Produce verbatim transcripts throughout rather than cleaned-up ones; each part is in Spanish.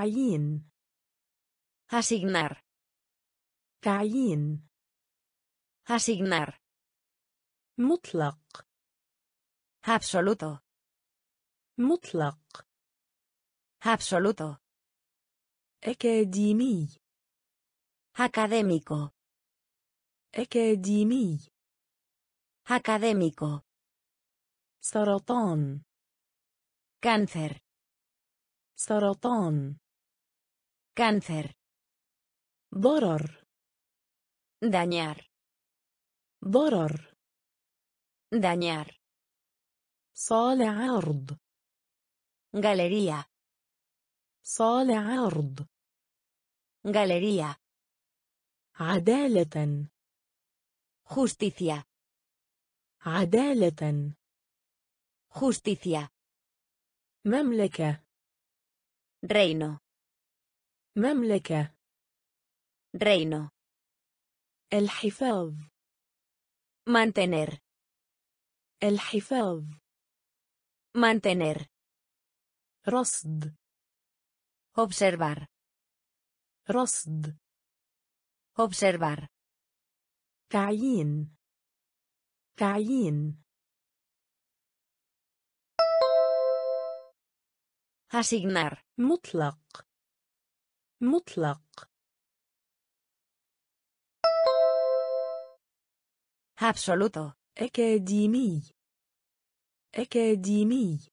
تعيين. Asignar. تعيين. Asignar. مطلق. Absoluto. مطلق. Absoluto. أكاديمي. Académico. أكاديمي. Académico. سرطان. Cáncer. سرطان. Cáncer. ضرر. Dañar. ضرر. Dañar. صالة عرض. Galería. صالة عرض. Galería. عدالة. Justicia. عدالة. Justicia. مملكة. Reino. مملكة. Reino. الحفاظ. Mantener. الحفاظ. Mantener. رصد. Observar. رصد. Observar. تعيين. تعيين. Asignar. مطلق. مطلق. Absoluto. أكاديمي. أكاديمي.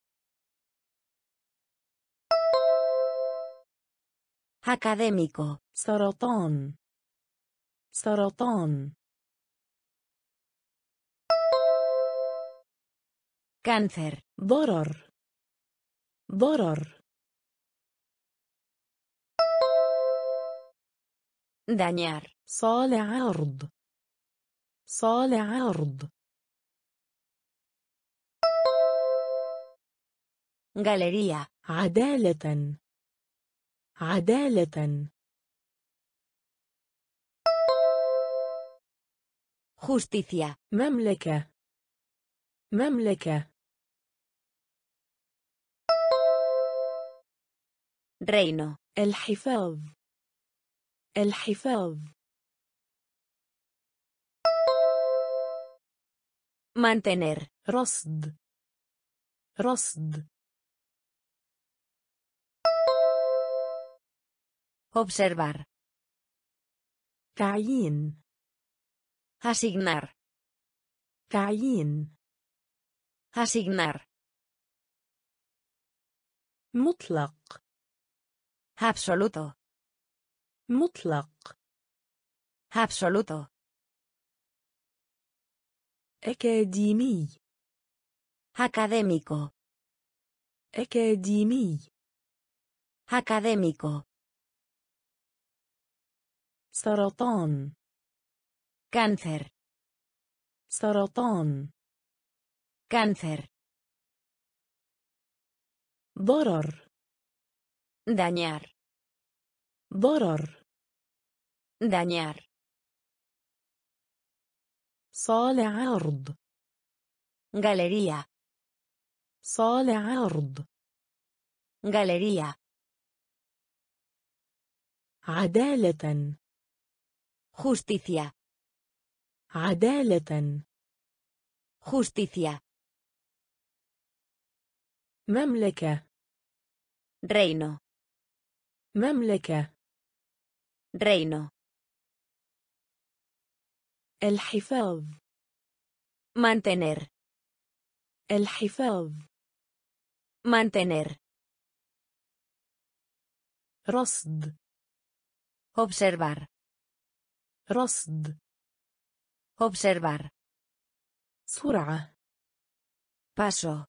Académico. سرطان. سرطان. Cáncer. ضرر. ضرر. Dañar. صالة عرض. صالة عرض. Galería. عدالة. عدالة. Justicia. مملكة. مملكة. Reino. الحفاظ. الحفاظ. Mantener. رصد. رصد. Observar. تعيين. Asignar. تعيين. Asignar. مطلق. Absoluto. مطلق. Absoluto. أكاديمي. Académico. أكاديمي. Académico. سرطان. Cáncer. سرطان. Cáncer. ضرر. Dañar. ضرر. Dañar. صالة عرض. Galería. صالة عرض. Galería. عدالة. Justicia. عدالة. Justicia. مملكة. Reino. مملكة. Reino. الحفاظ. Mantener. الحفاظ. Mantener. رصد. Observar. رصد. Observar. سرعة. Paso.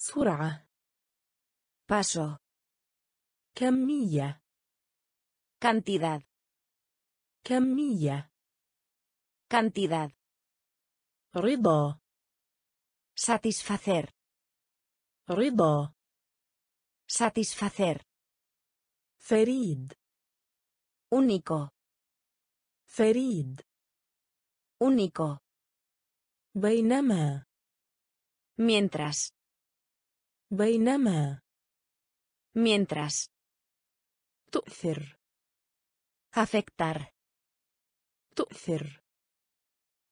سرعة. Paso. كمية. Cantidad. كمية. Cantidad. رضا. Satisfacer. رضا. Satisfacer. فريد. Único. فريد. Único. بينما. Mientras. بينما. Mientras. تؤثر afectar تؤثر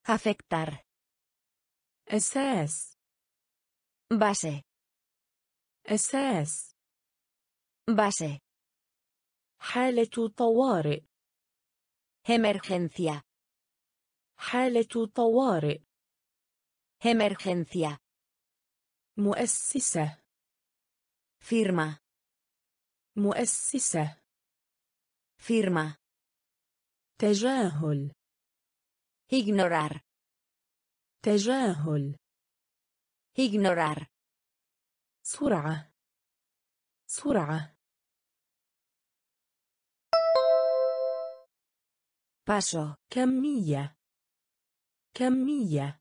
afectar أساس base أساس base حالة طوارئ emergencia حالة طوارئ emergencia مؤسسة firma مؤسسة firma تجاهل ignorar تجاهل ignorar سرعة سرعة paso كمية كمية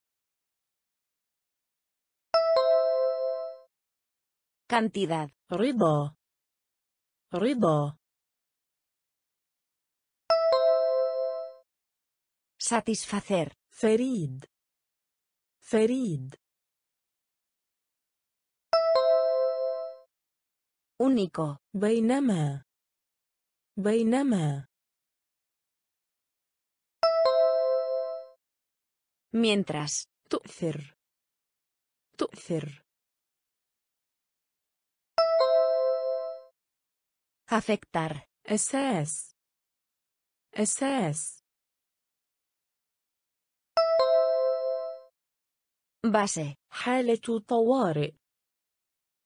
cantidad رضا رضا satisfacer ferid ferid único بينما بينما mientras تؤثر تؤثر afectar أساس أساس base حالة طوارئ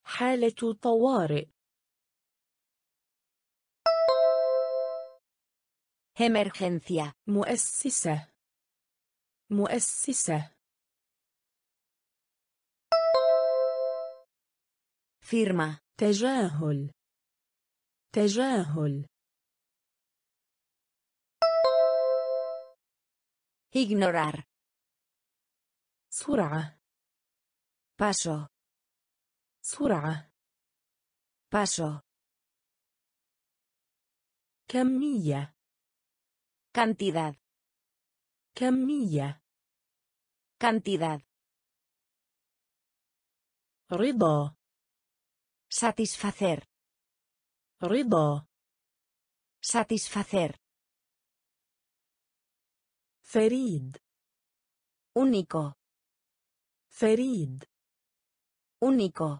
حالة طوارئ emergencia مؤسسة مؤسسة firma تجاهل تجاهل ignorar سرعة paso سرعة paso كمية cantidad كمية cantidad رضا satisfacer رضا satisfacer فريد único فريد único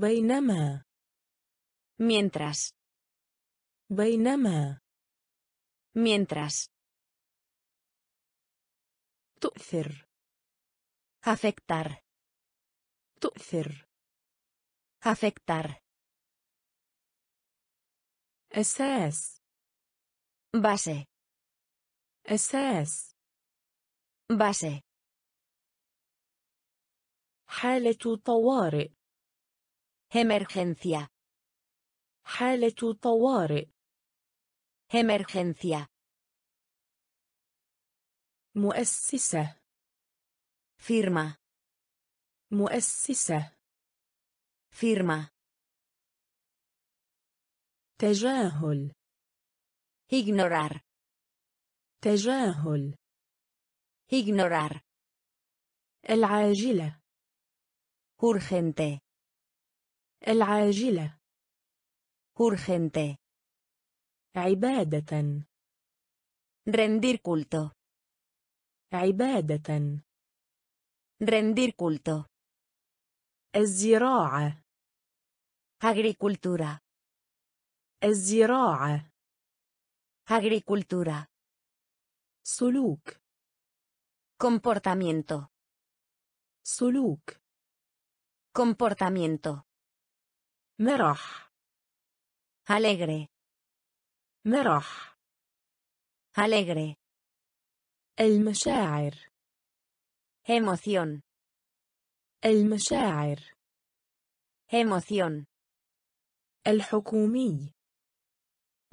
بينما mientras بينما mientras تؤثر afectar تؤثر afectar أساس base أساس base حالة طوارئ emergencia حالة طوارئ emergencia مؤسسة firma مؤسسة firma تجاهل ignorar تجاهل ignorar العاجلة urgente العاجلة urgente عبادة rendir culto عبادة rendir culto الزراعة agricultura الزراعة agricultura سلوك comportamiento سلوك comportamiento مرح alegre مرح alegre المشاعر emoción المشاعر emoción الحكومي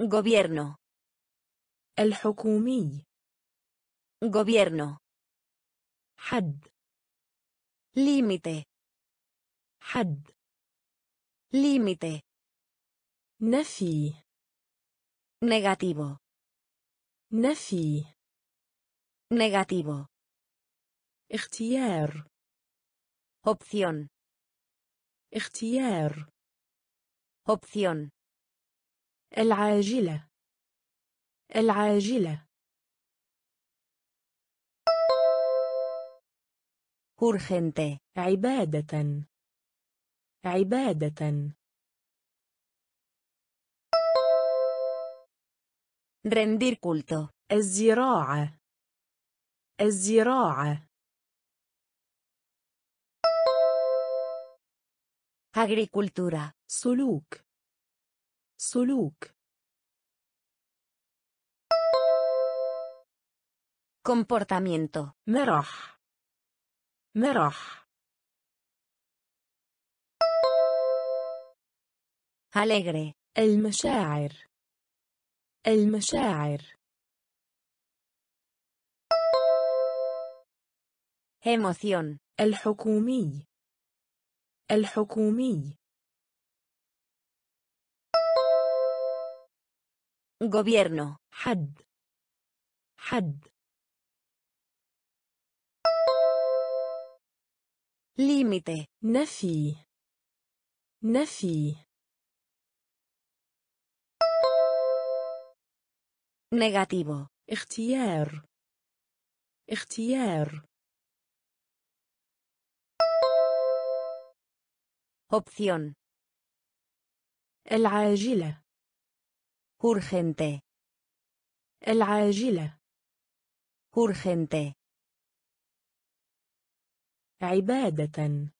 gobierno الحكومي gobierno حد límite حد límite نفي negativo نفي negativo اختيار opción اختيار opción. العاجلة. العاجلة. urgente. عبادة. عبادة. rendir culto. الزراعة. الزراعة. agricultura. سلوك. سلوك. comportamiento. مرح. مرح. alegre. المشاعر. المشاعر. emoción. الحكومي. الحكومي. gobierno. حد. حد. límite. نفي. نفي. negativo. اختيار. اختيار. opción. العاجلة. urgente. العاجلة. urgente. عبادة.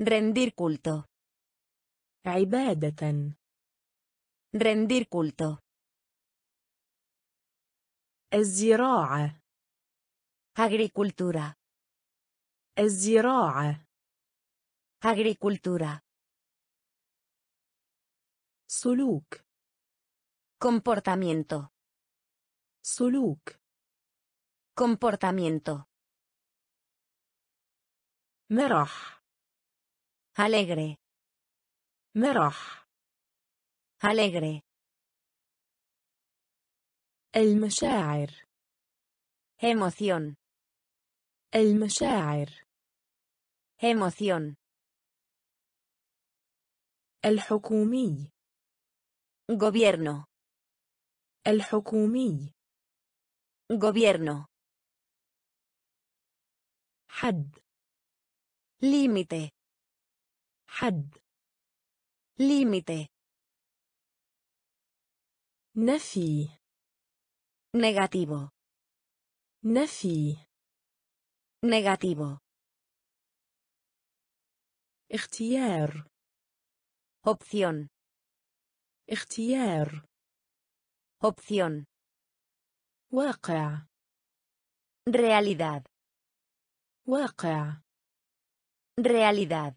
rendir culto. عبادة. rendir culto. الزراعة. agricultura. الزراعة. agricultura. سلوك. comportamiento. سلوك. comportamiento. مرح. alegre. مرح. alegre. المشاعر. emoción. المشاعر. emoción. الحكومي. gobierno. الحكومي. gobierno. حد. límite. حد. límite. نفي. negativo. نفي. negativo. اختيار. opción. اختيار. opción. واقع. realidad. واقع. realidad.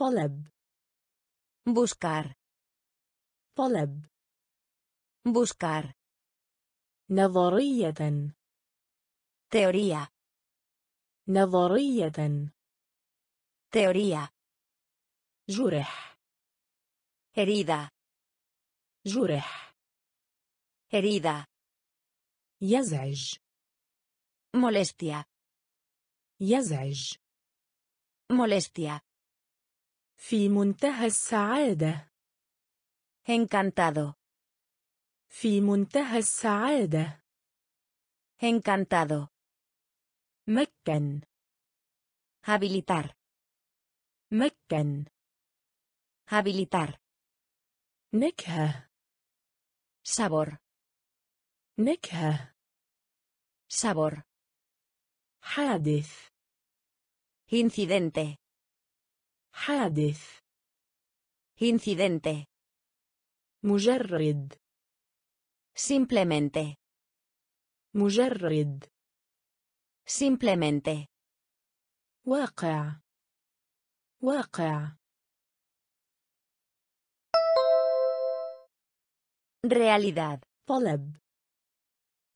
طلب. buscar. طلب. buscar. نظرية. teoría. نظرية. teoría. جرح. herida. جرح. herida. يزعج. molestia. يزعج. molestia. في منتهى السعادة. encantado. في منتهى السعادة. encantado. مكن. habilitar. مكن. habilitar. نكهة. sabor. نكهة. sabor. حادث. incidente. حادث. incidente. مجرد. simplemente. مجرد. simplemente. واقع. واقع. realidad. طلب.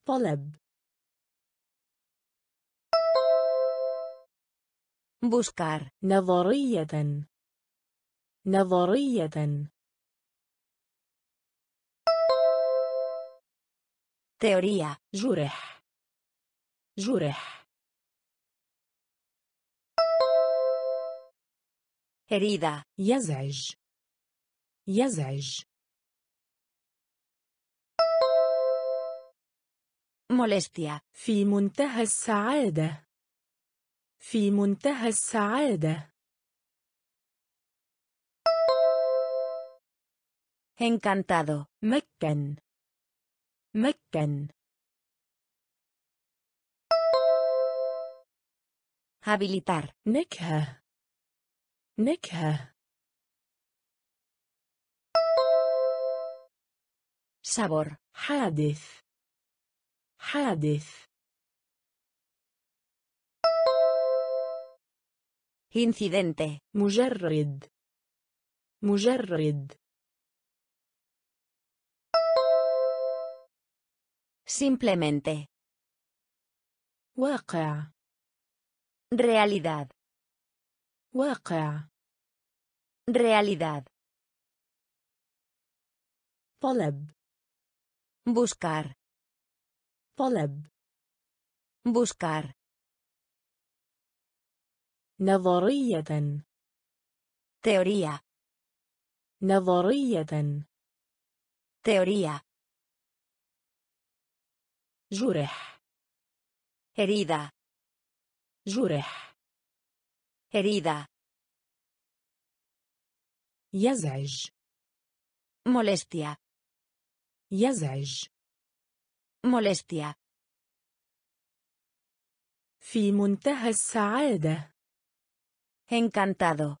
طلب. buscar. نظرية. نظرية. teoría. جرح. جرح. herida. يزعج. يزعج. molestia. في منتهى السعادة. في منتهى السعادة. encantado. مكن. مكن. habilitar. نكهة. نكهة. sabor. حادث. حادث. incidente. مجرد. مجرد. simplemente. واقع. realidad. واقع. realidad. طلب. buscar. طلب. buscar. نظرية. teoría. نظرية. teoría. جرح. herida. جرح. herida. يزعج. molestia. يزعج. molestia. في منتهى السعادة. encantado.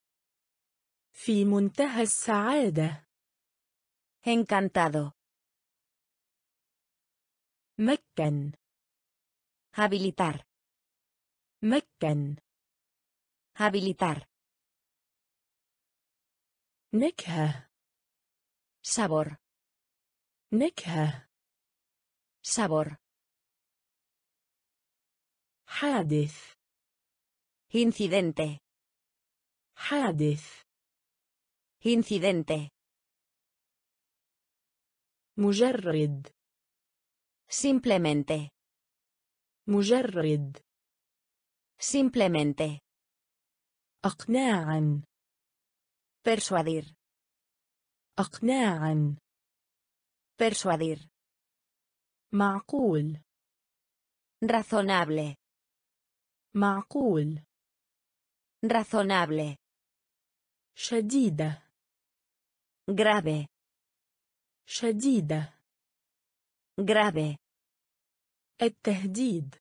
في منتهى السعادة. encantado. مكن. habilitar. مكن. habilitar. نكهة. sabor. نكهة. sabor. حادث. incidente. حادث. incidente. مجرد. simplemente. مجرد. simplemente. اقناعا. persuadir. اقناعا. persuadir. معقول. razonable. معقول. razonable. شديدة. grave. شديدة. grave. التهديد.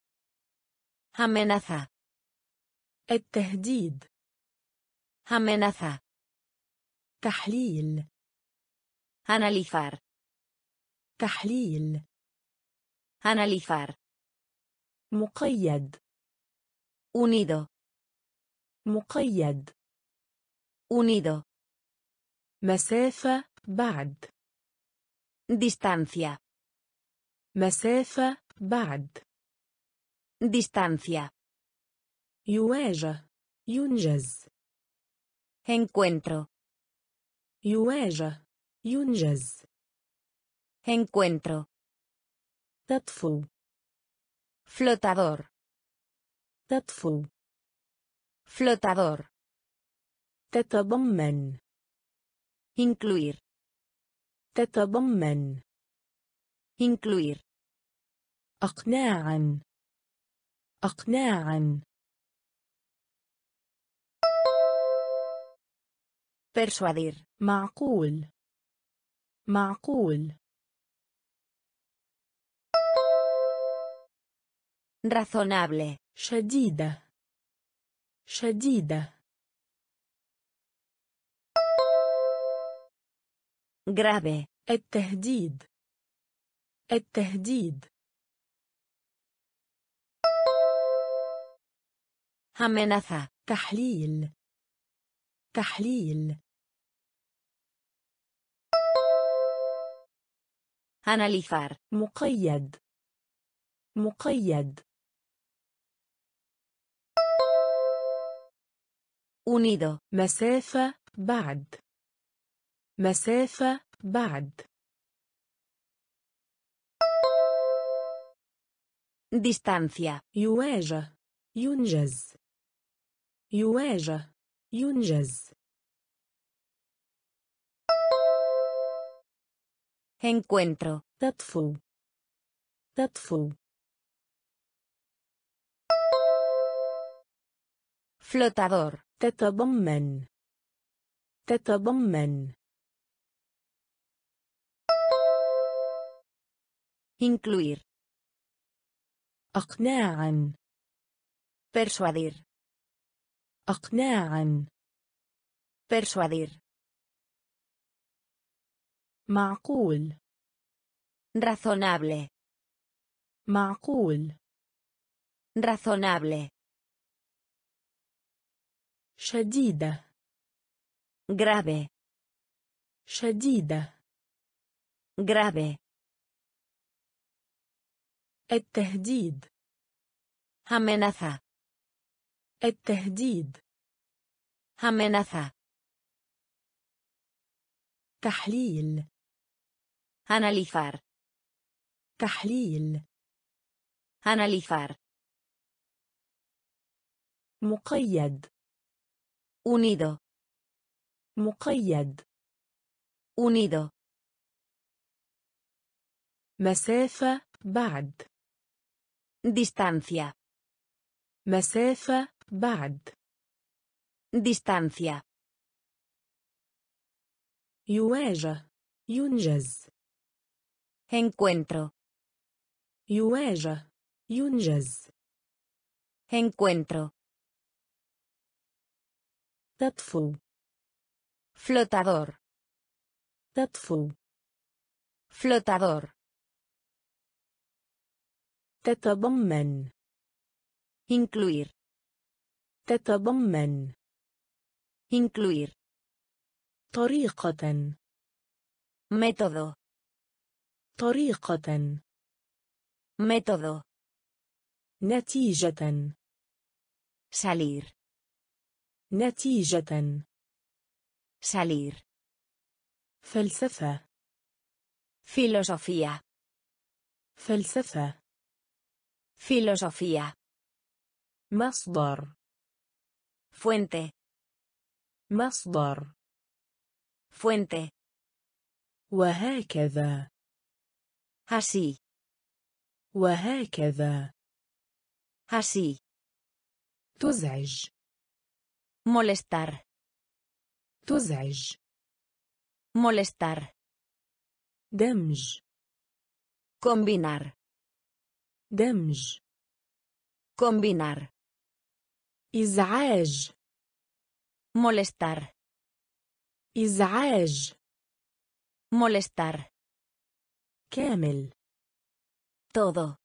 amenaza. التهديد. amenaza. تحليل. analizar. تحليل. analizar. مقيد. unido. مقيد. unido. مسافة بعد. distancia. مسافة بعد. distancia. يواجه. ينجز. encuentro. يواجه. ينجز. encuentro. تطفو. flotador. تطفو. flotador. تتضمن. incluir. تتضمن. incluir. اقناعا. اقناعا. persuadir. معقول. معقول. razonable. شديدة. شديدة. grave. التهديد. التهديد. amenaza. تحليل. تحليل. analizar. مقيد. مقيد. unido. مسافة بعد. مسافة بعد. distancia. يواجه. ينجز. يواجه. ينجز. Encuentro. تطفو. تطفو. Flotador. تتضمن. تتضمن. Incluir. أقناعا. Persuadir. أقناعا. Persuadir. معقول. Razonable. معقول. Razonable. شديدة. Grave. شديدة. Grave. التهديد. Amenaza. التهديد. Amenaza. تحليل. Analizar. تحليل. Analizar. مقيد. Unido. مقيد. Unido. مسافة بعد. Distancia. مسافة بعد. Distancia. يواجه. ينجز. Encuentro. يواجه. ينجز. Encuentro. تطفو. Flotador. تطفو. Flotador. تتضمن. Incluir. تتضمن. Incluir. طريقة. Método. طريقة. Método. نتيجة. Salir. نتيجة. Salir. فلسفة. Filosofía. فلسفة. Filosofía. مصدر. Fuente. مصدر. Fuente. وهكذا. Así. وهكذا. Así. تزعج. Molestar. تزعج. Molestar. دمج. Combinar. دمج. Combinar. إزعاج. Molestar. إزعاج. Molestar. كامل. Todo.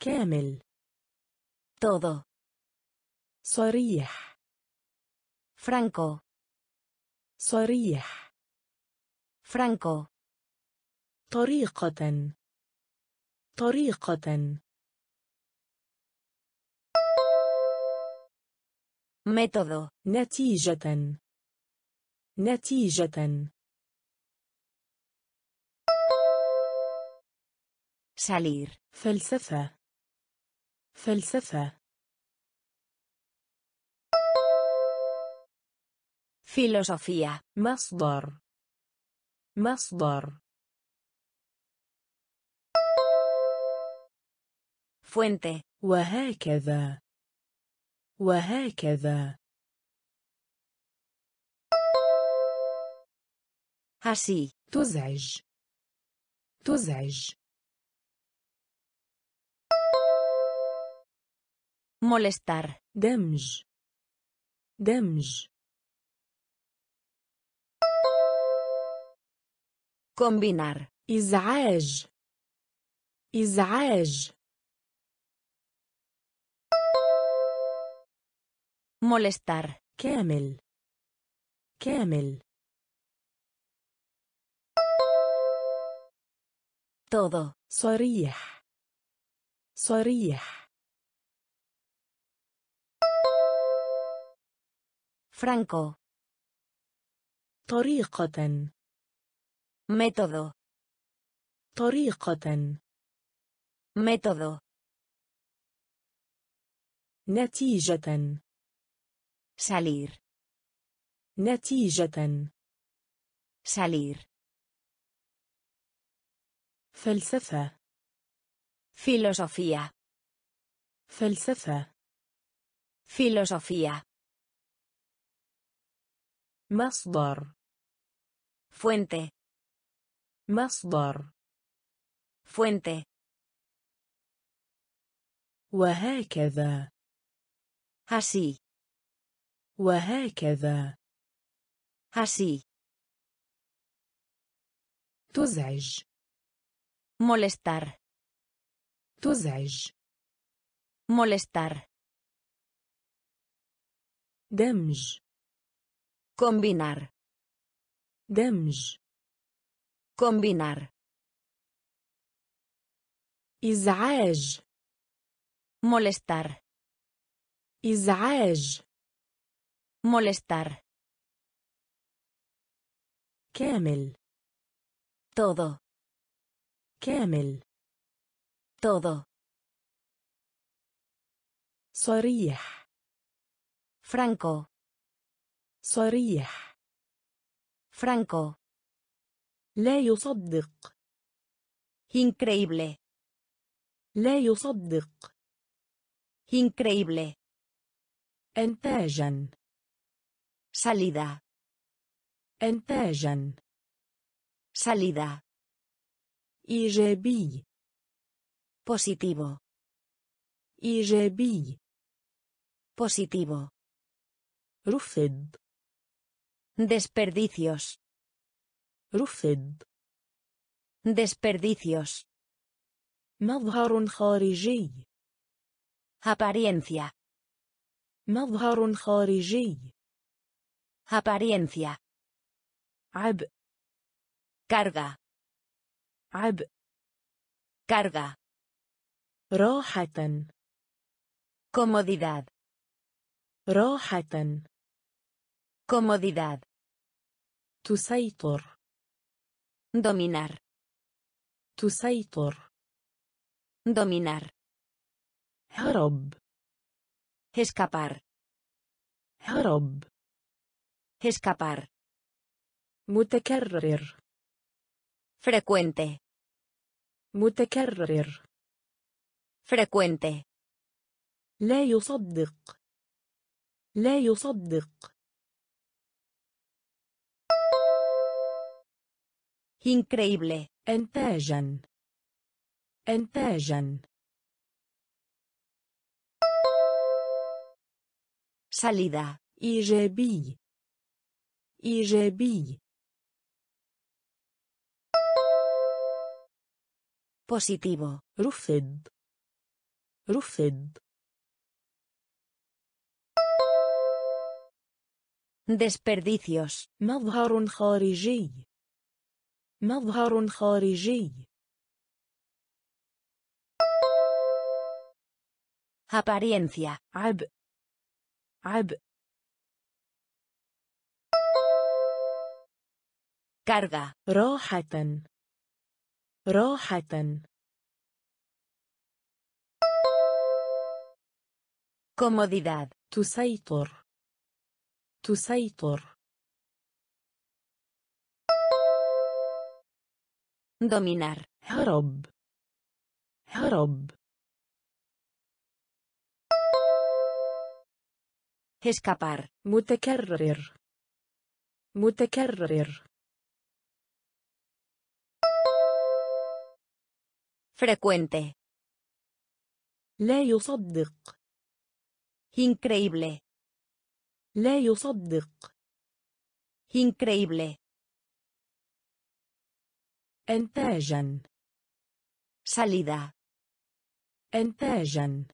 كامل. Todo. صريح. Franco. صريح. Franco. طريقة. طريقة. Método. نتيجة. نتيجة. Salir. فلسفة. فلسفة. Filosofía. مصدر. مصدر. Fuente. وهكذا. وهكذا. Así. تزعج. تزعج. Molestar. دمج. دمج. Combinar. إزعاج. إزعاج. Molestar. كامل. كامل. Todo. صريح. صريح. Franco. طريقة. Método. طريقة. Método. نتيجة. Salir. نتيجة. Salir. فلسفة. Filosofía. فلسفة. Filosofía. مصدر. Fuente. مصدر. Fuente. وهكذا. Así. وهكذا. Así. تزعج. Molestar. تزعج. Molestar. دمج. Combinar. دمج. Combinar. إزعاج. Molestar. إزعاج. Molestar. كامل. Todo. كامل. Todo. صريح. Franco. صريح. Franco. لا يصدق. Increíble. لا يصدق. Increíble. إنتاجاً. Salida. إنتاجاً. Salida. إيجابي. Positivo. إيجابي. Positivo. رفض. Desperdicios. رفض. Desperdicios. مظهر خارجي. Apariencia. مظهر خارجي. Apariencia. عبء. Carga. عبء. Carga. راحة. Comodidad. راحة. Comodidad. تسيطر. Dominar. تسيطر. Dominar. هرب. Escapar. هرب. Escapar. متكرر. Frecuente. متكرر. Frecuente. لا يصدق. لا يصدق. Increíble. إنتاجاً. إنتاجاً. Salida. إيجابي. إيجابي. Positivo. رفض. رفض. Desperdicios. مظهر خارجي. مظهر خارجي. Apariencia. عبء. عبء. Carga. راحة. راحة. Comodidad. تسيطر. تسيطر. Dominar. هرب. هرب. Escapar. متكرر. متكرر. Frecuente. لا يصدق. Increíble. لا يصدق. Increíble. إنتاجاً. Salida. إنتاجاً.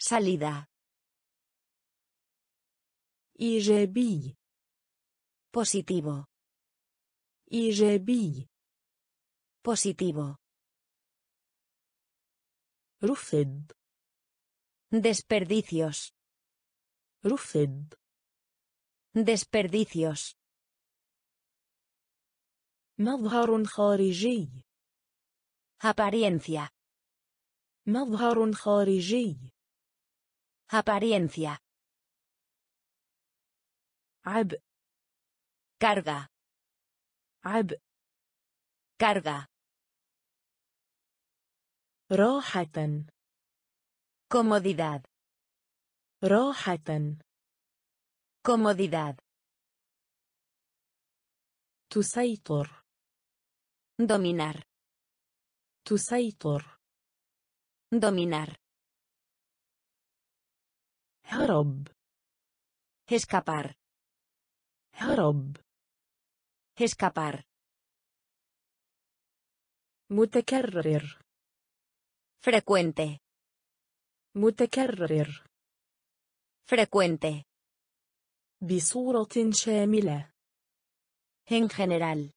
Salida. إيجابي. Positivo. إيجابي. Positivo. رفض. Desperdicios. رفض. Desperdicios. مظهر خارجي. Apariencia. مظهر خارجي. Apariencia. عبء. Carga. عبء. Carga. راحة. Comodidad. راحة. Comodidad. تسيطر. Dominar. تسيطر. Dominar. هرب. Escapar. هرب. Escapar. متكرر. Frecuente. متكرر. Frecuente. بصورة شاملة. En general.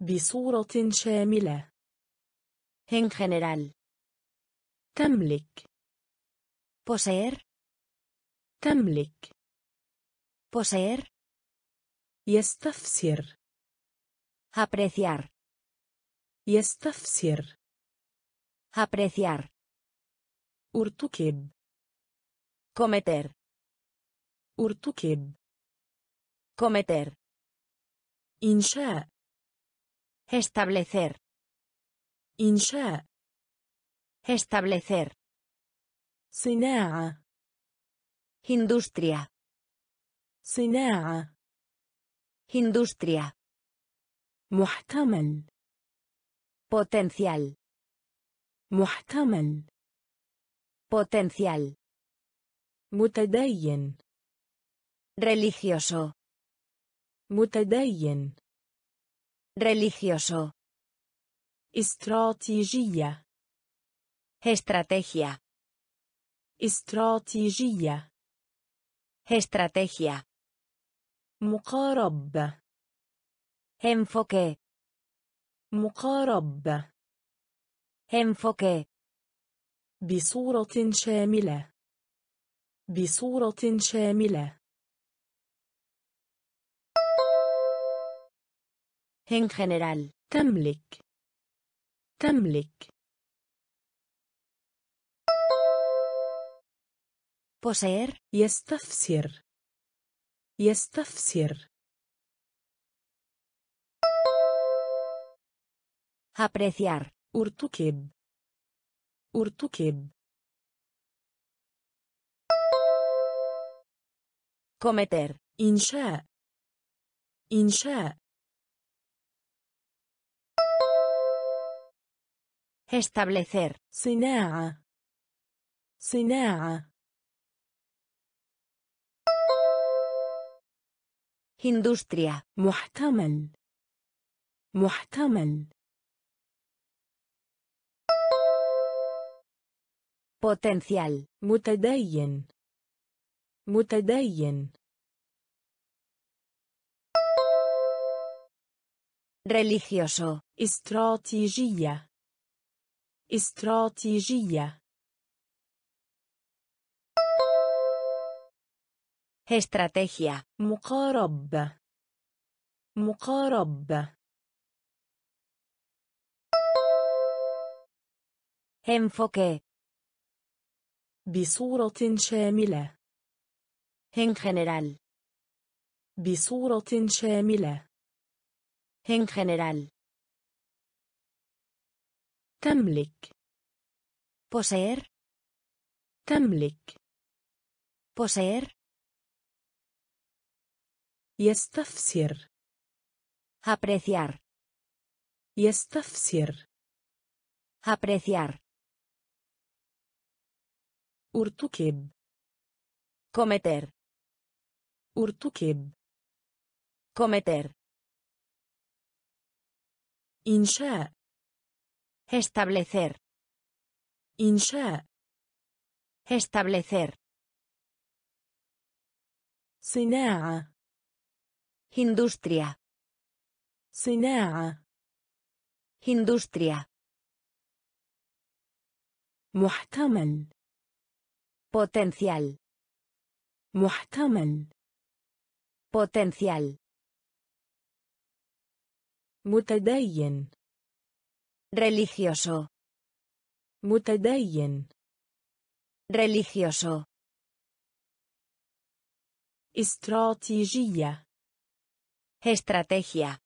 بصورة شاملة. En general. تملك. Poseer. تملك. Poseer. يستفسر. Apreciar. يستفسر. Apreciar. ارتكب. Cometer. ارتكب. Cometer. إنشاء. Establecer. إنشاء. Establecer. صناعة. Industria. صناعة. Industria. محتمل. Potencial. محتمل. Potencial. متدين. Religioso. متدين. Religioso. استراتيجية. Estrategia. استراتيجية. Estrategia. مقاربة. Enfoque. مقاربة. Enfoque. بصورة شاملة. بصورة شاملة. En general. تملك. تملك. Poseer. يستفسر. يستفسر. Apreciar. ارتكب. ارتكب. Cometer. إنشاء. إنشاء. Establecer. صناعة. صناعة. Industria. محتمل. محتمل. Potencial. متدين. متدين. Religioso. استراتيجية. استراتيجية. Estrategia. مقاربة. مقاربة. Enfoque. بصورة شاملة. En general. بصورة شاملة. En general. تملك. Poseer. تملك. Poseer. يستفسر. Apreciar. يستفسر. Apreciar. ارتكب. Cometer. ارتكب. Cometer. إنشاء. Establecer. إنشاء. Establecer. صناعة. Industria. صناعة. Industria. محتمل. Potencial. محتمل. Potencial. متدين. Religioso. متدين. Religioso. استراتيجية. Estrategia.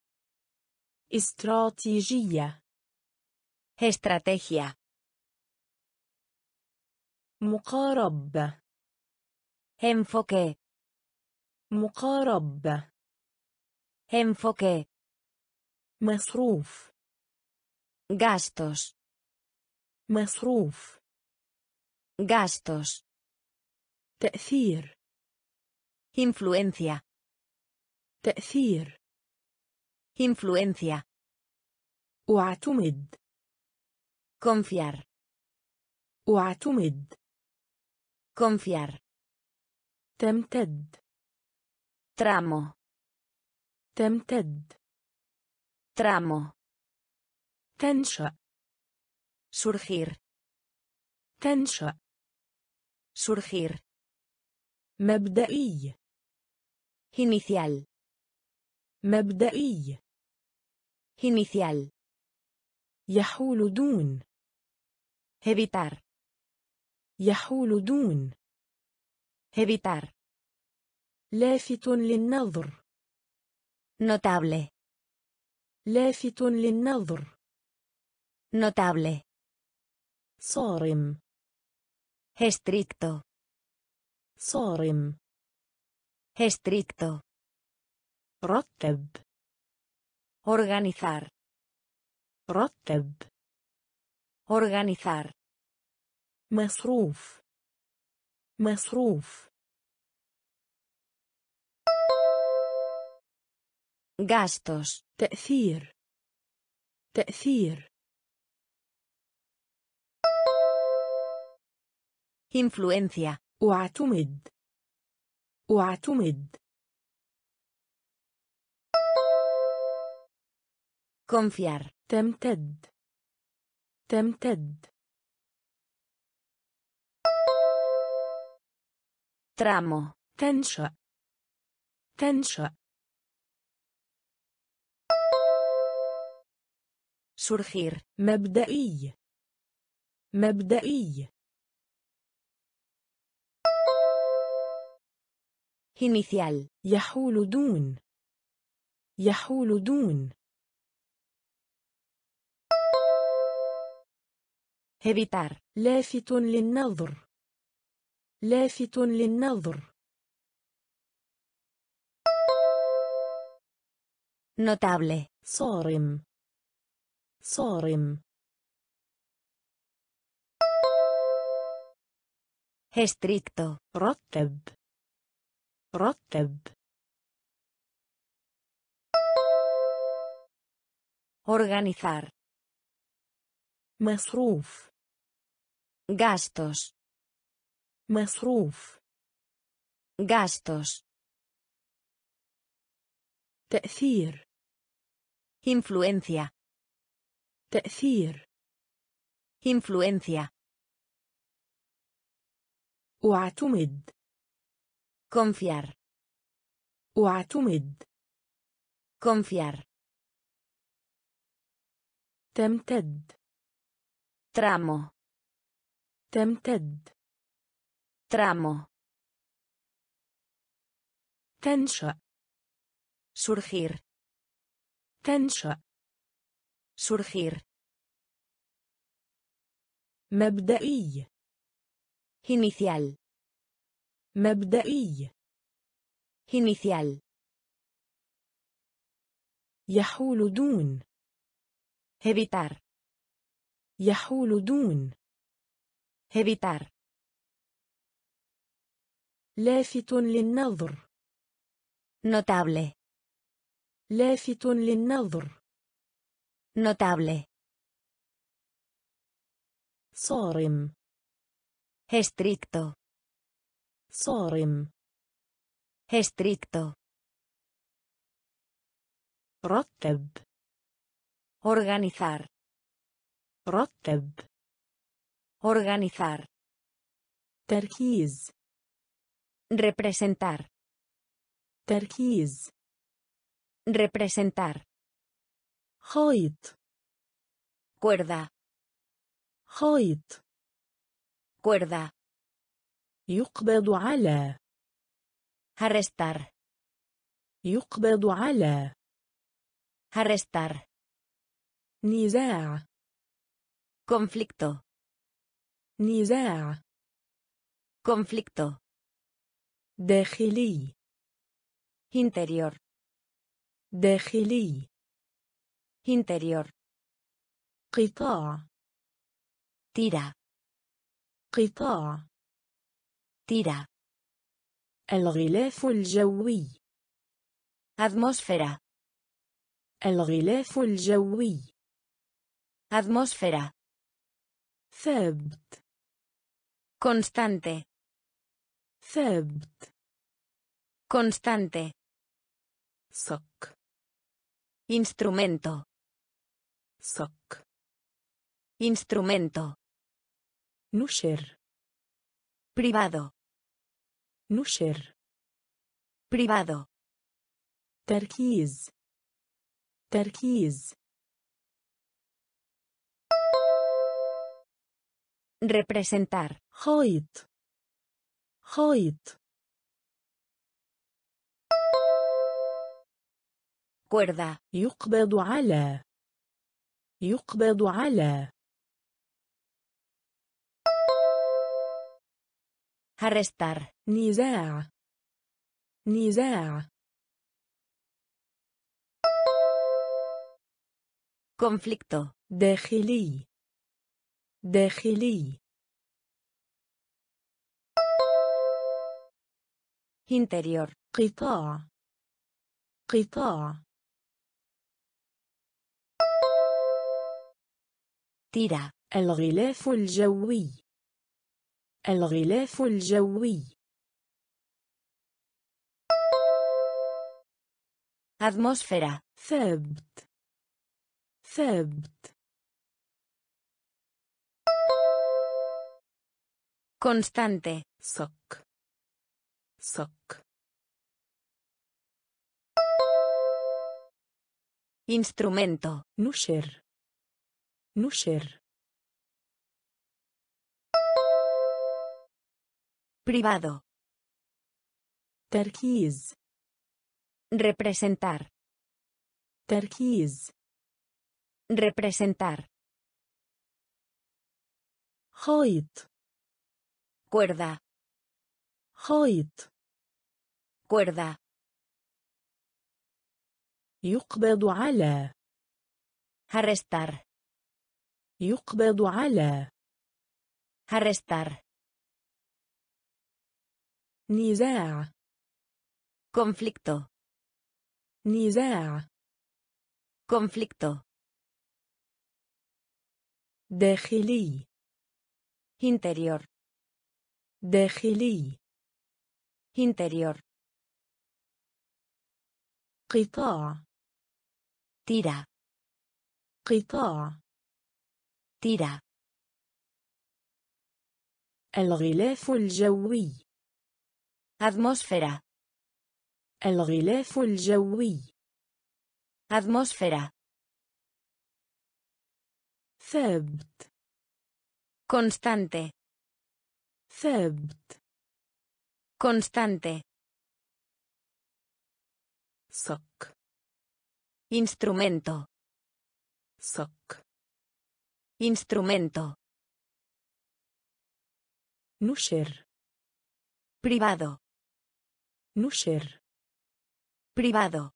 Estrategia. Estrategia. مقارب. Enfoque. مقارب. Enfoque. مصروف. Gastos. مصروف. Gastos. تأثير. Influencia. تأثير. Influencia. أعتمد. Confiar. أعتمد. Confiar. تمتد. Tramo. تمتد. Tramo. تنشأ. Surgir. تنشأ. Surgir. مبدئي. Inicial. مبدئي. Inicial. يحول دون. Evitar. يحول دون. Evitar. لافت للنظر. Notable. لافت للنظر. Notable. صارم. Estricto. صارم. Estricto. رتب. Organizar. رتب. Organizar. مصروف. مصروف. Gastos. تأثير. تأثير. Influencia. أعتمد. أعتمد. Confiar. تمتد. تمتد. Tramo. تنشأ. تنشأ. Surgir. مبدئي. مبدئي. Inicial. يحول دون. يحول دون. Evitar. لافت للنظر. لافت للنظر. Notable. صارم. صارم. Estricto. رتب. رتب. Organizar. مصروف. Gastos. مصروف. Gastos. تأثير. Influencia. تأثير. Influencia. أعتمد. Confiar. أعتمد. Confiar. تمتد. Tramo. تمتد. Tramo. تنشأ. Surgir. تنشأ. Surgir. مبدئي. Inicial. مبدئي. Inicial. يحول دون. Evitar. يحول دون. Evitar. لافت للنظر. Notable. لافت للنظر. Notable. صارم. Estricto. صارم. Estricto. رتب. Organizar. رتب. Organizar. تركيز. Representar. تركيز. Representar. خيط. Cuerda. خيط. Cuerda. يقبض على. Arrestar. يقبض على. Arrestar. نزاع. Conflicto. نزاع. conflicto. داخلي. Interior. داخلي. Interior. قطاع. Tira. قطاع. Tira. الغلاف الجوي. Atmósfera. الغلاف الجوي. Atmósfera. ثابت. Constante. ثابت. Constante. Soc. Instrumento. Soc. Instrumento. Nusher. Privado. Nusher. Privado. تركيز. تركيز. Representar. خيط. خيط. cuerda. يقبض على. يقبض على. arrestar. نزاع. نزاع. conflicto. داخلي. داخلي. interior. قطاع. قطاع. tira. الغلاف الجوي. الغلاف الجوي. atmósfera. ثابت. ثابت. constante. soc. soc. instrumento. نشر. نشر. privado. تركيز. representar. تركيز. representar. خيط. cuerda. خيط. cuerda. يقبض على. arrestar. يقبض على. arrestar. نزاع. conflicto. نزاع. conflicto. داخلي. interior. داخلي. interior. قطاع. tira. قطاع. tira. الغلاف الجوي. atmósfera. الغلاف الجوي. atmósfera. ثابت. constante. ثابت. constante. soc. instrumento. soc. instrumento. Nusher. Privado. Nusher. Privado.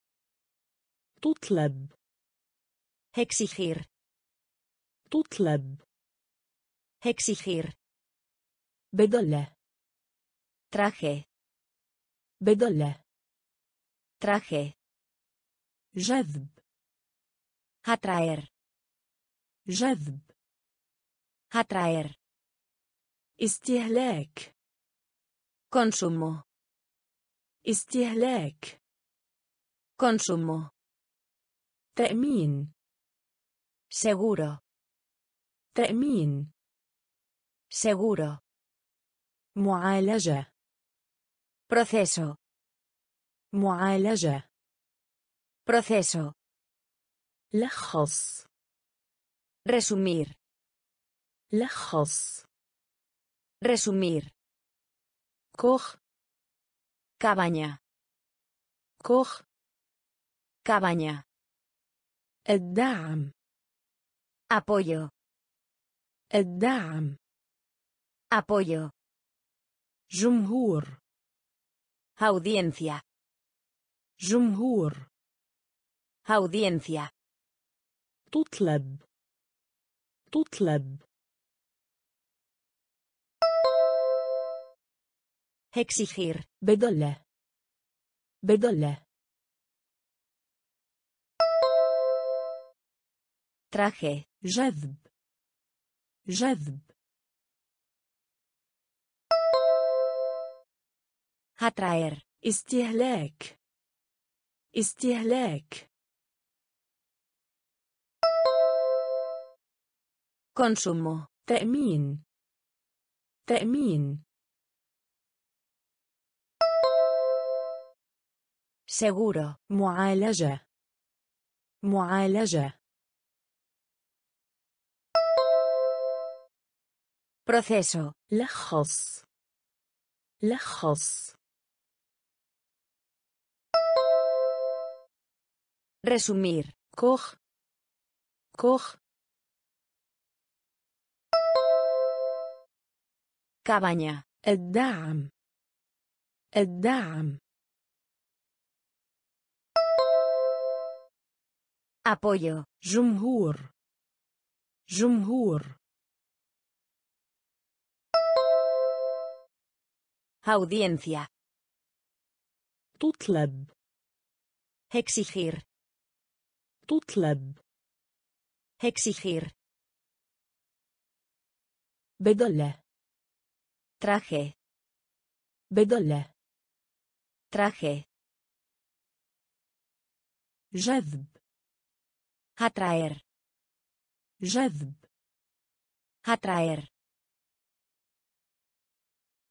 تطلب. Exigir. تطلب. Exigir. بدلة. Traje. بدلة. Traje. جذب. Atraer. جذب. atraer. استهلاك. consumo. استهلاك. consumo. تأمين. seguro. تأمين. seguro. معالجة. proceso. معالجة. proceso. لخص. resumir. لخص. resumir. coj. cabaña. coj. cabaña. الدعم. apoyo. الدعم. apoyo. جمهور. Audiencia. جمهور. Audiencia. تطلب. تطلب. Exigir. بدلة. بدلة. Traje. جذب. جذب. Atraer. استهلاك. استهلاك. Consumo. تأمين. تأمين. Seguro. معالجة. معالجة. Proceso. لخص. لخص. Resumir. Coj. Coj. Cabaña. الدعم. الدعم. Apoyo. جمهور. جمهور. Audiencia. تطلب. Exigir. تطلب. Exigir. بدلة. Traje. بدلة. Traje. جذب. Atraer. جذب. Atraer.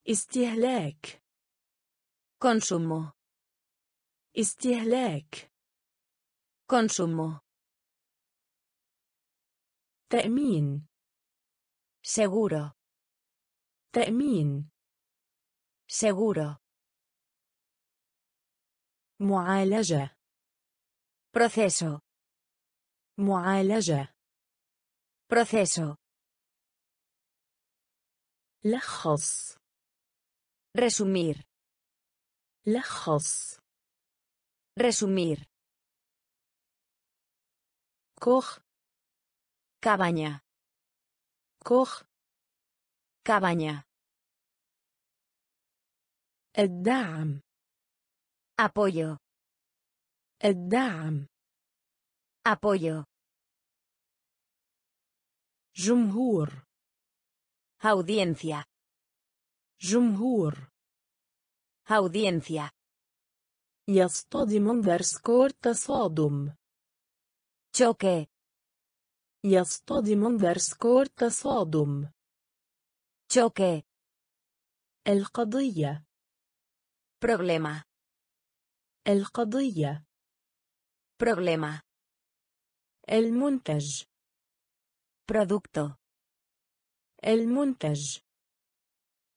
استهلاك. Consumo. استهلاك. Consumo. تأمين. Seguro. تأمين. Seguro. معالجة. Proceso. معالجة. Proceso. لخص. Resumir. لخص. Resumir. Coj. Cabaña. Coj. Cabaña. الدعم. Apoyo. الدعم. Apoyo. جمهور. Audiencia. جمهور. Audiencia. يصطدم underscore تصادم. Choque. يصطدم underscore تصادم. Choque. القضية. Problema. القضية. Problema. المنتج. Producto. المنتج.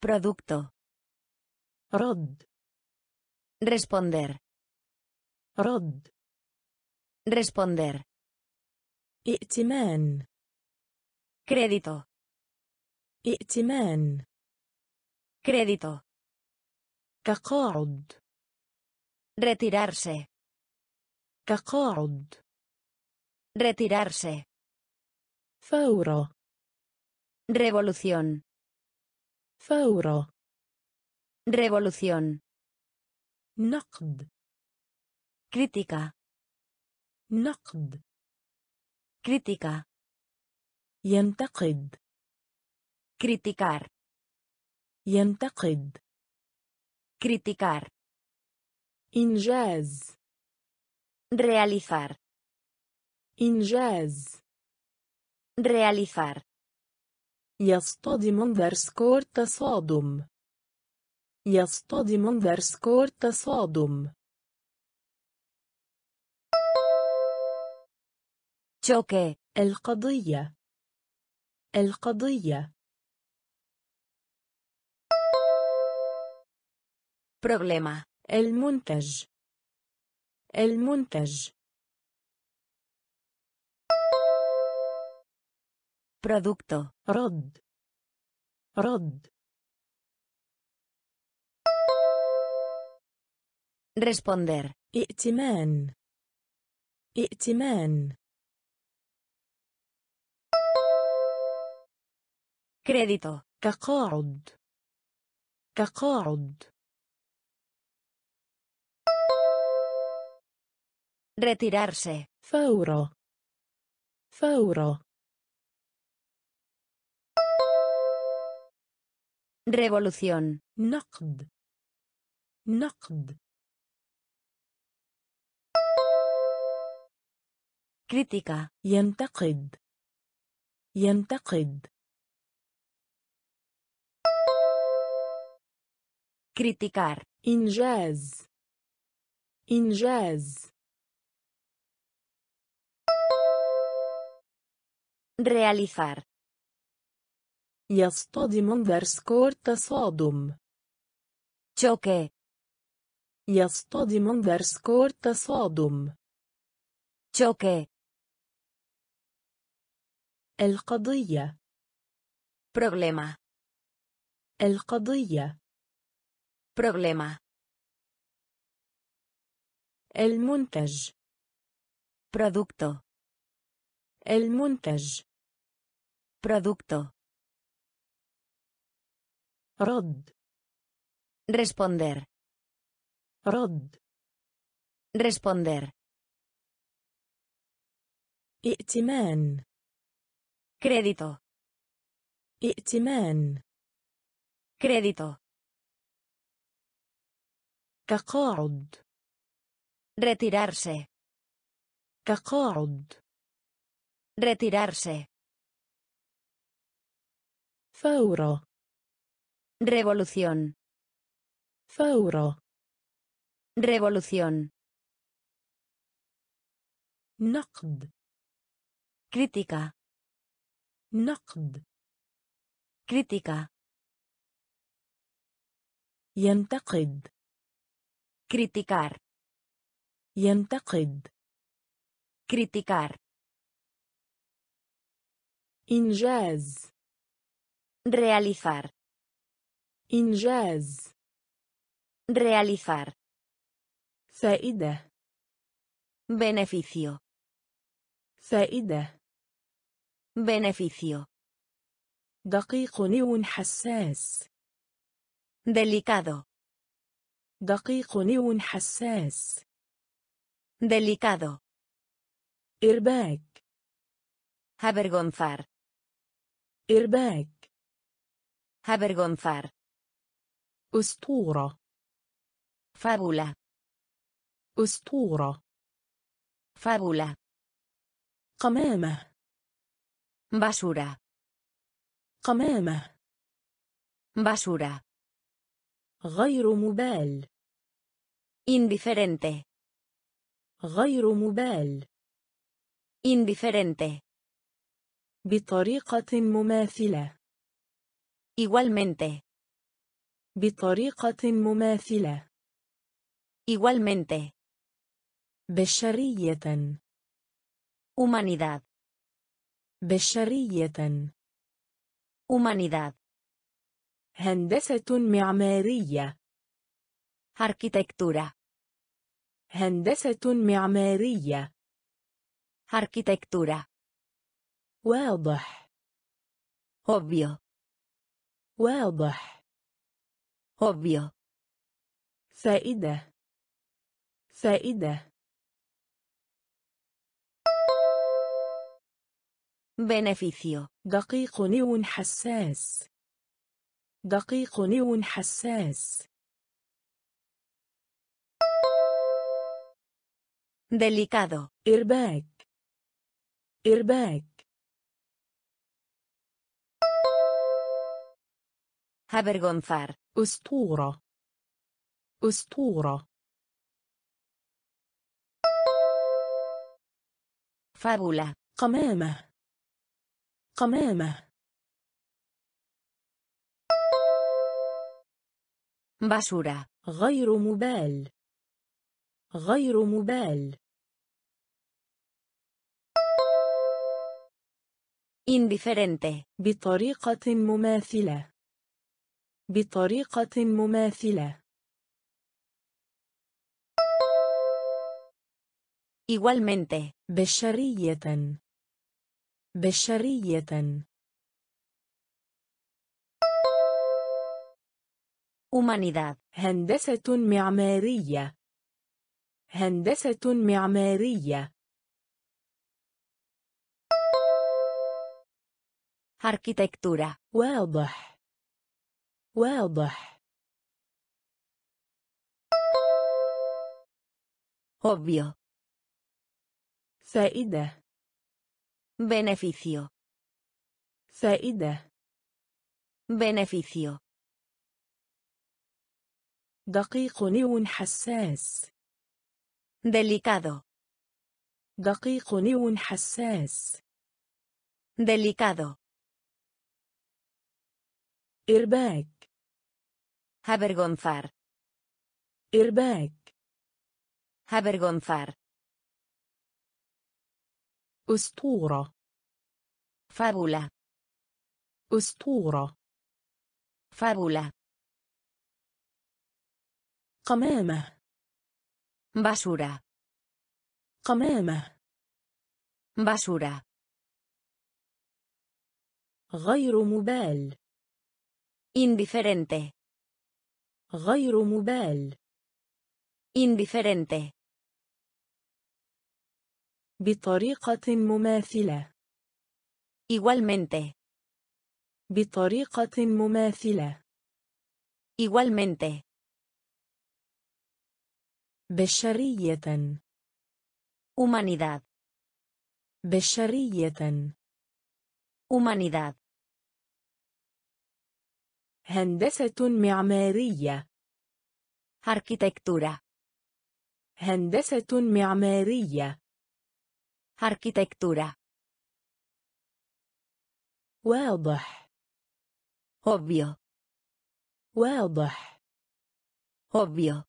Producto. رد. Responder. رد. Responder. ائتمان. Crédito. ائتمان. Crédito. تقاعد. Retirarse. تقاعد. Retirarse. ثورة. Revolución. ثورة. Revolución. نقد. Crítica. نقد. Crítica. ينتقد. Criticar. ينتقد. Criticar. إنجاز. Realizar. إنجاز. Realizar. يصطدم underscore تصادم. يصطدم underscore تصادم. Choque. القضية. القضية. Problema. المنتج. المنتج. Producto. رد. رد. responder. ائتمان. ائتمان. crédito. تقاعد. تقاعد. retirarse. فورا. فورا. revolución. نقد. نقد. crítica. ينتقد. ينتقد. criticar. إنجاز. إنجاز. realizar. يصطدم underscore تصادم. choque. يصطدم underscore تصادم. choque. القضية. problema. القضية. problema. المنتج. producto. المنتج. producto. رد. responder. رد. responder. ائتمان. crédito. ائتمان. crédito. تقاعد. retirarse. تقاعد. retirarse. فورا. revolución. فورا. revolución. نقد. crítica. نقد. crítica. ينتقد. criticar. ينتقد. criticar. إنجاز. realizar. إنجاز. realizar. فائدة. beneficio. فائدة. beneficio. دقيق نيون حساس. delicado. دقيق نيون حساس. delicado. إرباك. avergonzar. إرباك. avergonzar. أسطورة. fábula. أسطورة. fábula. قمامة. basura. قمامة. basura. غير مبال. indiferente. غير مبال. indiferente. بطريقة مماثلة. igualmente. بطريقة مماثلة. igualmente. بشرية. humanidad. بشرية. humanidad. هندسة معمارية. arquitectura. هندسة معمارية. arquitectura. واضح. obvio. واضح. obvio. فائدة. فائدة. beneficio. دقيق نيون حساس. دقيق نيون حساس. delicado. إرباك. إرباك. avergonzar. أسطورة. أسطورة. fábula. قمامة. قمامة. basura. غير مبال. غير مبال. indiferente. بطريقة مماثلة. بطريقة مماثلة. igualmente بشرية بشرية humanidad هندسة معمارية هندسة معمارية arquitectura واضح واضح obvio فائدة beneficio فائدة beneficio دقيق وحساس delicado دقيق وحساس delicado إرباك avergonzar إرباك avergonzar أسطورة fábula أسطورة fábula قمامة basura قمامة basura غير مبال indiferente غير مبال indiferente بطريقة مماثلة igualmente بطريقة مماثلة igualmente بشرية humanidad بشرية humanidad هندسة معمارية arquitectura هندسة معمارية arquitectura واضح obvio واضح obvio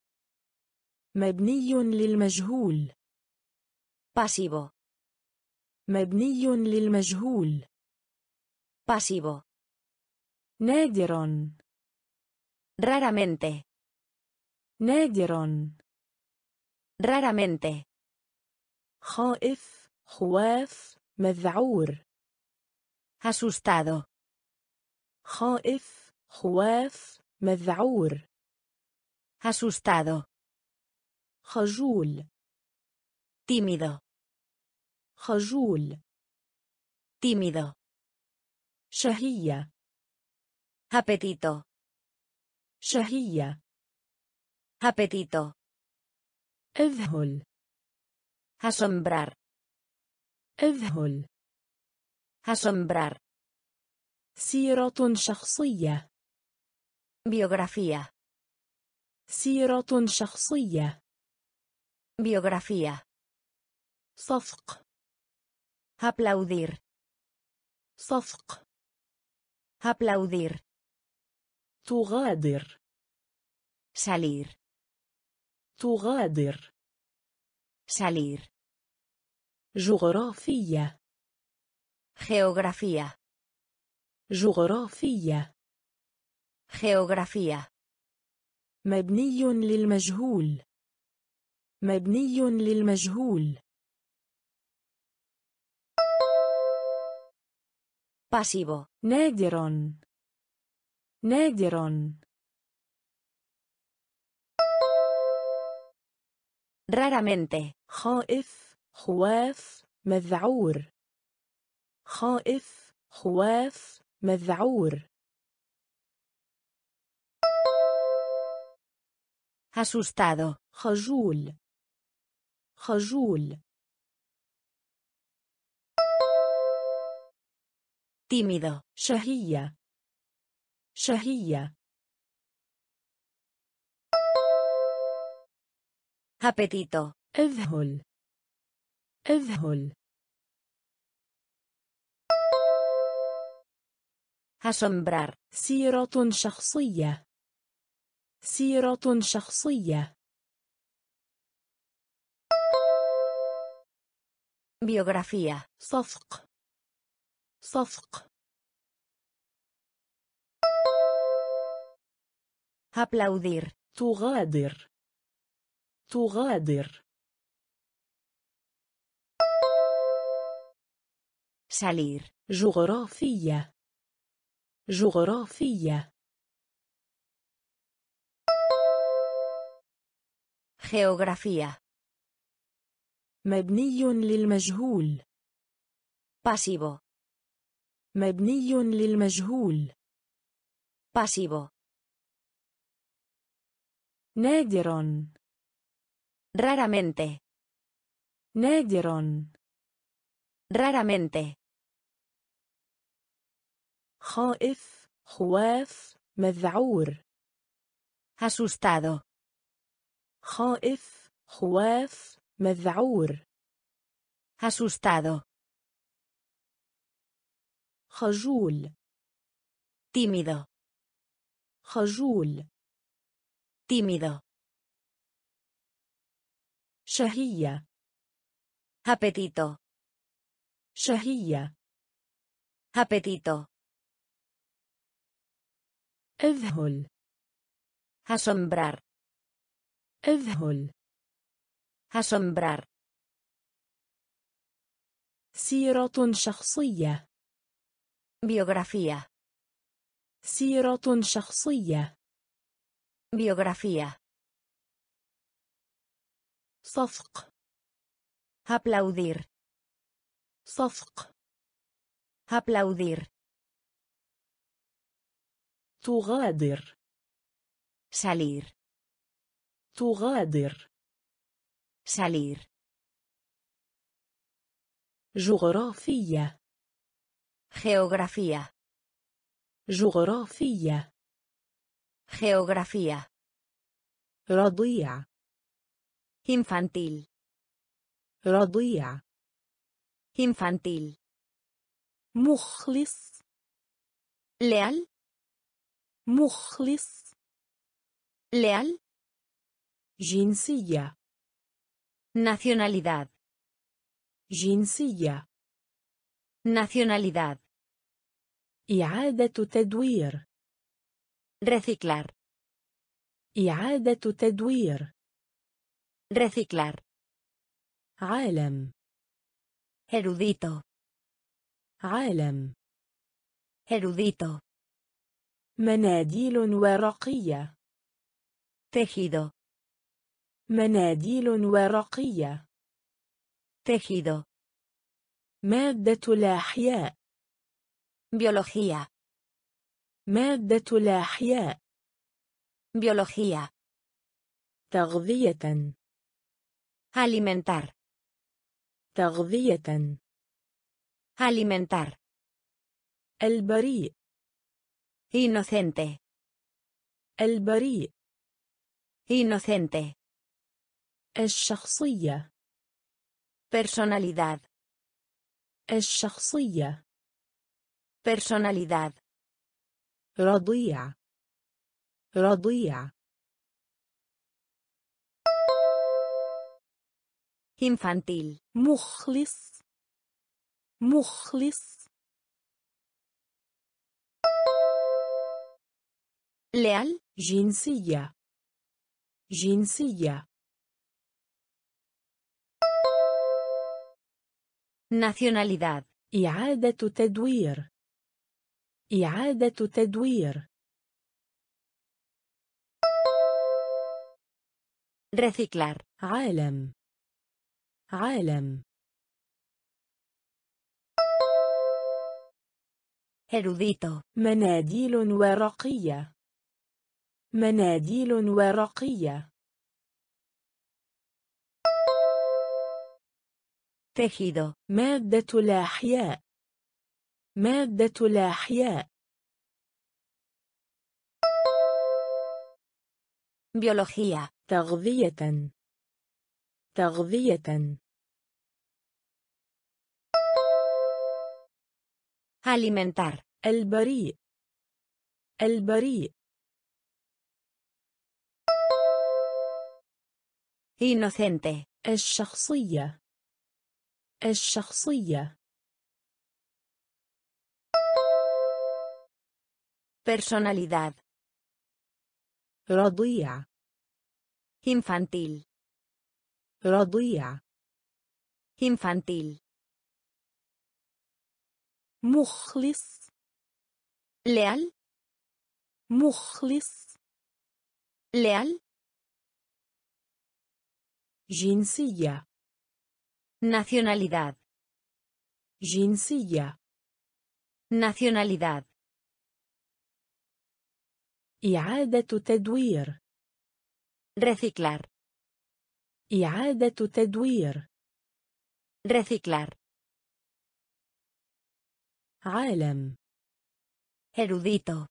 مبني للمجهول pasivo مبني للمجهول pasivo نادر raramente نادر raramente خائف خواف مذعور asustado خائف خواف مذعور asustado خجول tímido خجول tímido شهية apetito شهية apetito اذهل asombrar اذهل asombrar سيرة شخصية biografía سيرة شخصية biografía صفق aplaudir صفق aplaudir تغادر salir تغادر salir جغرافية geografía جغرافية geografía مبني للمجهول مبني للمجهول pasivo نادر نادر raramente خائف خواف مذعور خائف خواف مذعور asustado خجول خجول tímido شهية شهية apetito اذهل اذهل asombrar سيرة شخصية سيرة شخصية biografía صفق صفق aplaudir تغادر تغادر salir. جغرافية. جغرافية. geografía. مبني للمجهول. pasivo. مبني للمجهول. pasivo. نادراً. raramente. نادراً. raramente. خائف، خواف، مذعور. asustado. خائف، خواف، مذعور. asustado. خجول. tímido. خجول. tímido. شهية. apetito. شهية. apetito. اذهل. asombrar. اذهل. asombrar. سيرة شخصية. biografía. سيرة شخصية. biografía. صفق. aplaudir. صفق. aplaudir. تغادر. salir. تغادر. salir. جغرافية. geografía. جغرافية. geografía. رضيع. infantil. رضيع. infantil. مخلص. leal. مخلص. leal. جنسية. nacionalidad. جنسية. nacionalidad. إعادة تدوير. reciclar. إعادة تدوير. reciclar. عالم. erudito. عالم. erudito. مناديل ورقية. tejido. مناديل ورقية. tejido. مادة الأحياء. biología. مادة الأحياء. biología. تغذية. alimentar. تغذية. alimentar. البريء. inocente. البريء. inocente. الشخصية. personalidad. الشخصية. personalidad. رضيع. رضيع. infantil. مخلص. مخلص. leal. جنسية. جنسية. nacionalidad. إعادة تدوير. إعادة تدوير. reciclar. عالم. عالم. erudito. مناديل ورقية. مناديل ورقية. tejido. مادة الأحياء. مادة الأحياء. biología. تغذية. تغذية. alimentar. البريء. البريء. inocente. الشخصية. الشخصية. personalidad. رضيع. infantil. رضيع. infantil. مخلص leal مخلص leal جنسية nacionalidad جنسية nacionalidad إعادة تدوير reciclar إعادة تدوير reciclar عالم erudito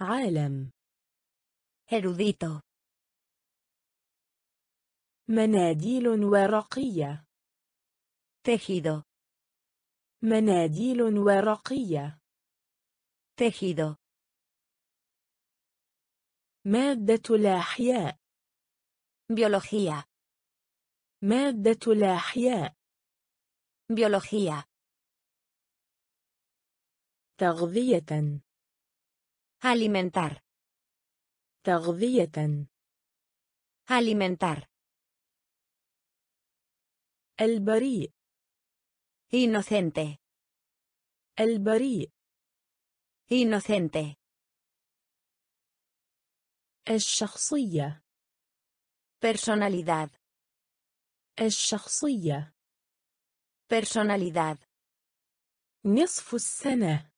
عالم erudito مناديل ورقية tejido مناديل ورقية tejido مادة الأحياء biología مادة الأحياء biología تغذية alimentar تغذية alimentar البريء inocente البريء inocente الشخصية personalidad الشخصية personalidad نصف السنة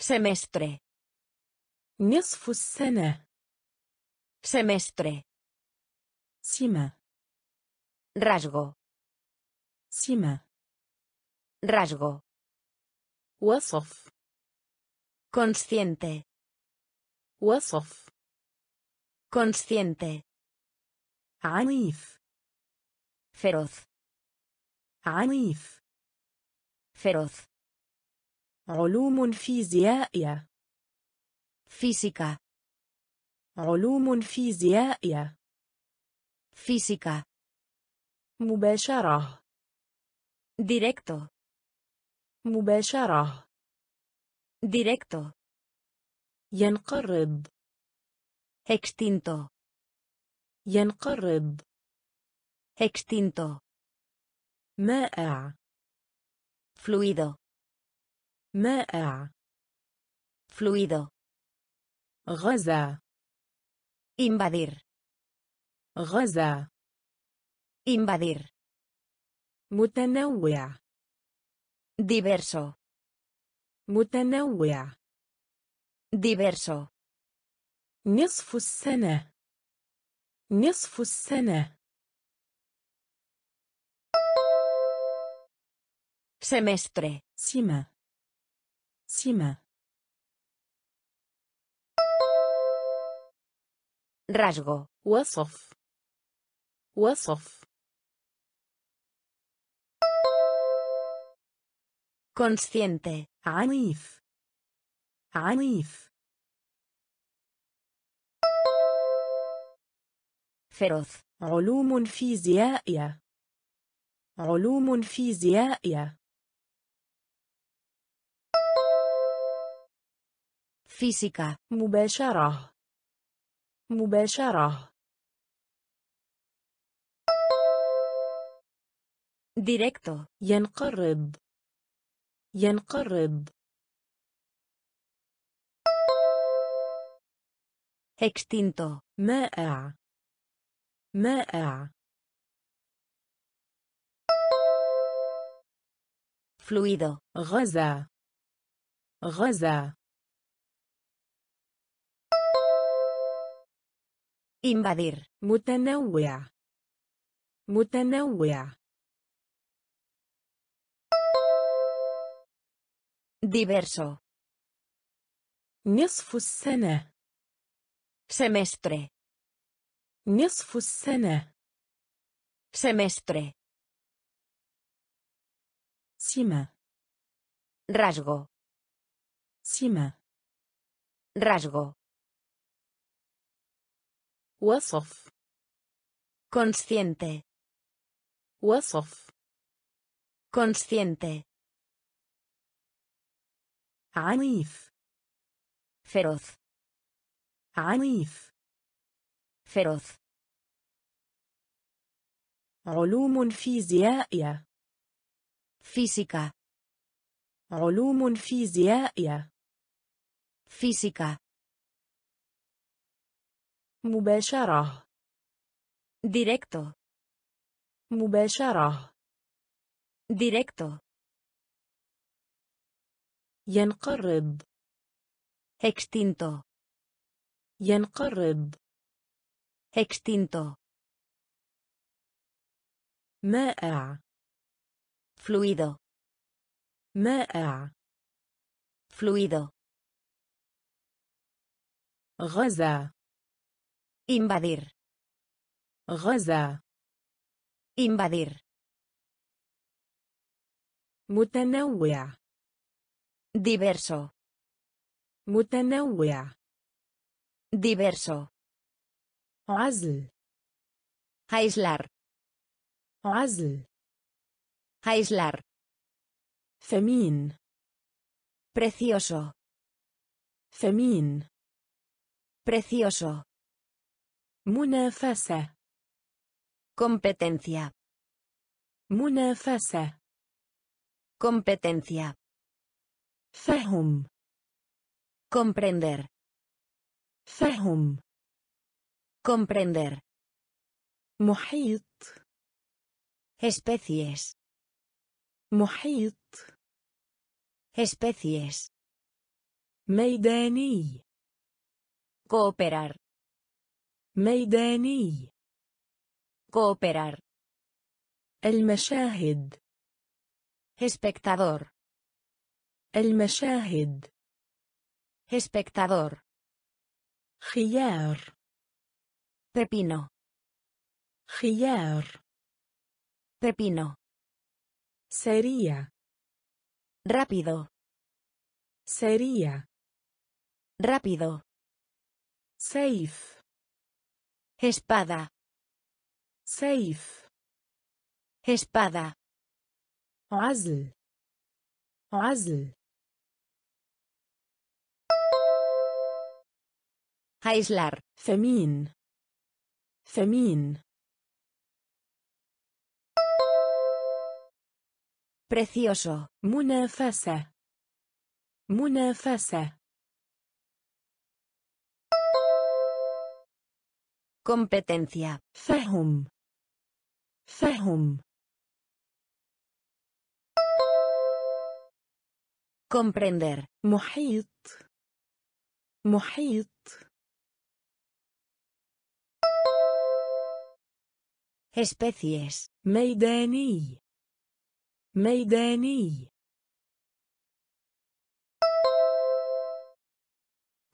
semestre نصف السنة semestre سمة rasgo سمة rasgo وصف consciente وصف consciente عنيف feroz عنيف feroz علوم فيزيائية física علوم فيزيائية física مباشرة directo مباشرة directo ينقرض extinto ينقرض extinto مائع fluido مائع fluido غزا invadir غزا invadir متنوع diverso متنوع diverso نصف السنة نصف السنة semestre سمة سمة rasgo وصف وصف consciente عنيف عنيف feroz علوم فيزيائية علوم فيزيائية física مباشرة مباشرة directo ينقرض ينقرض extinto مائع مائع fluido غزا غزا invadir متنوع متنوع diverso نصف السنة semestre نصف السنة semestre سمة rasgo سمة rasgo وصف consciente وصف consciente عنيف feroz عنيف feroz علوم فيزيائية física علوم فيزيائية. فيزيكا. مباشرة. ديريكتو. مباشرة. ديريكتو. ينقرض. إكستينتو. ينقرض. إكستينتو. مائع. Fluido. مائع. Fluido. غزا. Invadir. غزا. Invadir. متنوع. Diverso. متنوع. Diverso. عزل. Aislar. عزل. Aislar. Femín. Precioso. Femín. Precioso. Munafasa. Competencia. Munafasa. Competencia. Fahum. Comprender. Fahum. Comprender. Muhit. Especies. محيط. Especies. ميداني. Cooperar. ميداني. Cooperar. المشاهد. Espectador. المشاهد. Espectador. خيار. Pepino. خيار. Pepino. Sería. Rápido. Sería. Rápido. Safe. Espada. Safe. Espada. Azl. Azl. Aislar. Femín. Femín. Precioso. Munafasa. Munafasa. Competencia. Fahum. Fahum. Comprender. Muhit. Muhit. Especies. Meidani. ميداني.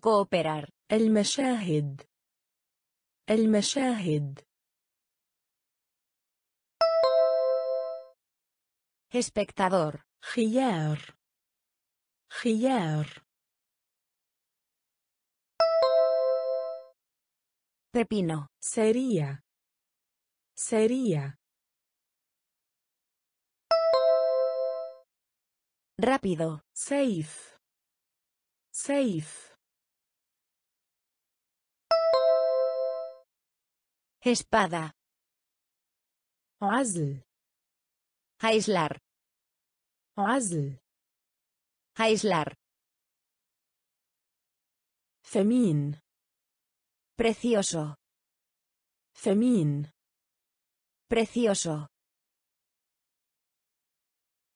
Cooperar. المشاهد. المشاهد. Espectador. خيار. خيار. Pepino. Sería. Sería. Rápido. Safe. Safe. Espada. Azl. Aislar. Azl. Aislar. Femín. Precioso. Femín. Precioso.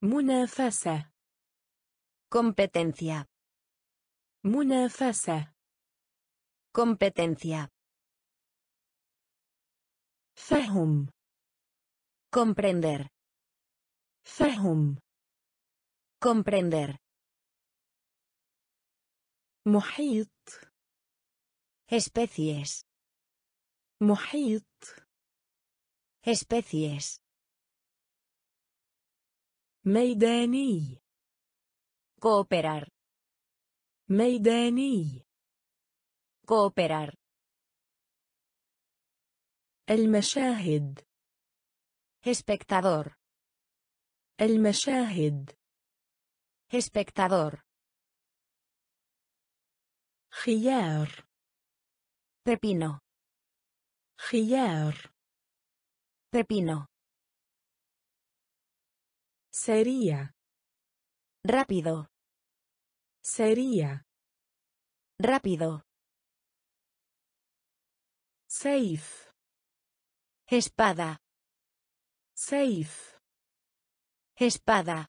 Munafasa. Competencia. Munafasa. Competencia. Fahum. Comprender. Fahum. Comprender. Muhit. Especies. Muhit. Especies. Meidani. Cooperar. ميداني. Cooperar. المشاهد. Espectador. المشاهد. Espectador. خيار. Pepino. خيار. Pepino. Sería. Rápido. Sería. Rápido. Seif. Espada. سيف. Espada.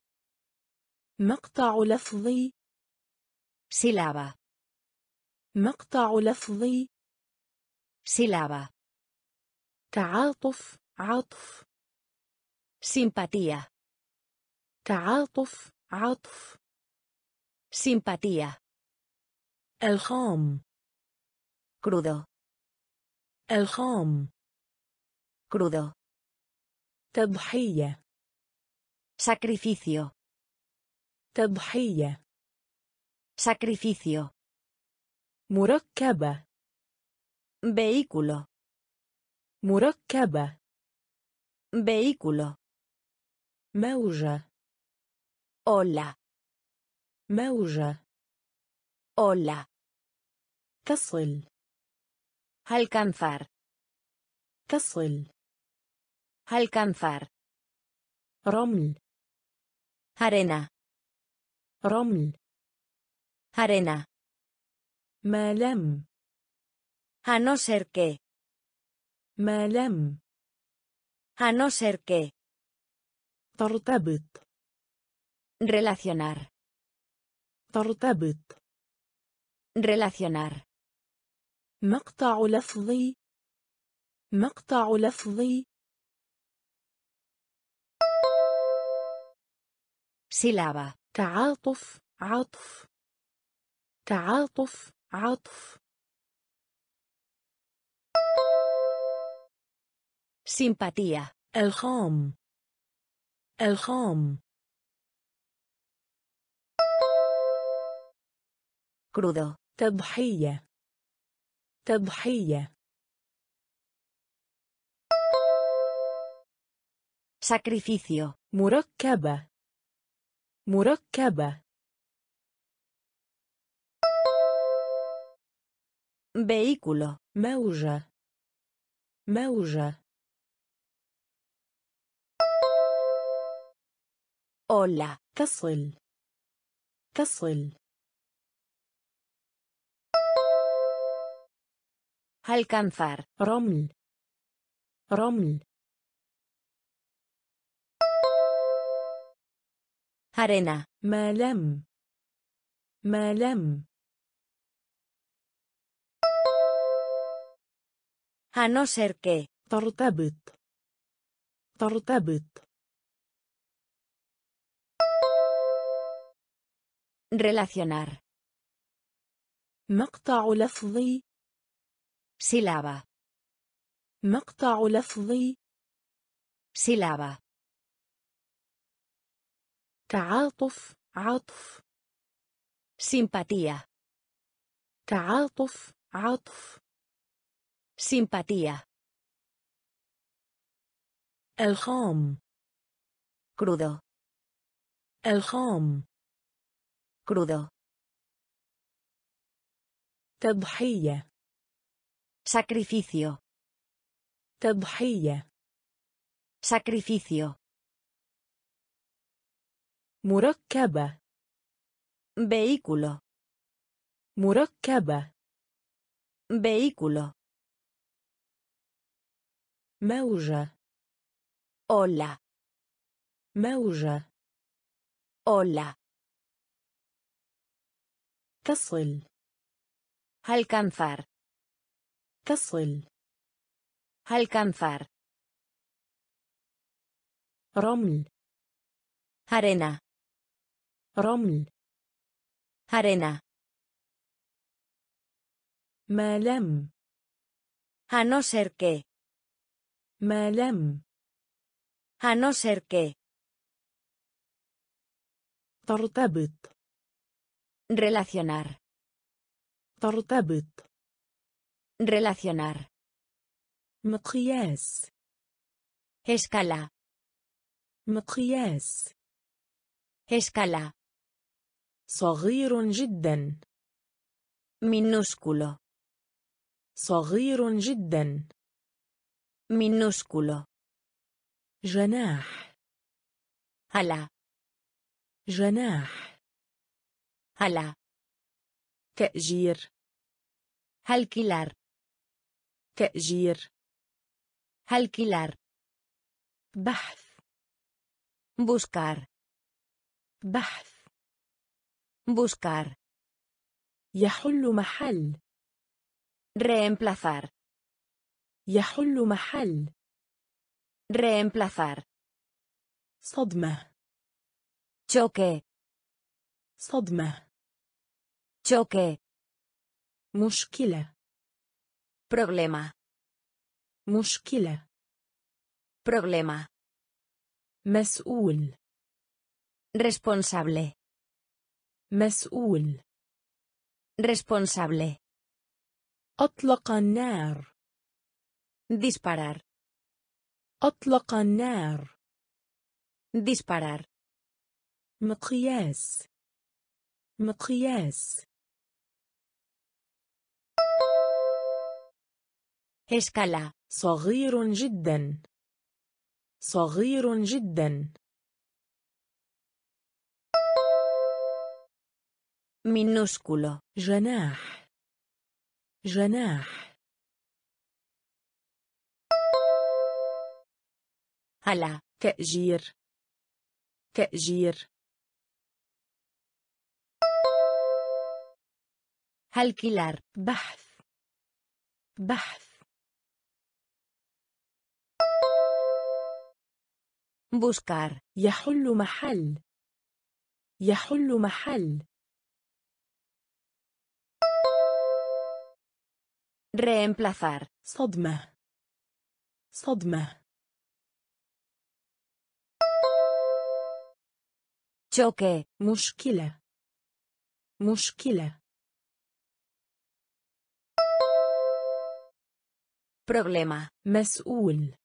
مقطع لفظي. Sílaba. مقطع لفظي. Sílaba. تعاطف عطف. Simpatía. تعاطف عطف. Simpatía. الخام. Crudo. الخام. Crudo. تضحية. Sacrificio. تضحية. Sacrificio. مركبة. Vehículo. مركبة. Vehículo. موجة. Ola. موجة. Ola. تصل. Alcanzar. تصل. Alcanzar. رمل. Arena. رمل. Arena. ما لم. A no ser que. ما لم. A no ser que. ترتبط. Relacionar. ترتبط. Relacionar. مقطع لفظي. مقطع لفظي. sílaba. تعاطف عطف. تعاطف عطف. simpatía. الخام. الخام. crudo. تضحية. تضحية. sacrificio. مركبة. مركبة. vehículo. موجة. موجة. ola. تصل. تصل. alcanzar. رمل. رمل. Arena. ما لم. ما لم. A no ser que. ترتبط. ترتبط. Relacionar. مقطع لفظي. Sílaba. مقطع لفظي. Sílaba. تعاطف عطف. simpatía. تعاطف عطف. simpatía. الخام. crudo. الخام. crudo. تضحية. sacrificio. تضحية. sacrificio. مركبة. vehículo. مركبة. vehículo. موجة. ola. موجة. ola. تصل. alcanzar. تصل. alcanzar. رمل. arena. رمل. arena. ما لم. a no ser que. ما لم. a no ser que. ترتبط. relacionar. ترتبط. relacionar. مقياس. escala. مقياس. escala. صغير جدا. minúsculo. صغير جدا. minúsculo. جناح. ala. جناح. هلا. تأجير. هالكلار. تأجير. هالكلار. بحث. buscar. بحث. buscar. يحل محل. reemplazar. يحل محل. reemplazar. صدمة. choque. صدمة. choque. مشكلة. problema. مشكلة. problema. مسؤول. responsable. مسؤول. responsable. أطلق النار. disparar. أطلق النار. disparar. مقياس. مقياس. escala. صغير جدا. صغير جدا. minúsculo. جناح. جناح. هلا. تأجير. تأجير. هالكلار. بحث. بحث. buscar. يحل محل. يحل محل. reemplazar. صدمة. صدمة. choque. مشكلة. مشكلة. problema. مسؤول.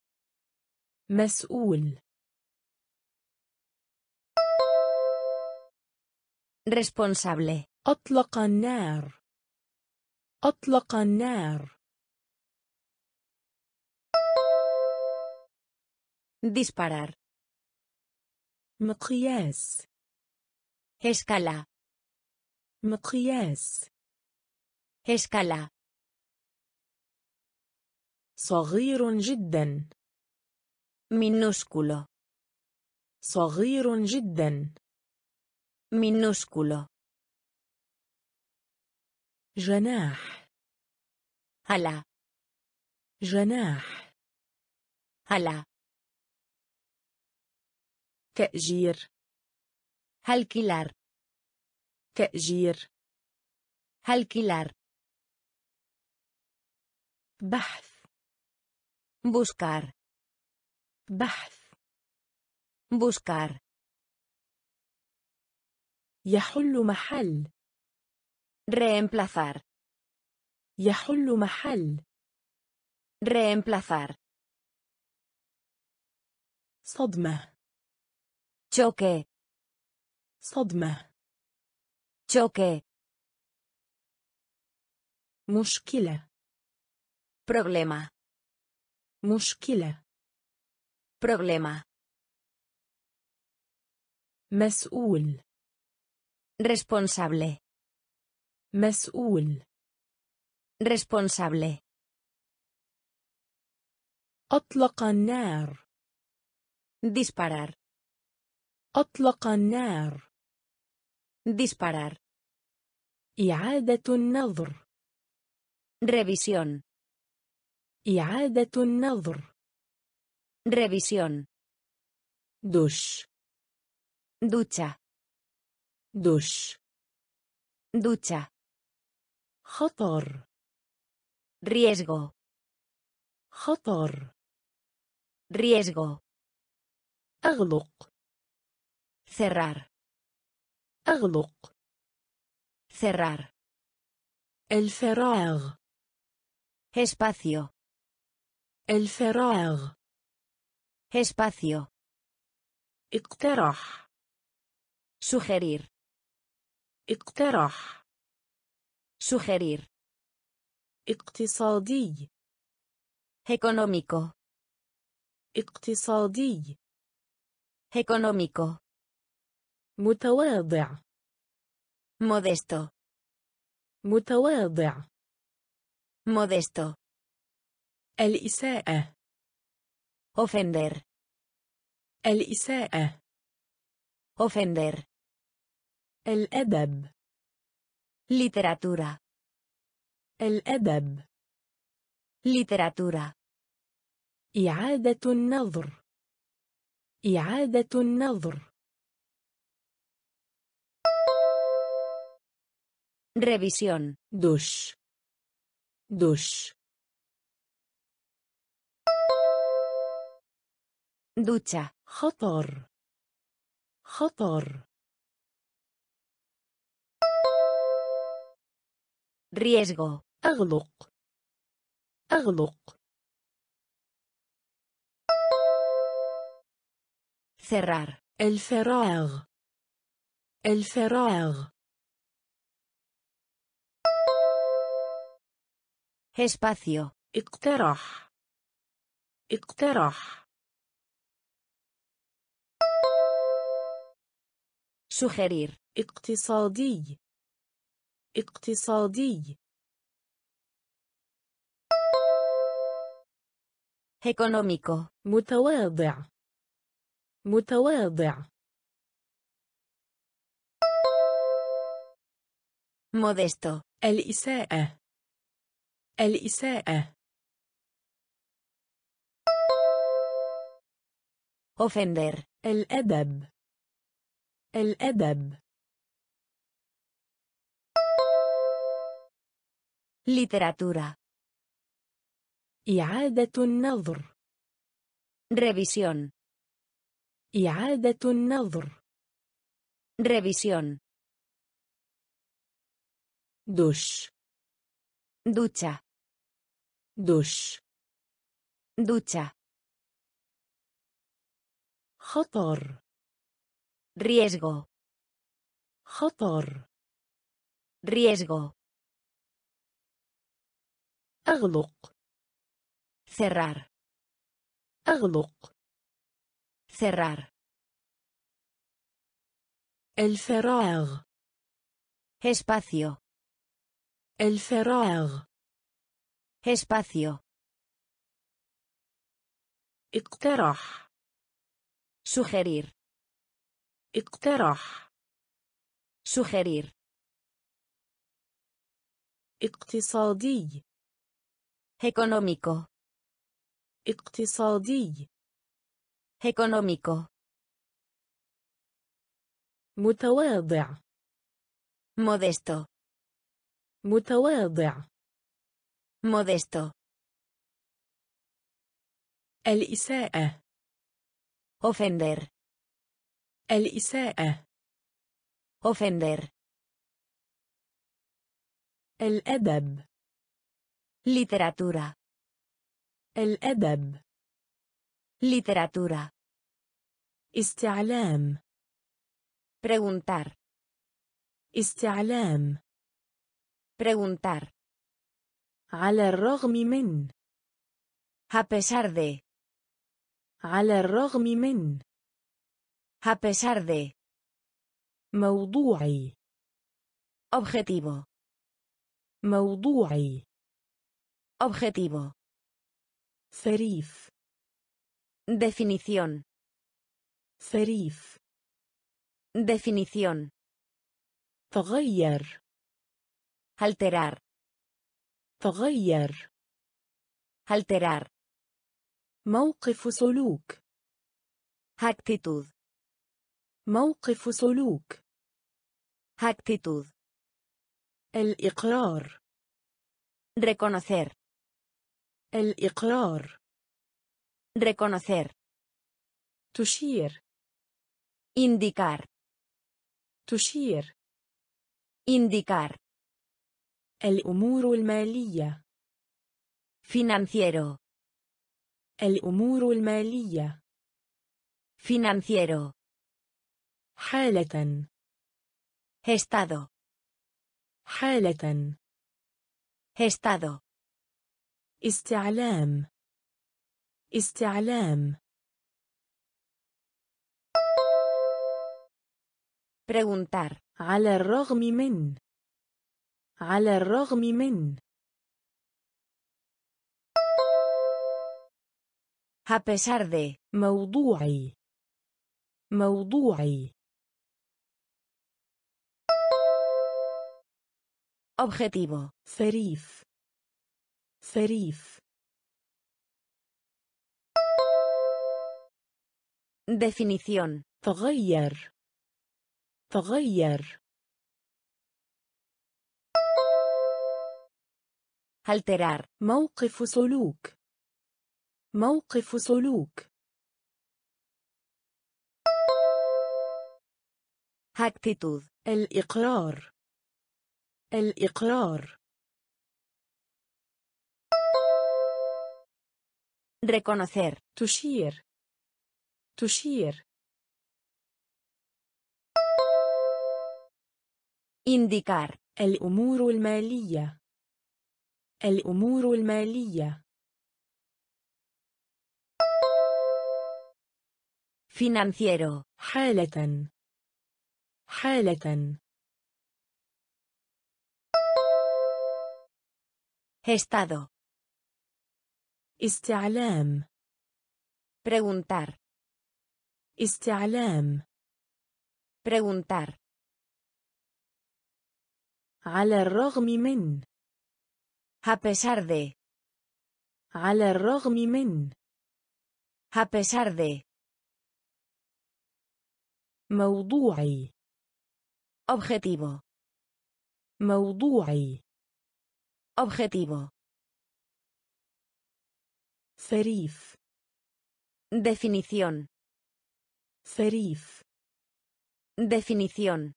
مسؤول. responsable. أطلق النار. أطلق النار. disparar. مقياس. escala. مقياس. escala. صغير جدا. minúsculo. صغير جدا. minúsculo. جناح. هلا. جناح. هلا. تأجير. هالكلار. تأجير. هالكلار. بحث. buscar. بحث. buscar. يحل محل. reemplazar. يحل محل. reemplazar. صدمة. choque. صدمة. choque. مشكلة. problema. مشكلة. problema. مسؤول. responsable. مسؤول. responsable. أطلق النار. disparar. أطلق النار. disparar. إعادة النظر. revisión. إعادة النظر. revisión. dush. ducha. dush. ducha. خطر. riesgo. خطر. riesgo. أغلق. cerrar. أغلق. cerrar. الفراغ. espacio. الفراغ. espacio. اقترح. sugerir. اقترح. sugerir. اقتصادي. económico. اقتصادي. económico. متواضع. Modesto. متواضع. Modesto. الإساءة. Ofender. الإساءة. Ofender. الأدب. Literatura. الأدب. Literatura. إعادة النظر. إعادة النظر. Revisión. Dush. Dush. Ducha. خطر. خطر. Riesgo. أغلق. أغلق. Cerrar. الفراغ. الفراغ. Espacio. اقترح. اقترح. Sugerir. اقتصادي. اقتصادي. Económico. متواضع. متواضع. Modesto. الإساءة. الإساءة. Ofender. الأدب. الأدب. Literatura. إعادة النظر. Revisión. إعادة النظر. Revisión. Dush. Ducha. Dush. Ducha. خطر. Riesgo. خطر. Riesgo. أغلق. Cerrar. أغلق. Cerrar. الفراغ. Espacio. الفراغ. Espacio. اقترح. Sugerir. اقترح. Sugerir. اقتصادي. Económico. اقتصادي. Económico. متواضع. Modesto. متواضع. Modesto. الإساءة. Ofender. الإساءة. Ofender. الأدب. Literatura. الأدب. Literatura. استعلام. Preguntar. استعلام. Preguntar. على الرغم من. A pesar de. على الرغم من. A pesar de. موضوعي. Objetivo. موضوعي. Objetivo. Serif. Definición. Serif. Definición. تغير. Alterar. تغير. Alterar. موقف سلوك. Actitud. موقف سلوك. Actitud. الإقرار. Reconocer. الإقرار. Reconocer. تشير. Indicar. تشير. Indicar. الأمور المالية. Financiero. الأمور المالية. Financiero. حالة. Estado. حالة. Estado. استعلام. استعلام. preguntar. على الرغم من. على الرغم من. A pesar de. موضوعي. موضوعي. Objetivo. ظريف. ظريف. Definición. تغير. تغير. Alterar. موقف سلوك. موقف سلوك. Actitud. الإقرار. الإقرار. Reconocer. تشير. تشير. Indicar. الأمور المالية. الأمور المالية. Financiero. حالة. حالة. Estado. استعلام. Preguntar. استعلام. Preguntar. على الرغم من. A pesar de. على الرغم من. A pesar de. موضوعي. Objetivo. موضوعي. Objetivo. ظريف. Definición. ظريف. Definición.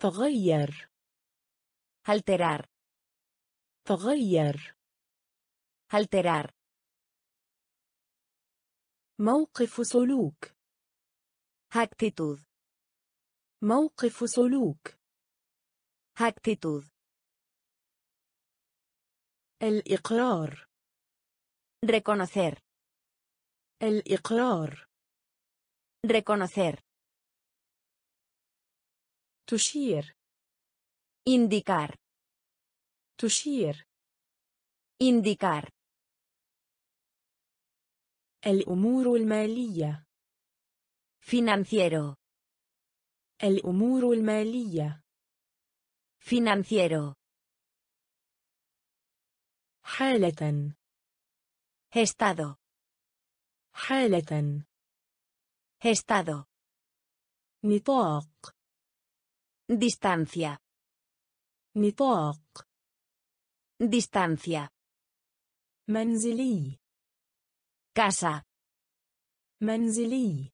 تغير. Alterar. تغير. Alterar. موقف سلوك. Actitud. موقف سلوك. Actitud. الإقرار. Reconocer. الإقرار. Reconocer. تشير. Indicar. تشير. Indicar. الأمور المالية. Financiero. الأمور المالية. Financiero. حالة. Estado. حالة. Estado. نطاق. Distancia. نطاق. Distancia. منزلي. Casa. منزلي.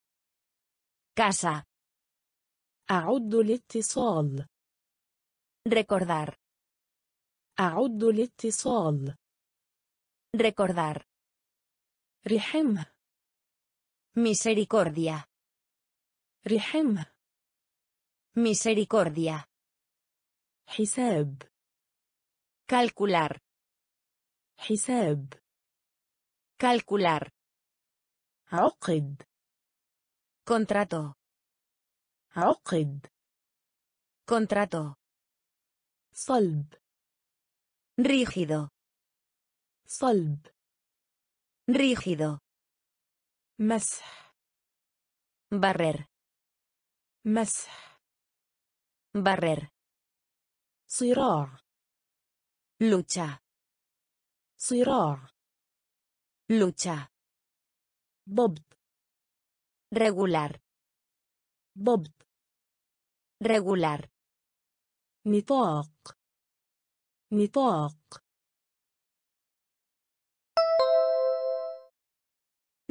Casa. أعد الاتصال. Recordar. أعد الاتصال. Recordar. رحمة. Misericordia. رحمة. Misericordia. حساب. Calcular. حساب. Calcular. عقد. Contrato. عقد. Contrato. صلب. Rígido. صلب. Rígido. مسح. Barrer. مسح. Barrer. صراع. Lucha. صراع. Lucha. ضبط. Regular. ضبط. Regular. نطاق. نطاق.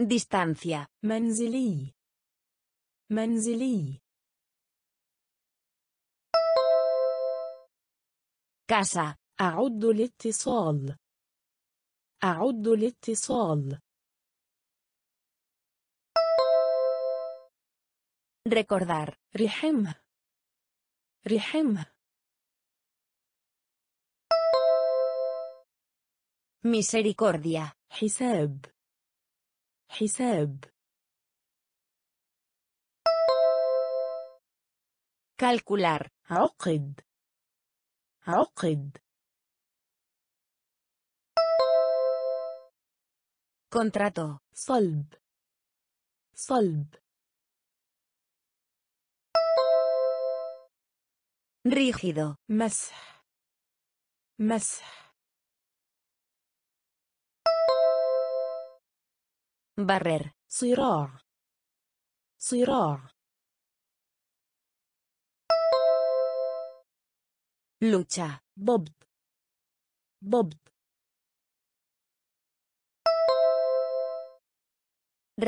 Distancia. منزلي. منزلي. Casa. أعد الاتصال. أعد الاتصال. Recordar. رحمة. رحمة. Misericordia. حساب. حساب. calcular. عقد عقد contrato. صلب صلب rígido. مسح مسح barrer. صراع صراع lucha. ضبط ضبط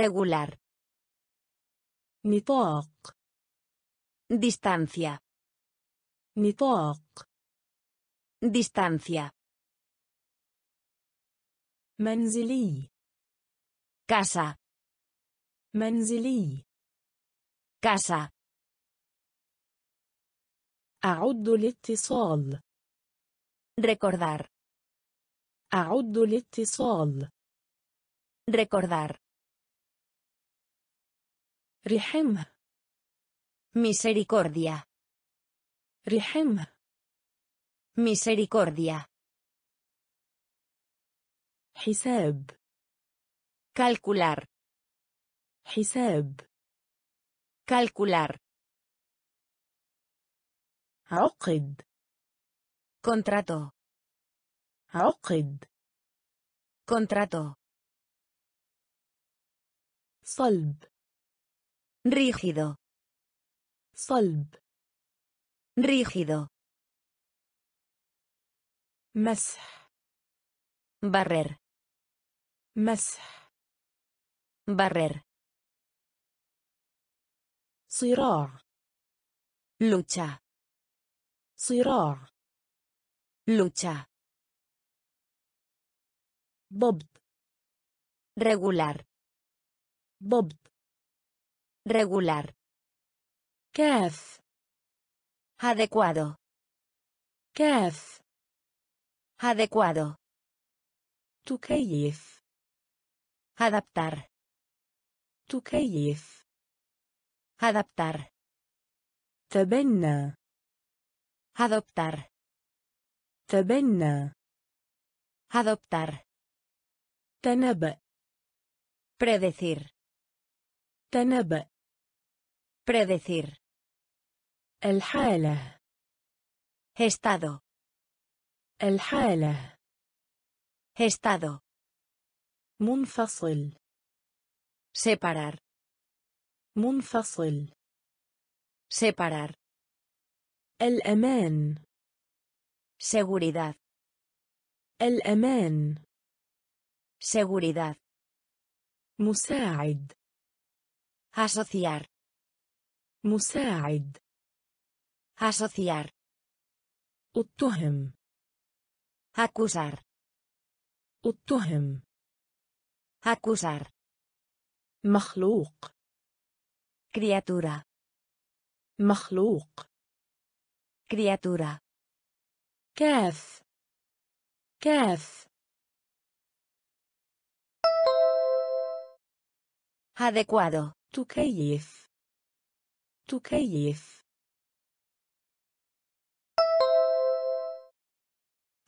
regular. نطاق distancia. نطاق distancia. منزلي casa. منزلي casa. أعد الاتصال. recordar. أعد الاتصال. recordar. رحمة. misericordia. رحمة. misericordia. حساب. calcular. حساب. calcular. عقد. contrato. عقد. contrato. صلب. rígido. صلب. rígido. مسح. barrer. مسح. barrer. صراع. lucha. صراع. lucha. ضبط. regular. ضبط. regular. كاف. adecuado. كاف. adecuado. تكيف. adaptar. تكيف. adaptar. تبنى. adoptar. تبنى. adoptar. تنبأ. predecir. تنبأ. predecir. الحالة. estado. الحالة. estado. منفصل. separar. منفصل. separar. الأمان. seguridad. الأمان. seguridad. مساعد. asociar. مساعد. asociar. اتهم. acusar. اتهم. acusar. مخلوق. criatura. مخلوق. criatura. كاف. كاف. adecuado. تكيف. تكيف.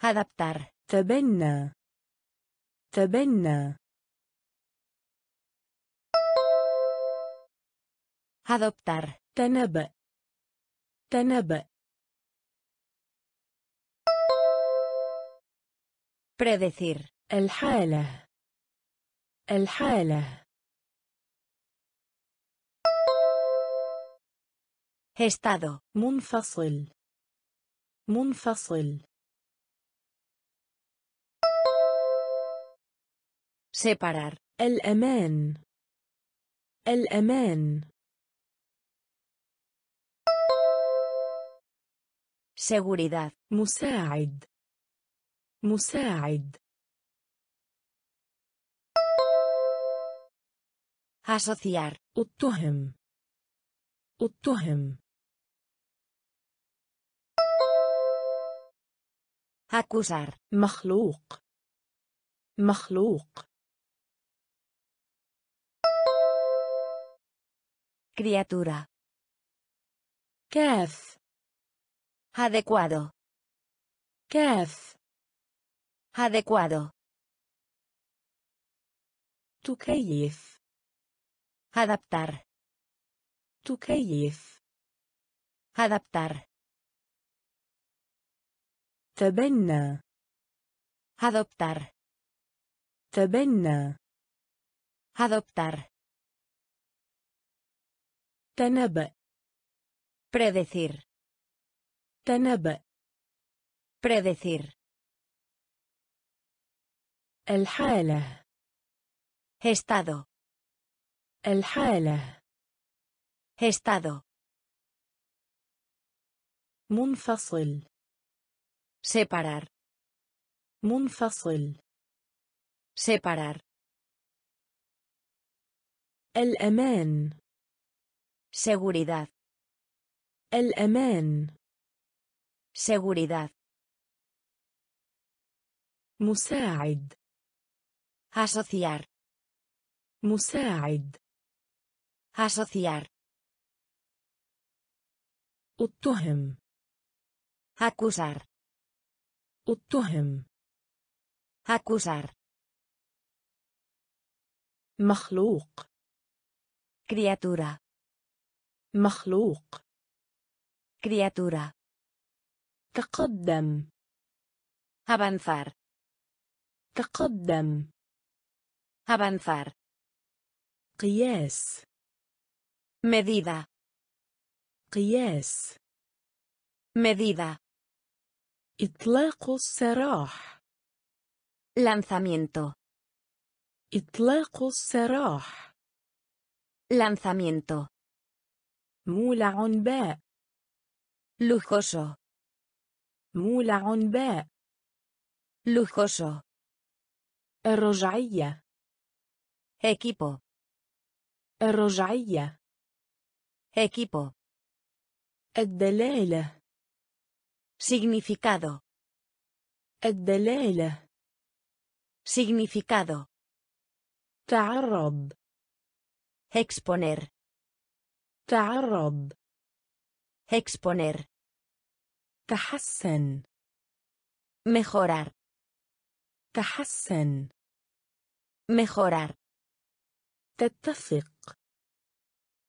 adaptar. تبنى. تبنى. adoptar. تنبأ. تنبأ. predecir. الحالة. الحالة. estado. منفصل. منفصل. separar. الأمان. الأمان. seguridad. مساعد. مساعد. asociar. اتهم. اتهم. acusar. مخلوق. مخلوق. criatura. كاف adecuado كاف adecuado تكيف adaptar تكيف adaptar تبنى adoptar تبنى adoptar تنبأ predecir تنبأ predecir الحالة estado الحالة estado منفصل separar منفصل separar الأمان seguridad الأمان seguridad مساعد asociar مساعد asociar اتهم acusar اتهم acusar مخلوق criatura مخلوق criatura تقدم avanzar تقدم avanzar قياس medida قياس medida إطلاق السراح lanzamiento إطلاق السراح lanzamiento مولع باء lujoso مولع باء lujoso الرجعية equipo الرجعية equipo الدلالة significado الدلالة significado تعرض exponer تعرض exponer تحسن mejorar تحسن mejorar تتفق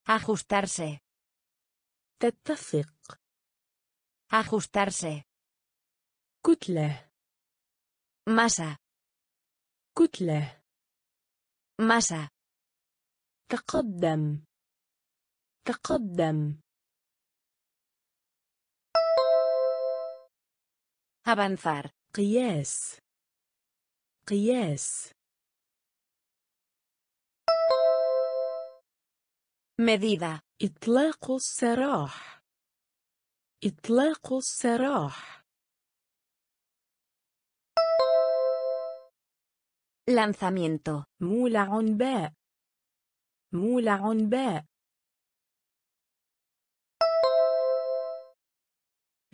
ajustarse تتفق ajustarse كتلة masa كتلة masa تقدم تقدم avanzar قياس قياس medida إطلاق السراح إطلاق السراح lanzamiento مولع باء مولع باء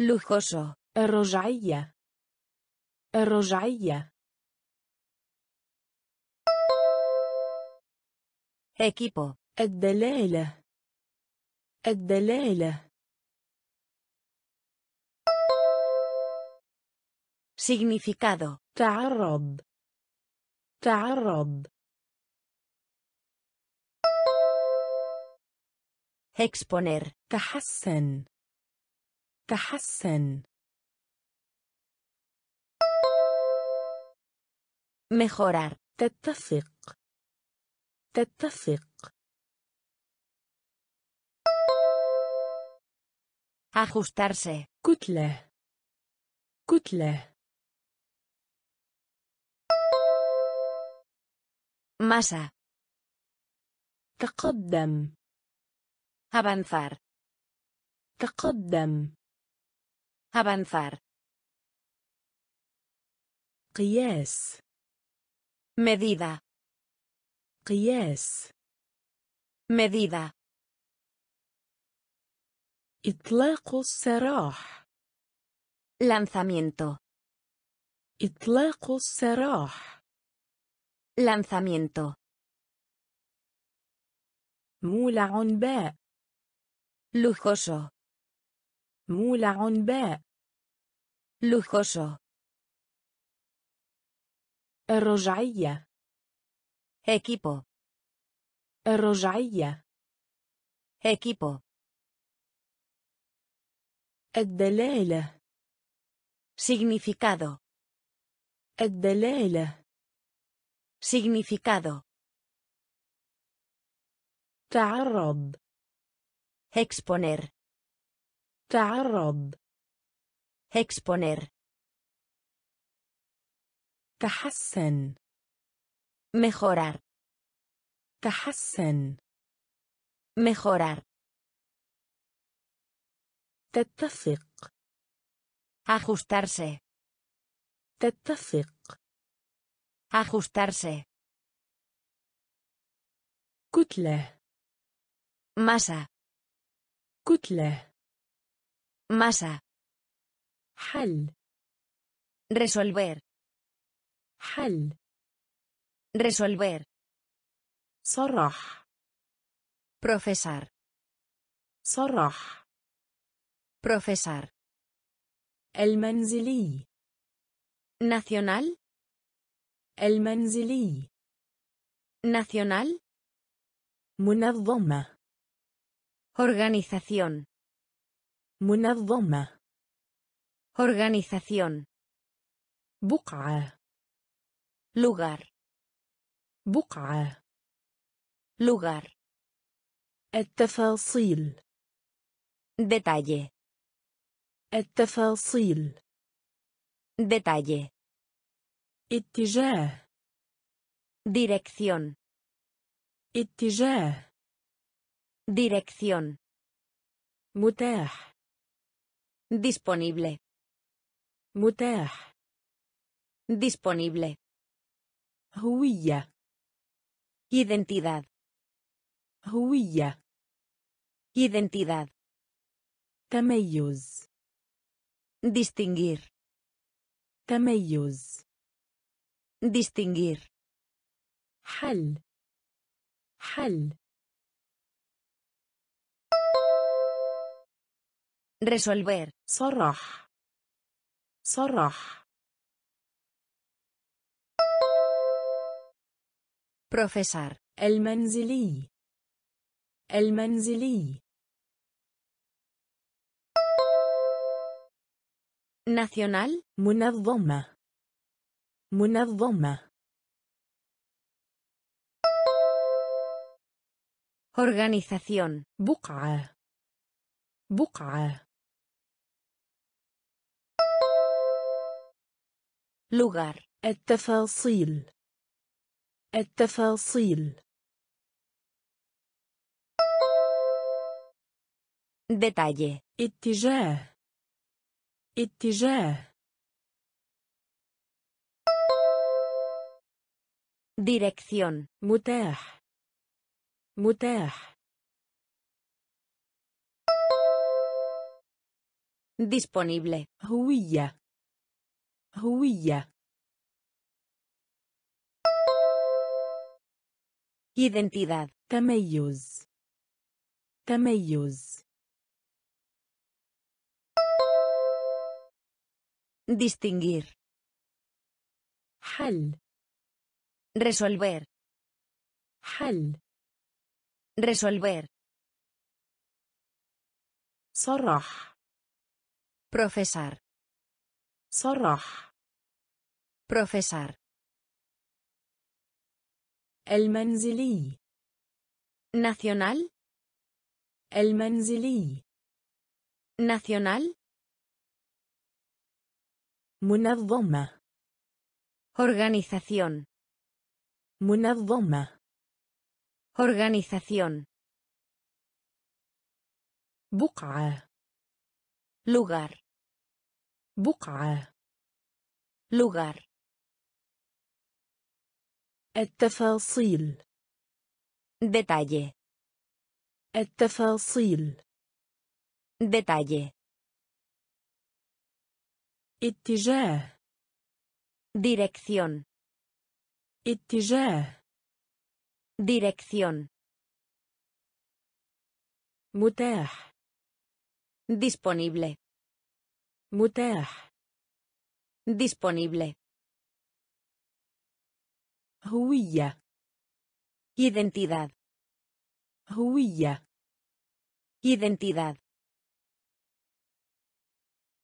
lujoso الرجعية الرجعية equipo الدلالة الدلالة significado تعرض تعرض exponer تحسن تحسن mejorar تتفق تتفق ajustarse كتلة كتلة masa تقدم avanzar تقدم avanzar قياس medida قياس medida إطلاق السراح lanzamiento إطلاق السراح lanzamiento مولع باء lujoso مولع باء. lujoso. الرجعية. equipo. الرجعية. equipo. الدلالة. significado. الدلالة. significado. تعرض. exponer. تعرض. exponer. تحسن. mejorar. تحسن. mejorar. تتفق. ajustarse. تتفق. ajustarse. كتلة. masa. كتلة. masa. حل. resolver. حل. resolver. صرح. profesar. صرح. profesar. المنزلي. nacional. المنزلي. nacional. منظمة. organización. منظمة. organización. بقعة. lugar. بقعة. lugar. التفاصيل. detalle. التفاصيل. detalle. اتجاه. dirección. اتجاه. dirección. متاح. disponible. متاح. disponible. هوية. identidad. هوية. identidad. تميز. distinguir. تميز. distinguir. حل. حل. resolver. صرح. صرح. profesar. المنزلي. المنزلي. nacional. منظمة. منظمة. organización. بقعة. بقعة. lugar. التفاصيل. التفاصيل. detalle. اتجاه. اتجاه. dirección. متاح. متاح. disponible. هوية. هوية. identidad. تميز. تميز. distinguir. حل. resolver. حل. resolver. صرح. profesar. صرح. profesar. المنزلي. nacional. المنزلي. nacional. منظمة. organización. منظمة. organización. بقعة. lugar. بقعة. lugar. التفاصيل. detalle. التفاصيل. detalle. اتجاه. dirección. اتجاه. dirección. متاح. disponible. متاح. Disponible. هوية. Identidad. هوية. Identidad.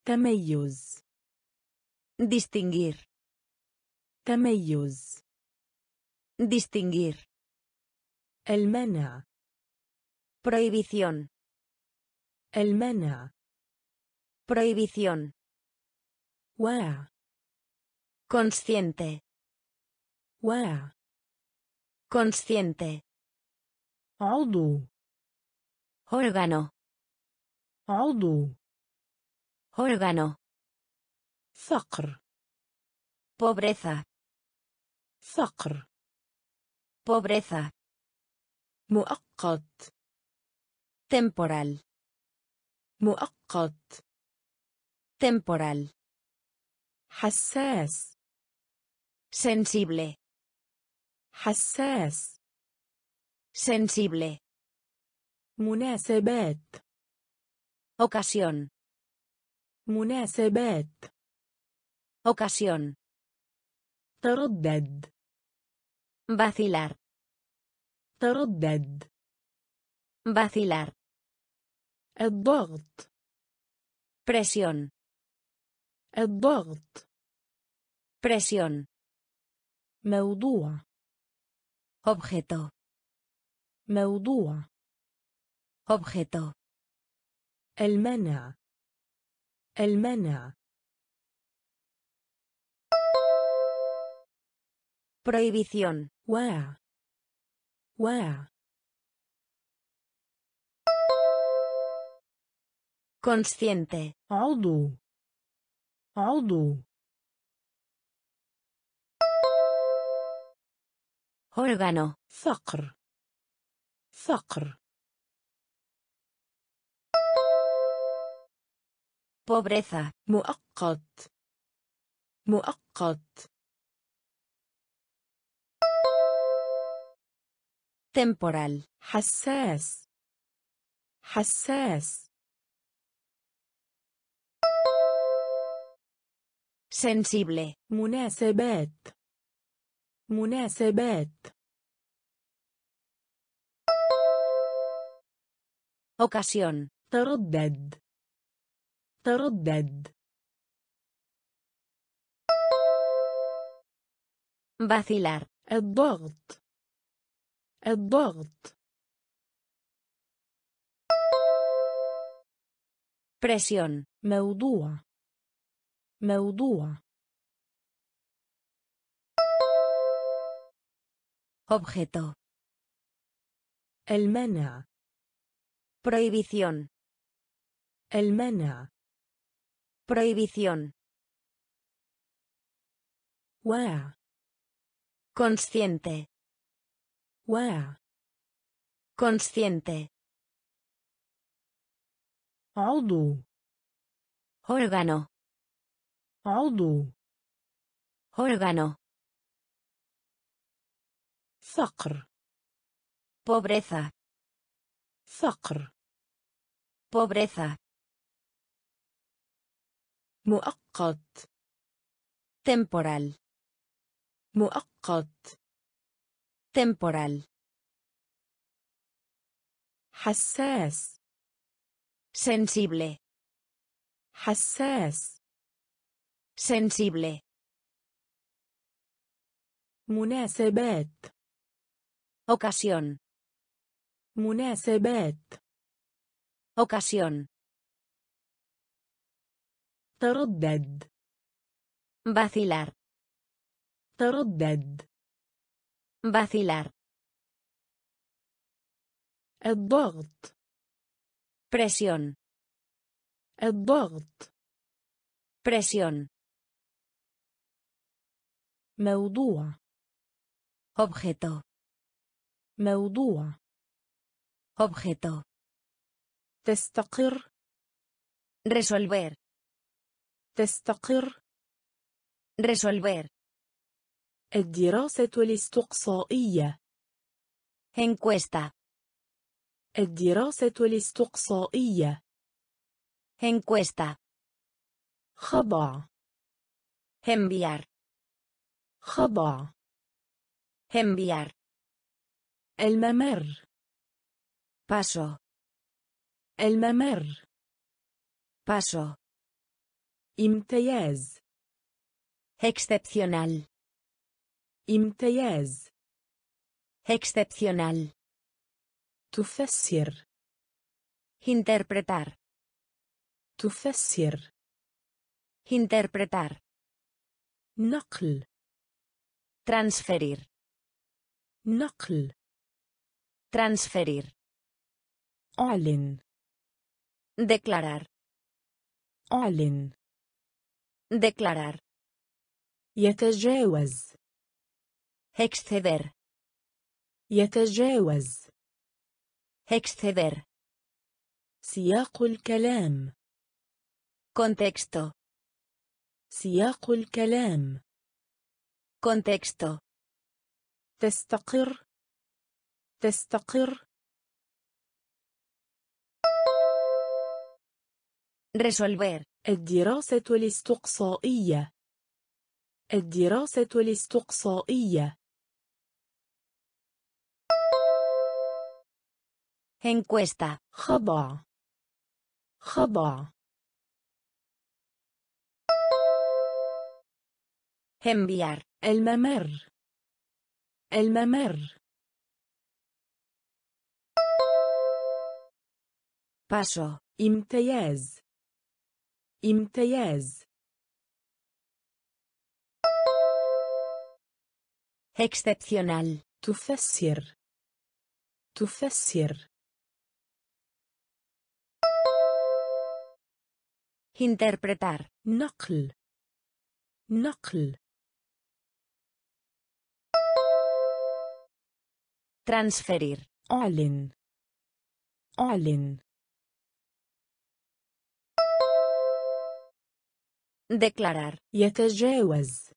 تميز. Distinguir. تميز. Distinguir. المنع. Prohibición. المنع. Prohibición. Wa. Consciente. Wa. Consciente. عضو. Órgano. عضو. Órgano. فقر. Pobreza. فقر. Pobreza. مؤقت. Temporal. مؤقت. Temporal. حساس. Sensible. حساس. Sensible. مناسبات. Ocasión. مناسبات. Ocasión. تردد. Vacilar. تردد. Vacilar. الضغط. Presión. الضغط. Presión. موضوع. Objeto. موضوع. Objeto. المنع. المنع. Prohibición. Wa. Wa. Consciente. عضو. عضو. órgano. فقر. فقر. pobreza. مؤقت. مؤقت. temporal. حساس. حساس. sensible. مناسبات. مناسبات. ocasión. تردد. تردد. vacilar. الضغط. الضغط. presión. موضوع. موضوع. objeto. المنع. prohibición. المنع. prohibición. wa. consciente. wa. consciente. عضو. órgano. عضو. órgano. فقر. pobreza. فقر. pobreza. مؤقت. temporal. مؤقت. temporal. حساس. sensible. حساس. sensible. مناسبات. ocasión. مناسبات. ocasión. تردد. vacilar. تردد. vacilar. الضغط. presión. الضغط. presión. موضوع. objeto. موضوع. objeto. تستقر. resolver. تستقر. resolver. الدراسة الاستقصائية. encuesta. الدراسة الاستقصائية. Encuesta. خضع. Enviar. خضع. Enviar. الممر. Paso. الممر. Paso. امتياز. Excepcional. امتياز. Excepcional. تفسر. Interpretar. تفسر. Interpretar. نقل. Transferir. نقل. Transferir. أعلن. Declarar. أعلن. Declarar. يتجاوز. Exceder. يتجاوز. Exceder. سياق الكلام. Contexto. سياق الكلام. Contexto. تستقر. تستقر. Resolver. الدراسة الاستقصائية. الدراسة الاستقصائية. Encuesta. خضع. خضع. Enviar. الممر. الممر. Paso. امتياز. امتياز. Excepcional. تفسر. تفسر. Interpretar. نقل. نقل. Transferir. أعلن. أعلن. Declarar. يتجاوز.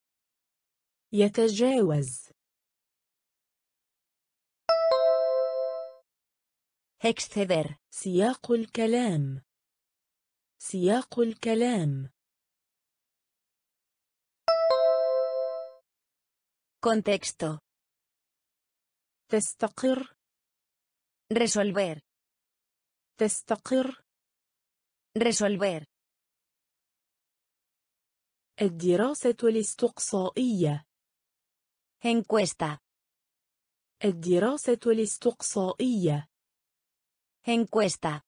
يتجاوز. Exceder. سياق الكلام. سياق الكلام. Contexto. تستقر. Resolver. تستقر. Resolver. الدراسة الاستقصائية. Encuesta. الدراسة الاستقصائية. Encuesta.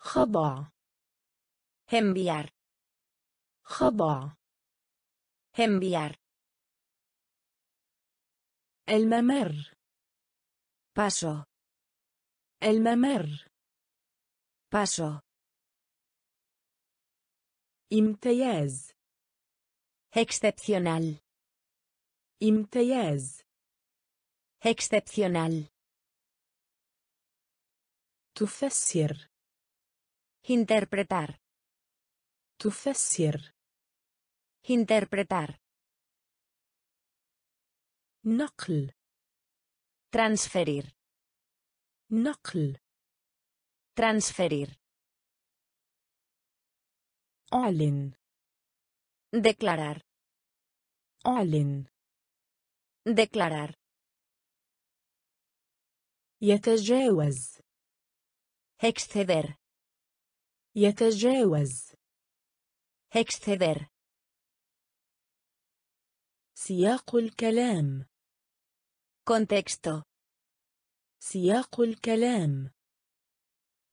خضع. Enviar. خضع. Enviar. الممر. Paso. الممر. Paso. امتياز. Excepcional. امتياز. Excepcional. تفسر. Interpretar. تفسر. Interpretar. نقل. Transferir. نقل. Transferir. أعلن. Declarar. أعلن. Declarar. يتجاوز. Exceder. يتجاوز. Exceder. سياق الكلام. Contexto. سياق الكلام.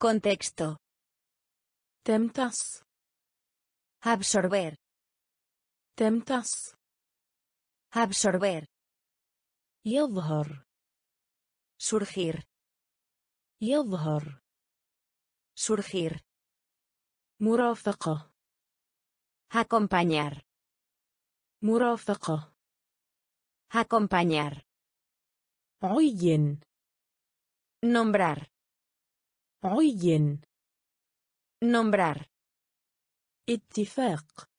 Contexto. تمتص. Absorber. تمتص. Absorber. يظهر. Surgir. يظهر. Surgir. مرافقة. Acompañar. مرافقة. Acompañar. عين. Nombrar. عين. Nombrar. اتفاق.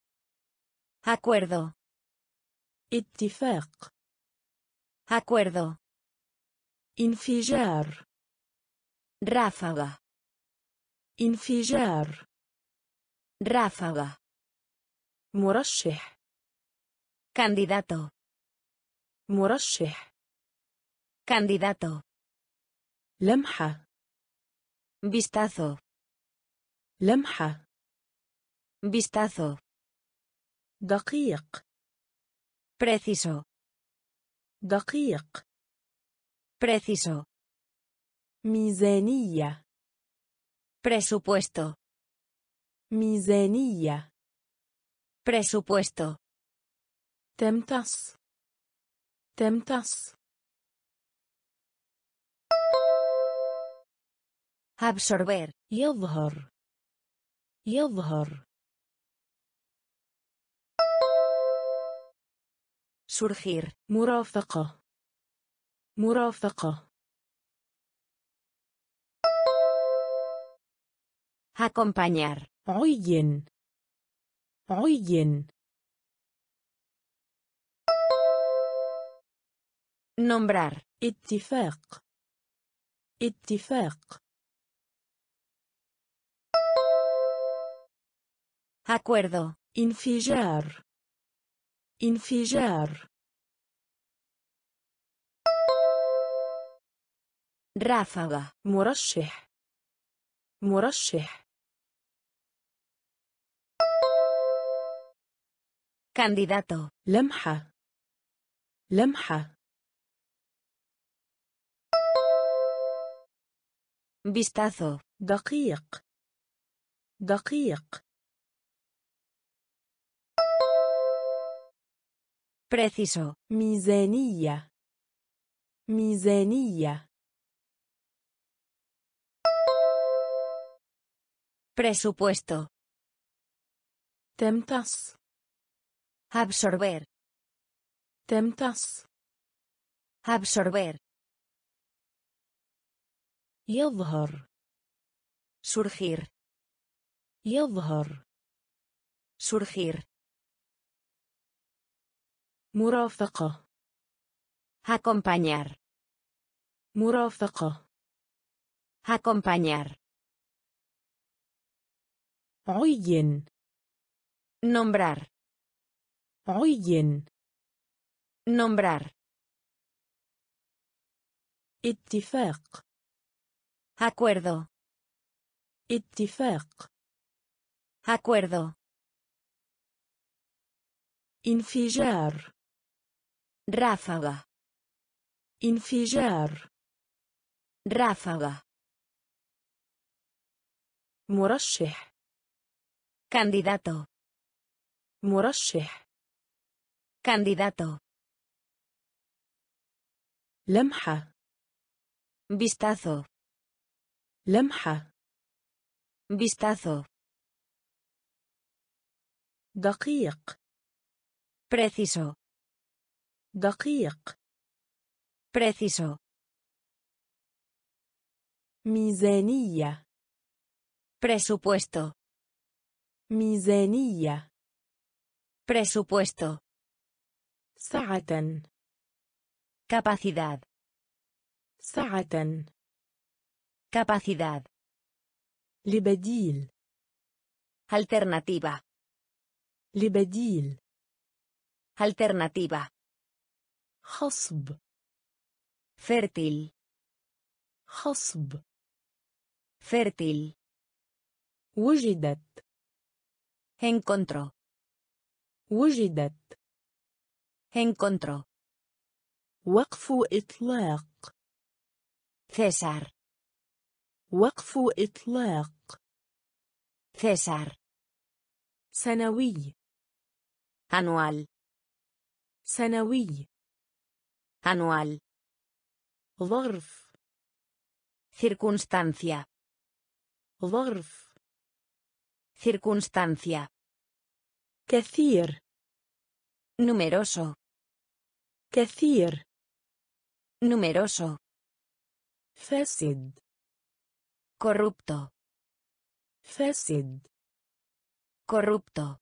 Acuerdo. اتفاق. Acuerdo. انفجار. Ráfaga. انفجار ráfaga مرشح candidato مرشح candidato لمحة vistazo لمحة vistazo دقيق preciso دقيق preciso ميزانية presupuesto ميزانية presupuesto تمتص تمتص absorber يظهر يظهر surgir مرافقة مرافقة acompañar عين عين nombrar اتفاق اتفاق acuerdo انفجار انفجار ráfaga مرشح مرشح candidato لمحة لمحة vistazo دقيق دقيق preciso ميزانية ميزانية presupuesto تمتص absorber تمتص absorber يظهر surgir يظهر surgir مرافقة acompañar مرافقة acompañar عين nombrar عين nombrar اتفاق acuerdo اتفاق acuerdo انفجار ráfaga انفجار ráfaga مرشح candidato مرشح candidato لمحة vistazo لمحة vistazo دقيق preciso دقيق preciso ميزانية presupuesto ميزانية presupuesto ساعة capacidad ساعة capacidad لبديل alternativa لبديل alternativa خصب fértil خصب fértil وجدت encontró وجدت encontró. وقف إطلاق. César. وقف إطلاق. César. سنوي. Anual. سنوي. Anual. ظرف. Circunstancia. ظرف. Circunstancia. كثير. Numeroso. كثير numeroso فاسد corrupto فاسد corrupto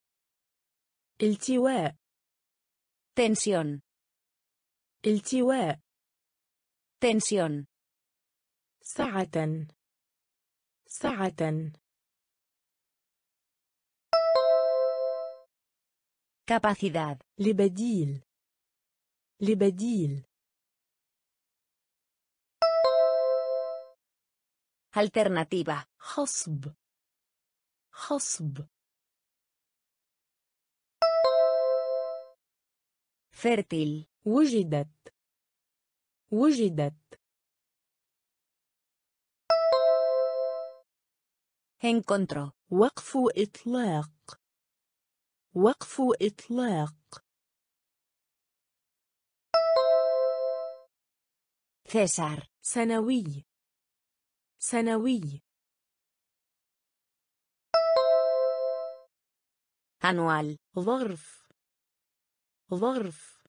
التواء tensión التواء tensión ساعة ساعة. Capacidad. لبديل. لبديل. Alternativa. خصب. خصب. Fértil. وجدت. وجدت. Encontró. وقف إطلاق. وقف إطلاق. César. سنوي. سنوي. Anual. ظرف. ظرف.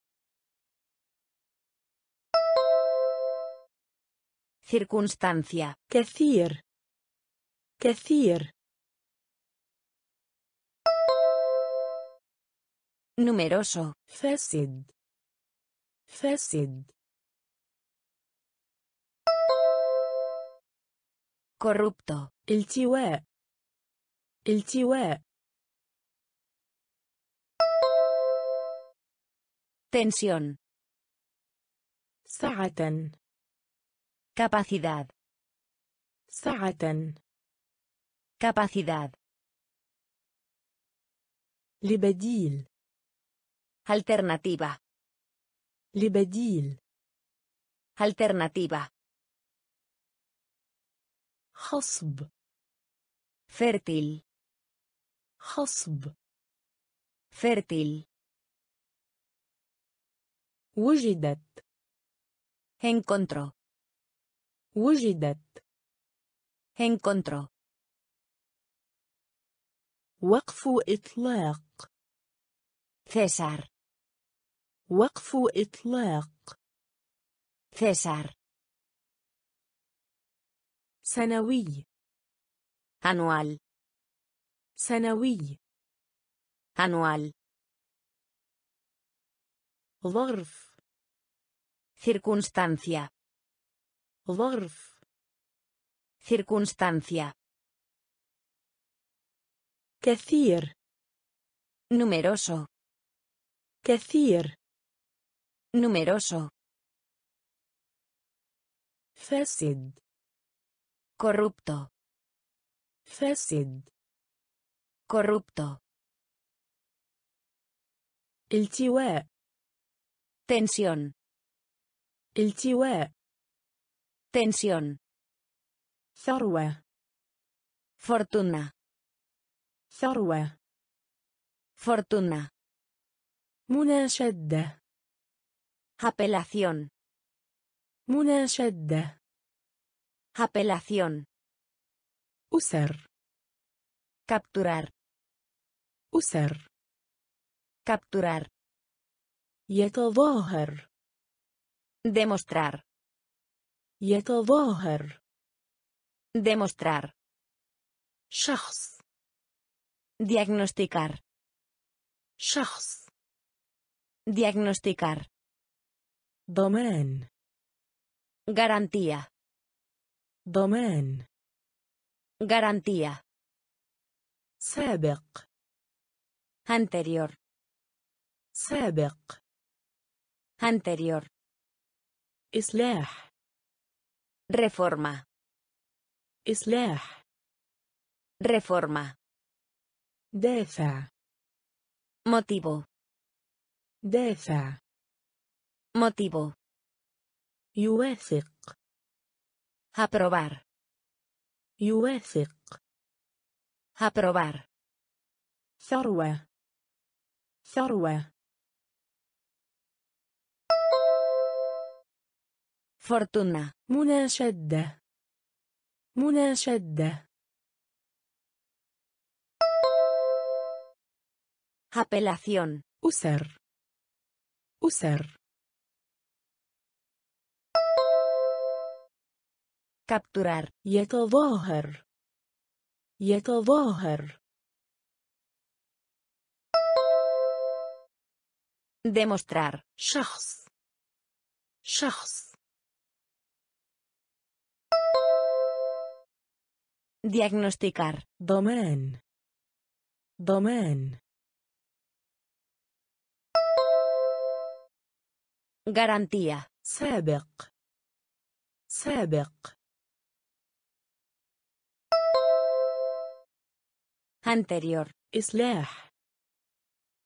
Circunstancia. كثير. كثير. Numeroso. فاسد. فاسد. Corrupto. التواء. التواء. Tensión. ساعة. Capacidad. ساعة. Capacidad. لبديل. Alternativa. لبديل. Alternativa. خصب. Fértil. خصب. Fértil. وجدت. Encontró. وجدت. Encontró. وقف إطلاق. César. وقف إطلاق. César. سنوي. Anual. سنوي. Anual. ظرف. Circunstancia. ظرف. Circunstancia. كثير. Numeroso. كثير. Numeroso. فاسد. Corrupto. فاسد. Corrupto. التواء. Tensión. التواء. Tensión. ثروة. Fortuna. ثروة. Fortuna. مناشدة. Apelación. مناشدة. Apelación. أسر. Capturar. أسر. Capturar. يتظاهر. Demostrar. يتظاهر. Demostrar. شخص. Diagnosticar. شخص. Diagnosticar. ضمان. Garantía. ضمان. Garantía. سابق. Anterior. سابق. Anterior. إصلاح. Reforma. إصلاح. Reforma. دافع. Motivo. دافع. Motivo. يوافق. Aprobar. يوافق. Aprobar. ثروة. ثروة. Fortuna. مناشدة. مناشدة. Apelación. أسر. أسر. Capturar. يتظاهر. يتظاهر. Demostrar. شخص. شخص. diagnosticar. Domän. Domän. Garantía. سابق. سابق. anterior. إصلاح.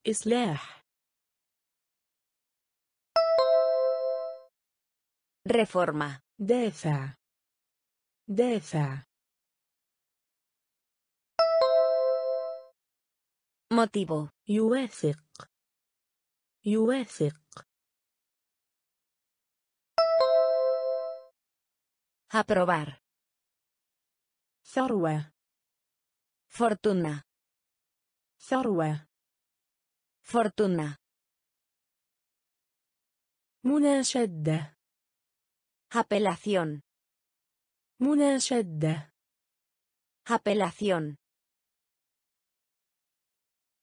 إصلاح. reforma. دافع. دافع. motivo. يوافق. يوافق. aprobar. ثروة. fortuna. ثروة. fortuna. مناشدة. apelación. مناشدة. apelación.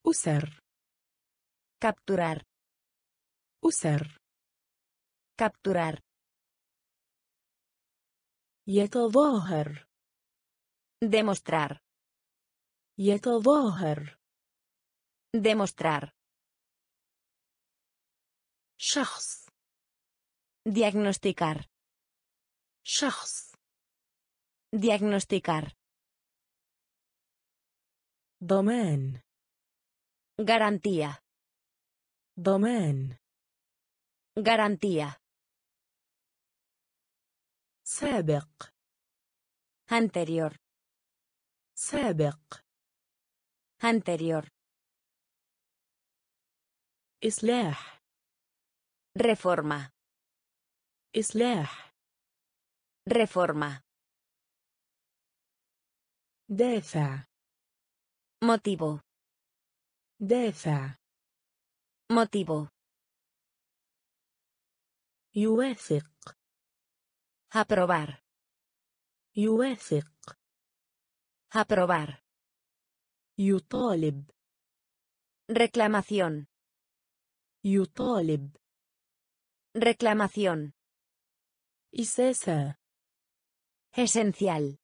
usar. capturar. usar. capturar. يتظاهر. demostrar. يتظاهر. demostrar. شخص. diagnosticar. شخص. diagnosticar. ضمان. garantía. ضمان. garantía. سابق. anterior. سابق. anterior. إصلاح. reforma. إصلاح. reforma. دافع. motivo. دافع. motivo. يوافق. aprobar. يوافق. aprobar. يطالب. reclamación. يطالب. reclamación. إساسة. esencial.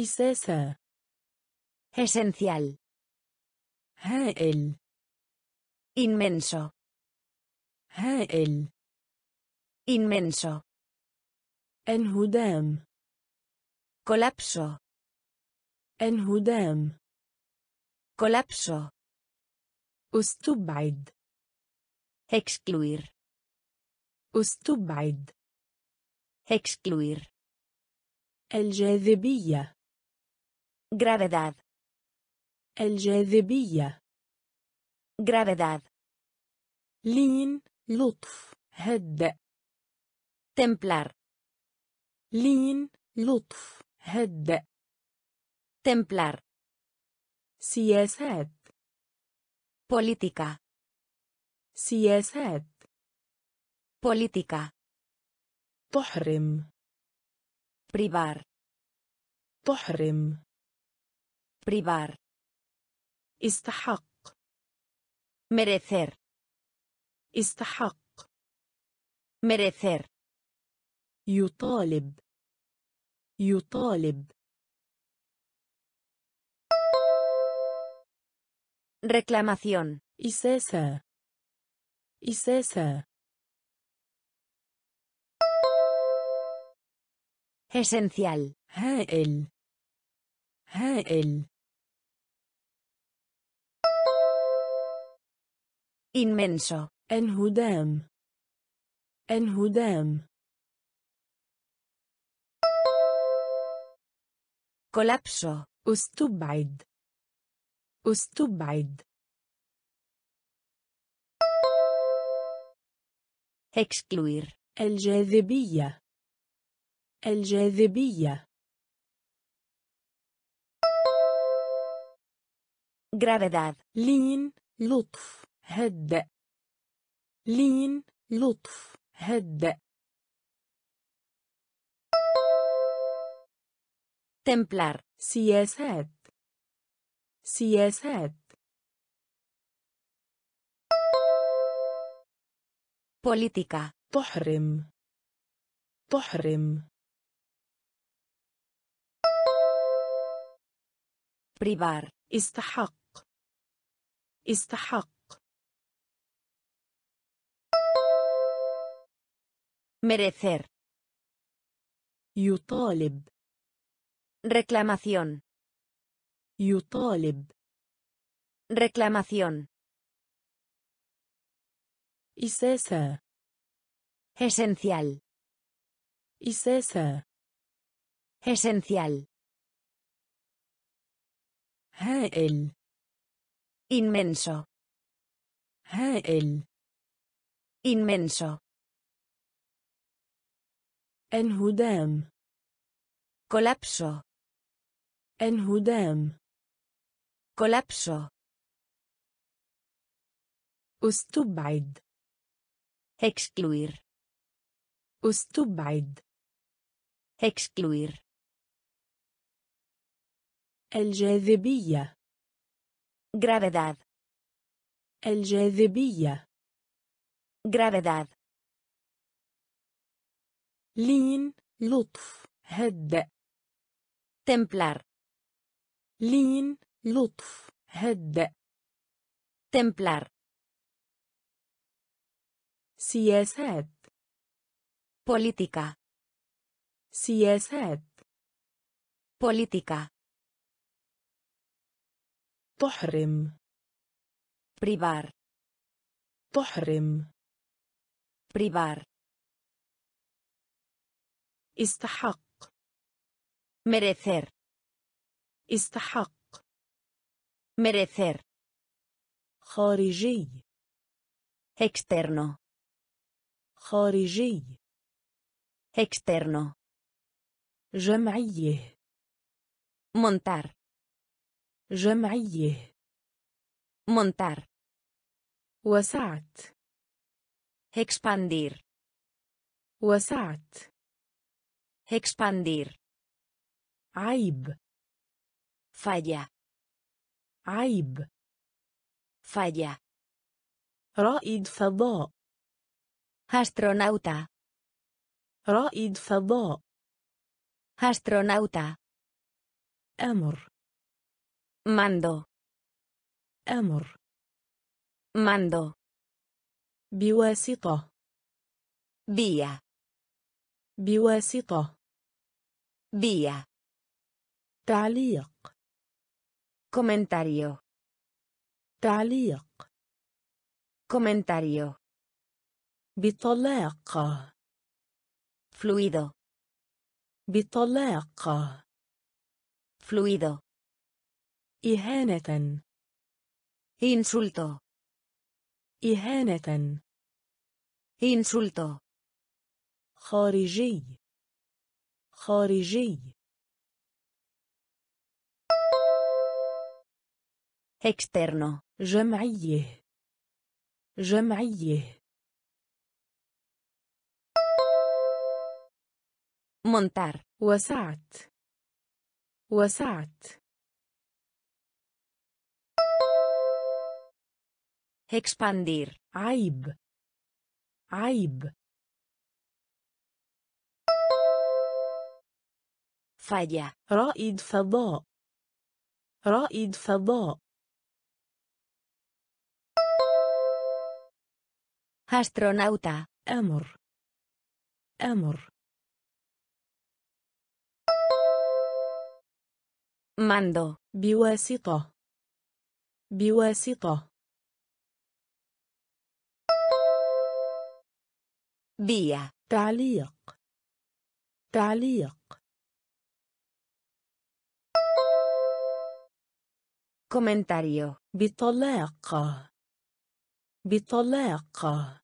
إساسة. esencial. هائل. inmenso. هائل. inmenso. انهدام. colapso. انهدام. colapso. استبعد. excluir. استبعد. excluir. الجاذبية. gravedad. الجاذبية. gravedad. لين. لطف. هدأ. templar. لين. لطف. هدأ. templar. سياسات. política. سياسات. política. تحرم. privar. تحرم. privar. استحق. merecer. استحق. merecer. يطالب. يطالب. reclamación. إساسة. إساسة. esencial. هائل. هائل. inmenso. انهدام. انهدام. colapso. استبعد. استبعد. excluir. الجاذبية. الجاذبية. gravedad. لين. لطف. هدأ. لين. لطف. هدأ. templar. سياسات. سياسات. política. تحرم. تحرم. privar. استحق. استحق. merecer. يطالب. reclamación. يطالب. reclamación. إساسة. esencial. إساسة. esencial. هائل. inmenso. هائل. inmenso. انهدام. colapso. انهدام. colapso. استبعد. excluir. استبعد. excluir. الجاذبية. gravedad. الجاذبية. gravedad. لين لطف هدأ. templar. لين لطف هدأ. templar. سياسات. política. سياسات. política. تحرم. privar. تحرم. privar. استحق. merecer. استحق. merecer. خارجي. externo. خارجي. externo. جمعية. montar. جمعية. montar. وسعت. expandir. وسعت. expandir. عيب. falla. عيب. falla. رائد فضاء. astronauta. رائد فضاء. astronauta. أمر. mando. أمر. mando. بواسطة. vía. بواسطة. vía. تعليق. comentario. تعليق. comentario. بطلاقة. fluido. بطلاقة. fluido. إهانة. insulto. إهانة. insulto. خارجي. خارجي. externo. جمعية. جمعية. montar. وسعت. وسعت. expandir. عيب. عيب. falla. رائد فضاء. رائد فضاء. astronauta. أمر. أمر. mando. بواسطة. بواسطة. vía. تعليق. تعليق. comentario. بطلاقة. بطلاقة.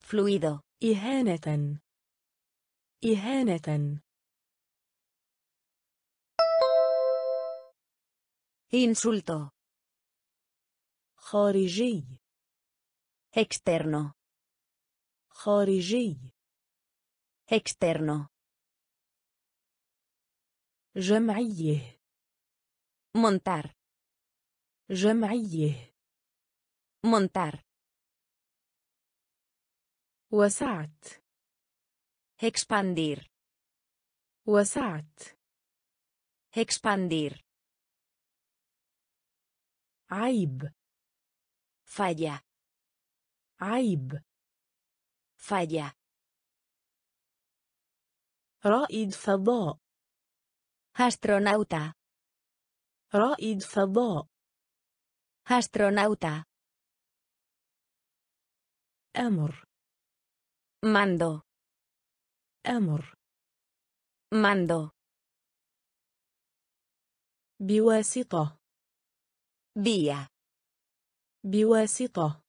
fluido. إهانة. إهانة. insulto. خارجي. externo. خارجي. externo. جمعية. montar. جمعية. montar. وسعت. expandir. وسعت. Expandir. عيب. Falla. عيب. Falla. رائد فضاء. Astronauta. رائد فضاء. Astronauta. أمر. Mando. أمر. Mando. بواسطة. Vía. بواسطة.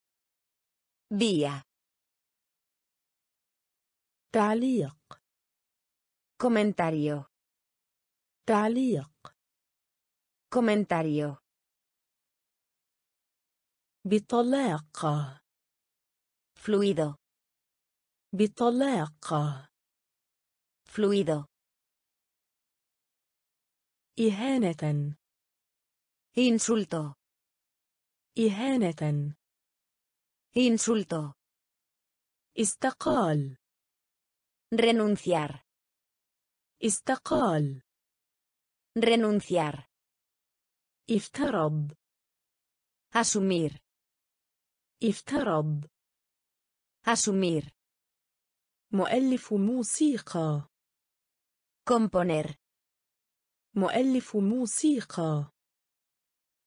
Vía. تعليق. Comentario. تعليق. Comentario. بطلاقة. Fluido. بطلاقة. Fluido. إهانة. Insulto. إهانة. Insulto. استقال. Renunciar. استقال. Renunciar. افترض. Asumir. افترض. Asumir. مؤلف موسيقى. Componer. مؤلف موسيقى.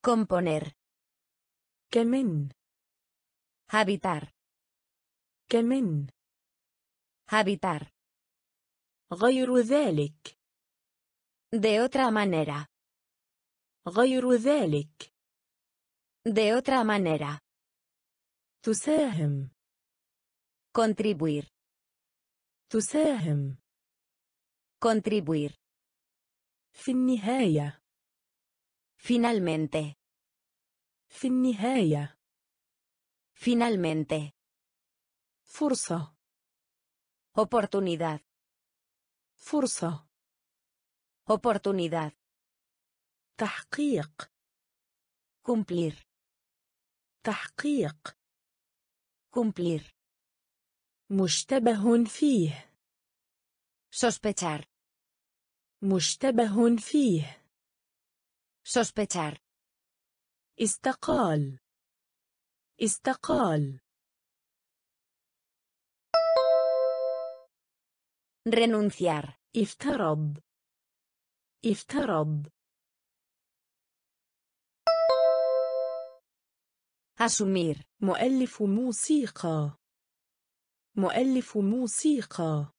Componer. كمن. Habitar. كمن. Habitar. غير ذلك. De otra manera. غير ذلك. De otra manera. تساهم. Contribuir. تساهم. Contribuir. في النهاية. Finalmente. في النهاية. Finalmente. فرصة. Oportunidad. فرصة. Oportunidad. تحقيق. Cumplir. تحقيق. Cumplir. مشتبه فيه. Sospechar. مشتبه فيه. Sospechar. استقال. استقال. Renunciar. افترض. افترض. Asumir. مؤلف موسيقى. مؤلف موسيقى.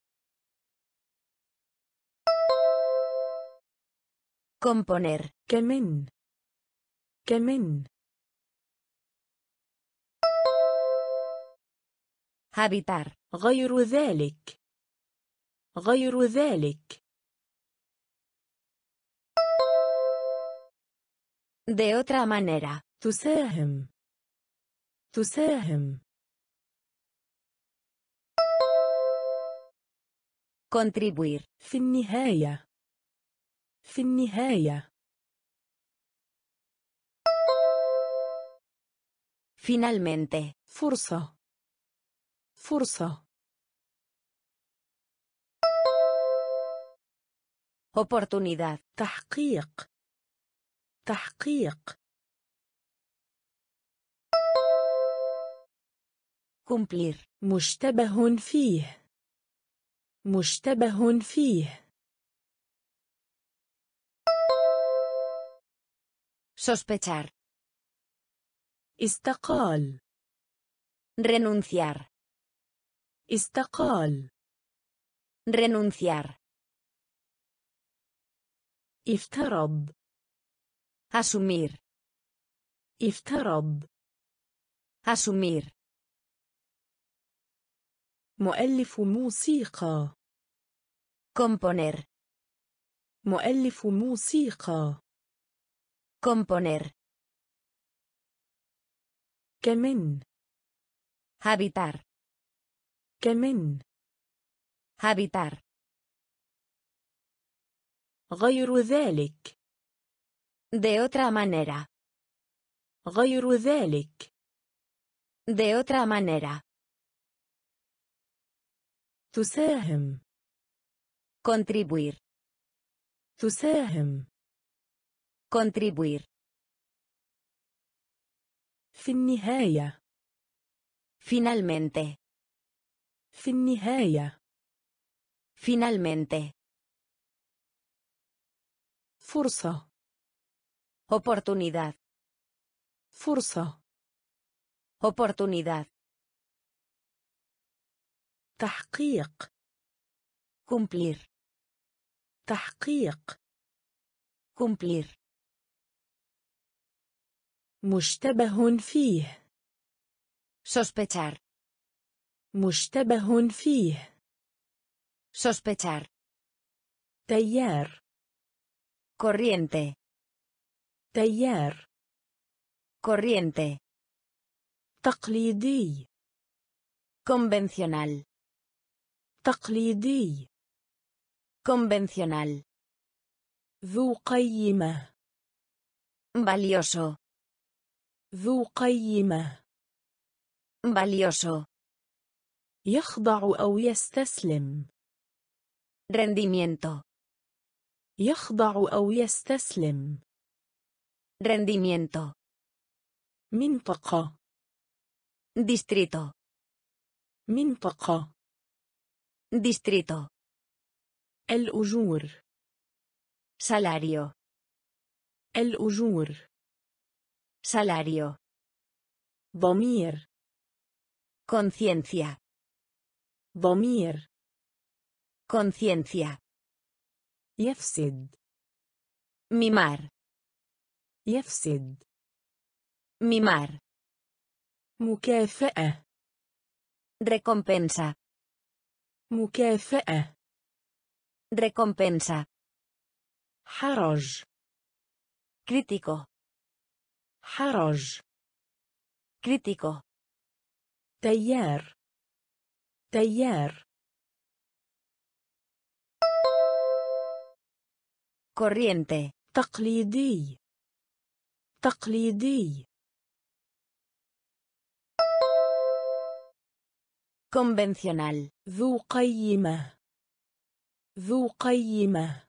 Componer. كمن. كمن. Habitar. غير ذلك. غير ذلك. De otra manera. تساهم. تساهم. Contribuir. في النهاية. في النهاية. Finalmente. فرصة. فرصة. Oportunidad. تحقيق. تحقيق. Cumplir. مشتبه فيه. مشتبه فيه. Sospechar. استقال. Renunciar. استقال. Renunciar. افترض. Asumir. افترض. Asumir. مؤلف موسيقى. Componer. مؤلف موسيقى. Componer. كمن. Habitar. كمن. Habitar. غير ذلك. De otra manera. غير ذلك. De otra manera. تساهم. Contribuir. تساهم. contribuir. في النهاية. finalmente. في النهاية. finalmente. فرصة. oportunidad. فرصة. oportunidad. تحقيق. cumplir. تحقيق. cumplir. مشتبه فيه. sospechar. مشتبه فيه. sospechar. تيار. corriente. تيار. corriente. تقليدي. convencional. تقليدي. convencional. ذو قيمة. valioso. ذو قيمة. valioso. يخضع أو يستسلم. rendimiento. يخضع أو يستسلم. rendimiento. منطقة. distrito. منطقة. distrito. الأجور. salario. الأجور. salario. ضمير. conciencia. ضمير. conciencia. يفسد. mimar. يفسد. mimar. مكافأة. recompensa. مكافأة. recompensa. حرج. crítico. حرج. crítico. تيار. تيار. corriente. تقليدي. تقليدي. convencional. ذو قيمة. ذو قيمة.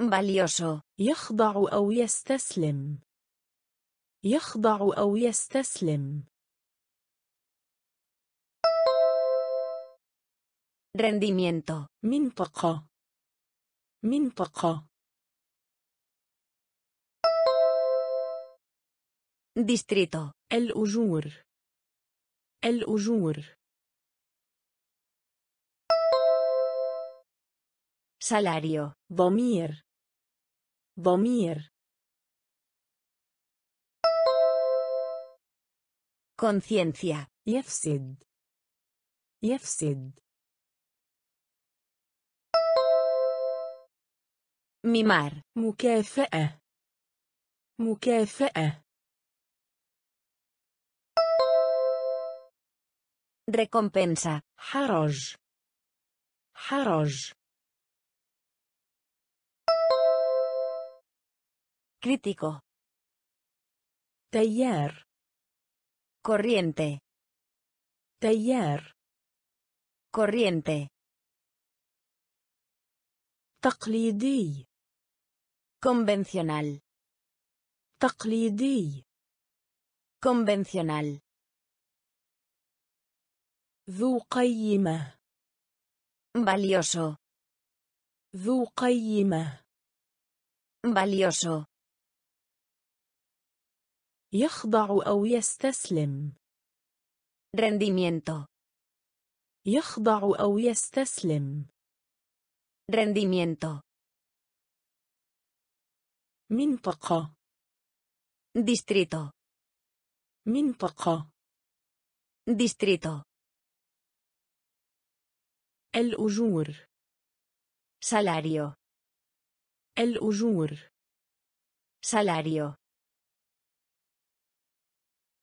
valioso. يخضع أو يستسلم. يخضع أو يستسلم. rendimiento. منطقة. منطقة. distrito. الأجور. الأجور. salario. ضمير. ضمير. conciencia. يفسد. يفسد. mimar. مكافأة. مكافأة. recompensa. حرج. حرج. crítico. تيار. corriente. تيار. corriente. تقليدي. convencional. تقليدي. convencional. ذو قيمة. valioso. ذو قيمة. valioso. يخضع أو يستسلم. rendimiento. يخضع أو يستسلم. rendimiento. منطقة. distrito. منطقة. distrito. الأجور. salario. الأجور. salario.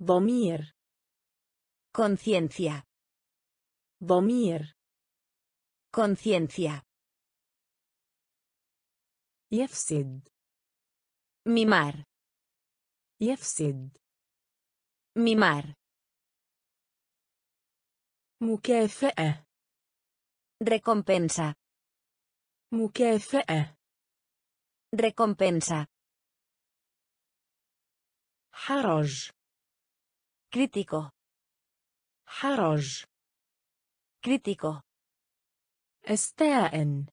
ضمير. conciencia. ضمير. conciencia. يفسد. mimar. يفسد. mimar. مكافأة. recompensa مكافأة recompensa حرج crítico حرج crítico استاءن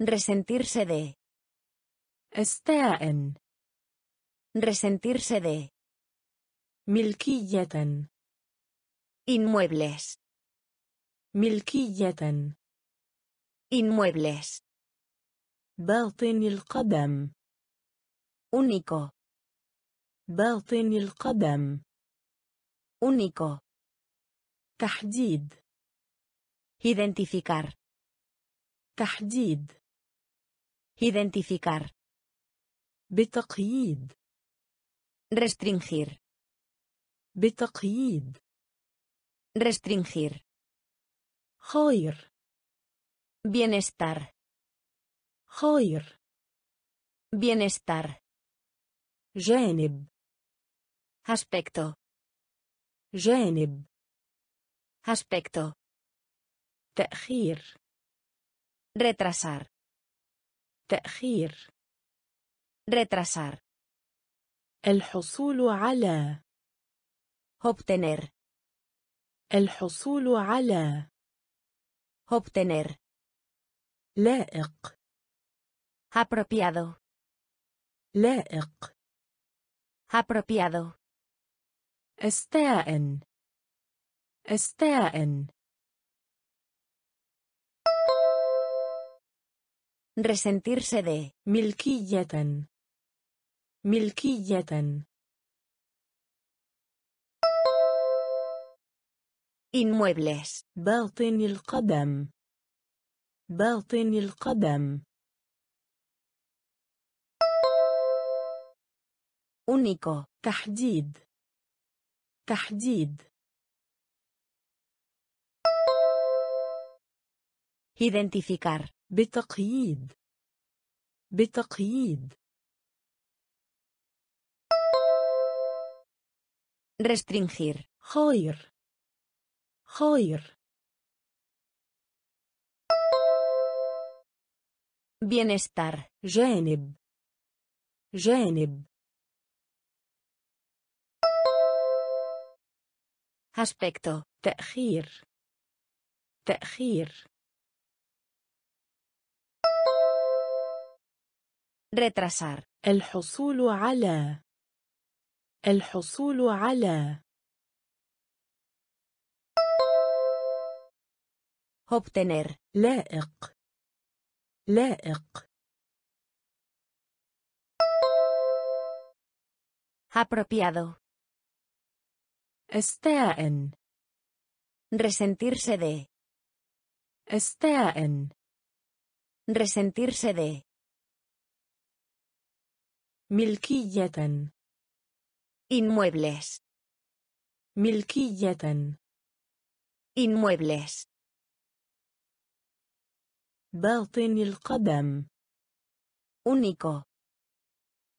resentirse de استاءن resentirse de ملكية inmuebles ملكية inmuebles باطن القدم único باطن القدم único تحديد identificar تحديد identificar بتقييد restringir بتقييد restringir خير bienestar خير bienestar جانب aspecto جانب aspecto تأخير retrasar تأخير retrasar الحصول على obtener الحصول على obtener لائق apropiado لائق apropiado استاءن استاءن resentirse de ملكية ملكية inmuebles باطن القدم باطن القدم único تحديد تحديد identificar بتقييد بتقييد restringir خير خير bienestar جانب جانب aspecto تأخير تأخير retrasar الحصول على الحصول على obtener لائق لائق apropiado استاءن resentirse de استاءن resentirse de ملكية inmuebles ملكية inmuebles باطن القدم único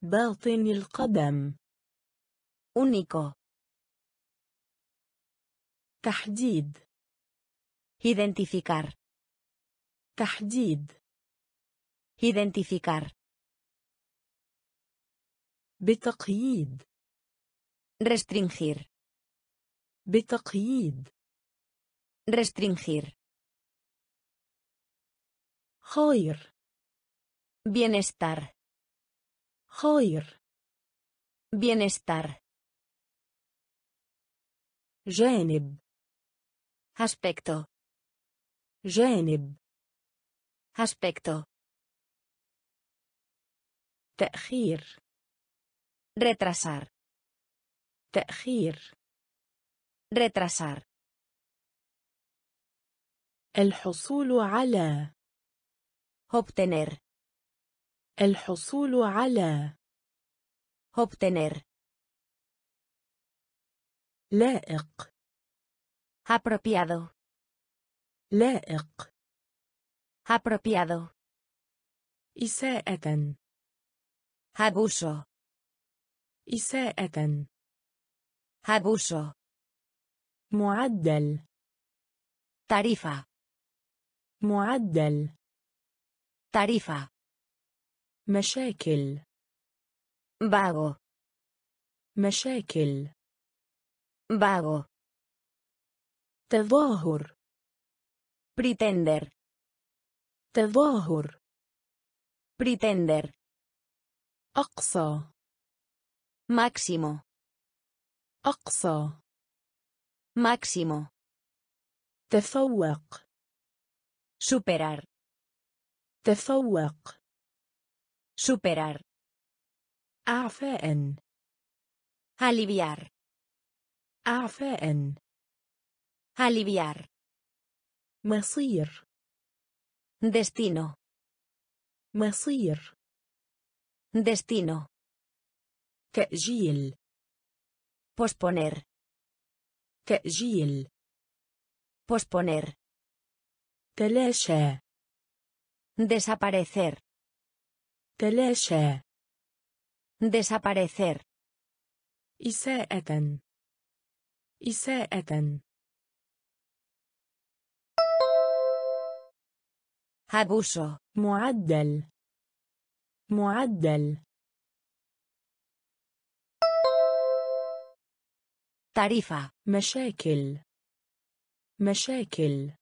باطن القدم único تحديد identificar تحديد identificar بتقييد restringir بتقييد restringir خير bienestar خير bienestar جانب aspecto جانب aspecto تأخير retrasar تأخير retrasar الحصول على obtener الحصول على obtener لائق apropiado لائق apropiado إساءة abuso إساءة abuso معدل tarifa معدل. tarifa. مشاكل. vago. مشاكل. vago. تظاهر. pretender. تظاهر. pretender. أقصى. máximo. أقصى. máximo. تفوق. superar. تفوق. superar. أعفاء. aliviar. أعفاء. aliviar. مصير. destino. مصير. destino. تأجيل. posponer. تأجيل. posponer. تلاشى. desaparecer. تلاشى. desaparecer. إساءة. إساءة. abuso. معدل. معدل. tarifa. مشاكل. مشاكل.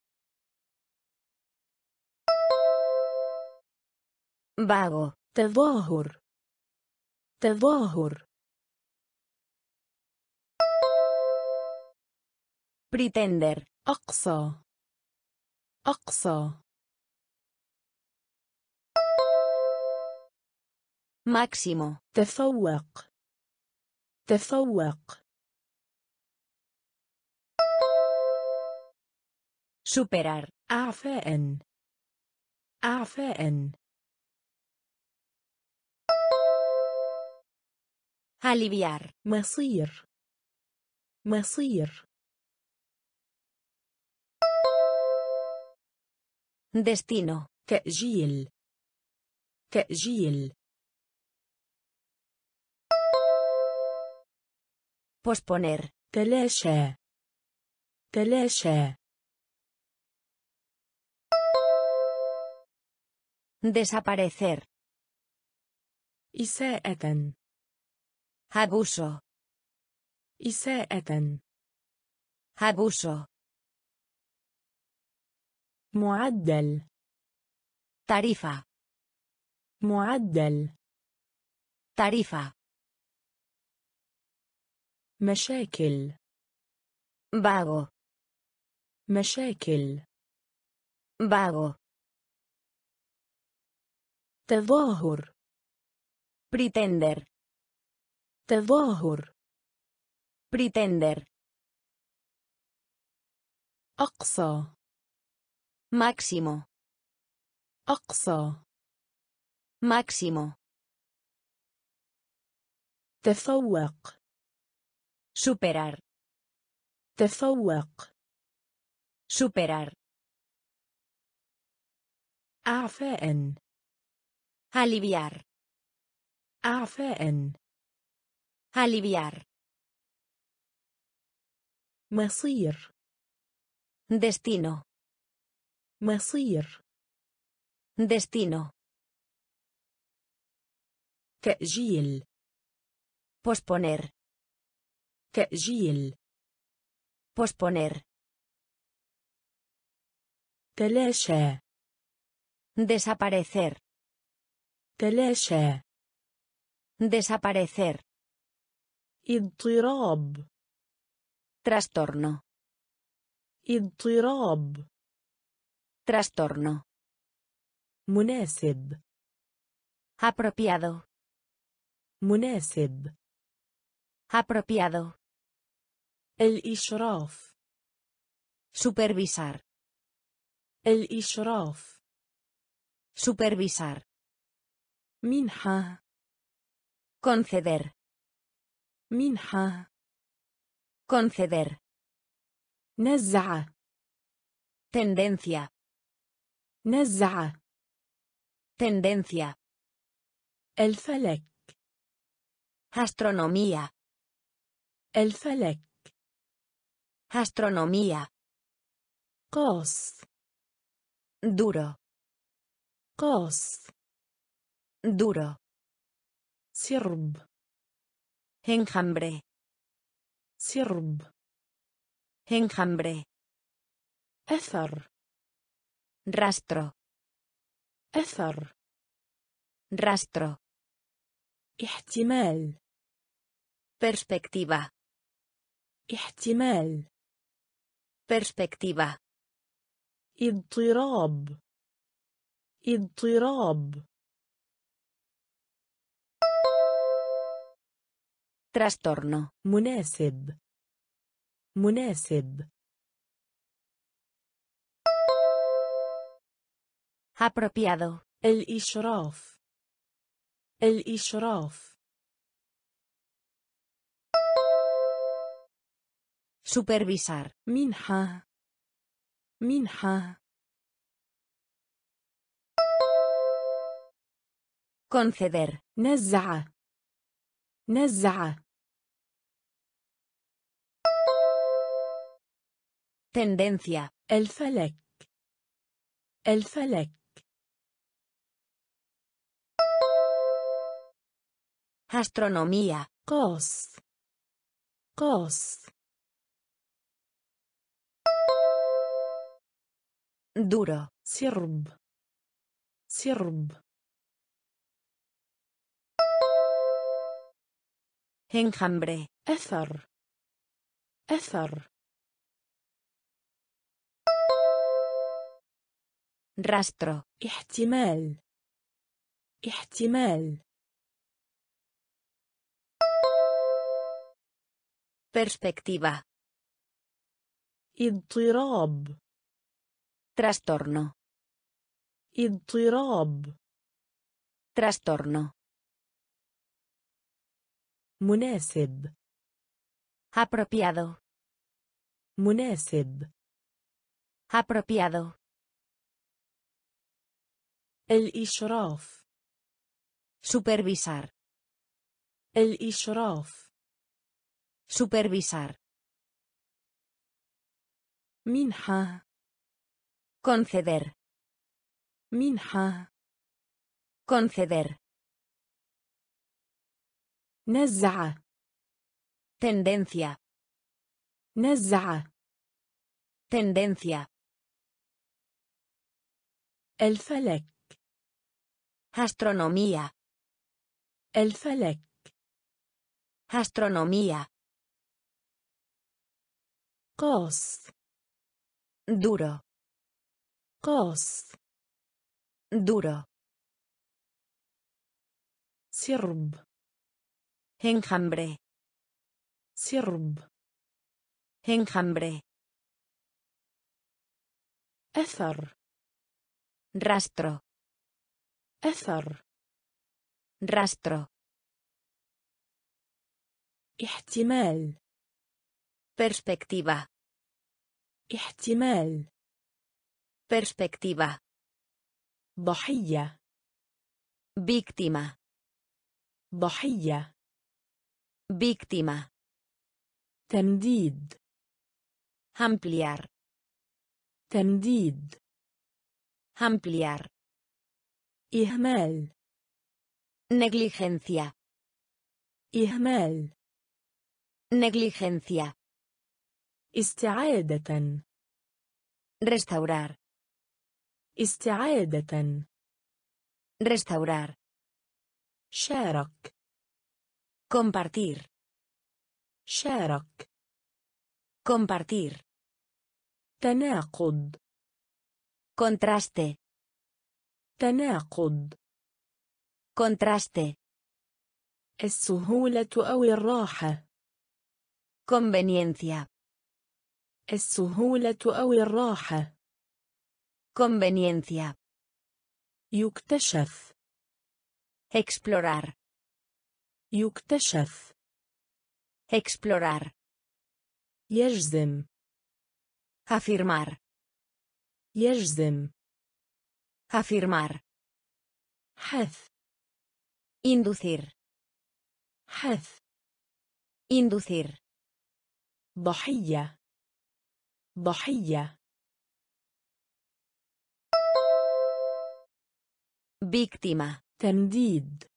vago. تظاهر. تظاهر. pretender. أقصى. أقصى. máximo. تفوق. تفوق. superar. أعفاء. أعفاء. aliviar. مصير. مصير. destino. تأجيل. تأجيل. posponer. تلاشى. تلاشى. desaparecer. إساءة. abuso. إساءة. abuso. معدل. tarifa. معدل. tarifa. مشاكل. vago. مشاكل. vago. تظاهر. pretender. تظاهر. pretender. أقصى. máximo. أقصى. máximo. تفوق. superar. تفوق. superar. أعفاء. aliviar. أعفاء. aliviar. مصير. destino. مصير. destino. تأجيل. posponer. تأجيل. posponer. تلاشى. desaparecer. تلاشى. desaparecer. اضطراب. trastorno. اضطراب. trastorno. مناسب. apropiado. مناسب. apropiado. الإشراف. supervisar. الإشراف. supervisar. منحة. conceder. منحة. conceder. نزعة. tendencia. نزعة. tendencia. الفلك. astronomía. الفلك. astronomía. قوس. duro. قاص. Duro. Sierb. Enjambre. Sierb. Enjambre. Ézar. Rastro. Ézar. Rastro. احتمال. Perspectiva. احتمال. Perspectiva. اضطراب. اضطراب. Trastorno. مناسب. مناسب. Apropiado. الإشراف. الإشراف. Supervisar. منحة. منحة. Conceder. نزعة. نزعة. Tendencia. الفلك. الفلك. Astronomía. Cos. Cos. Duro. Sirb. Sirb. Enjambre. Ézar. Ézar. Rastro. احتمال. احتمال. Perspectiva. اضطراب. Trastorno. اضطراب. Trastorno. مناسب. Apropiado. مناسب. Apropiado. الإشراف. Supervisar. الإشراف. Supervisar. منحة. Conceder. منحة. Conceder. نزعة. Tendencia. نزعة. Tendencia. الفلك. Astronomía. الفلك. Astronomía. Cos. Duro. Cos. Duro. Sirb. Enjambre. Sirb. Enjambre. Ézar. Rastro. Ézar. Rastro. احتمال. Perspectiva. احتمال. Perspectiva. ضحية. Víctima. ضحية. Víctima. تمديد. Ampliar. تمديد. Ampliar. إهمال. Negligencia. إهمال. Negligencia. استعادة. Restaurar. استعادة. Restaurar. شارك. Compartir. شارك. Compartir. تناقض. Contraste. تناقض. Contraste. السهولة أو الراحة. Conveniencia. السهولة أو الراحة. Conveniencia. يكتشف. Explorar. يكتشف. Explorar. يجزم. Afirmar. يجزم. Afirmar. حث. Inducir. حث. Inducir. ضحية. ضحية. víctima. تنديد.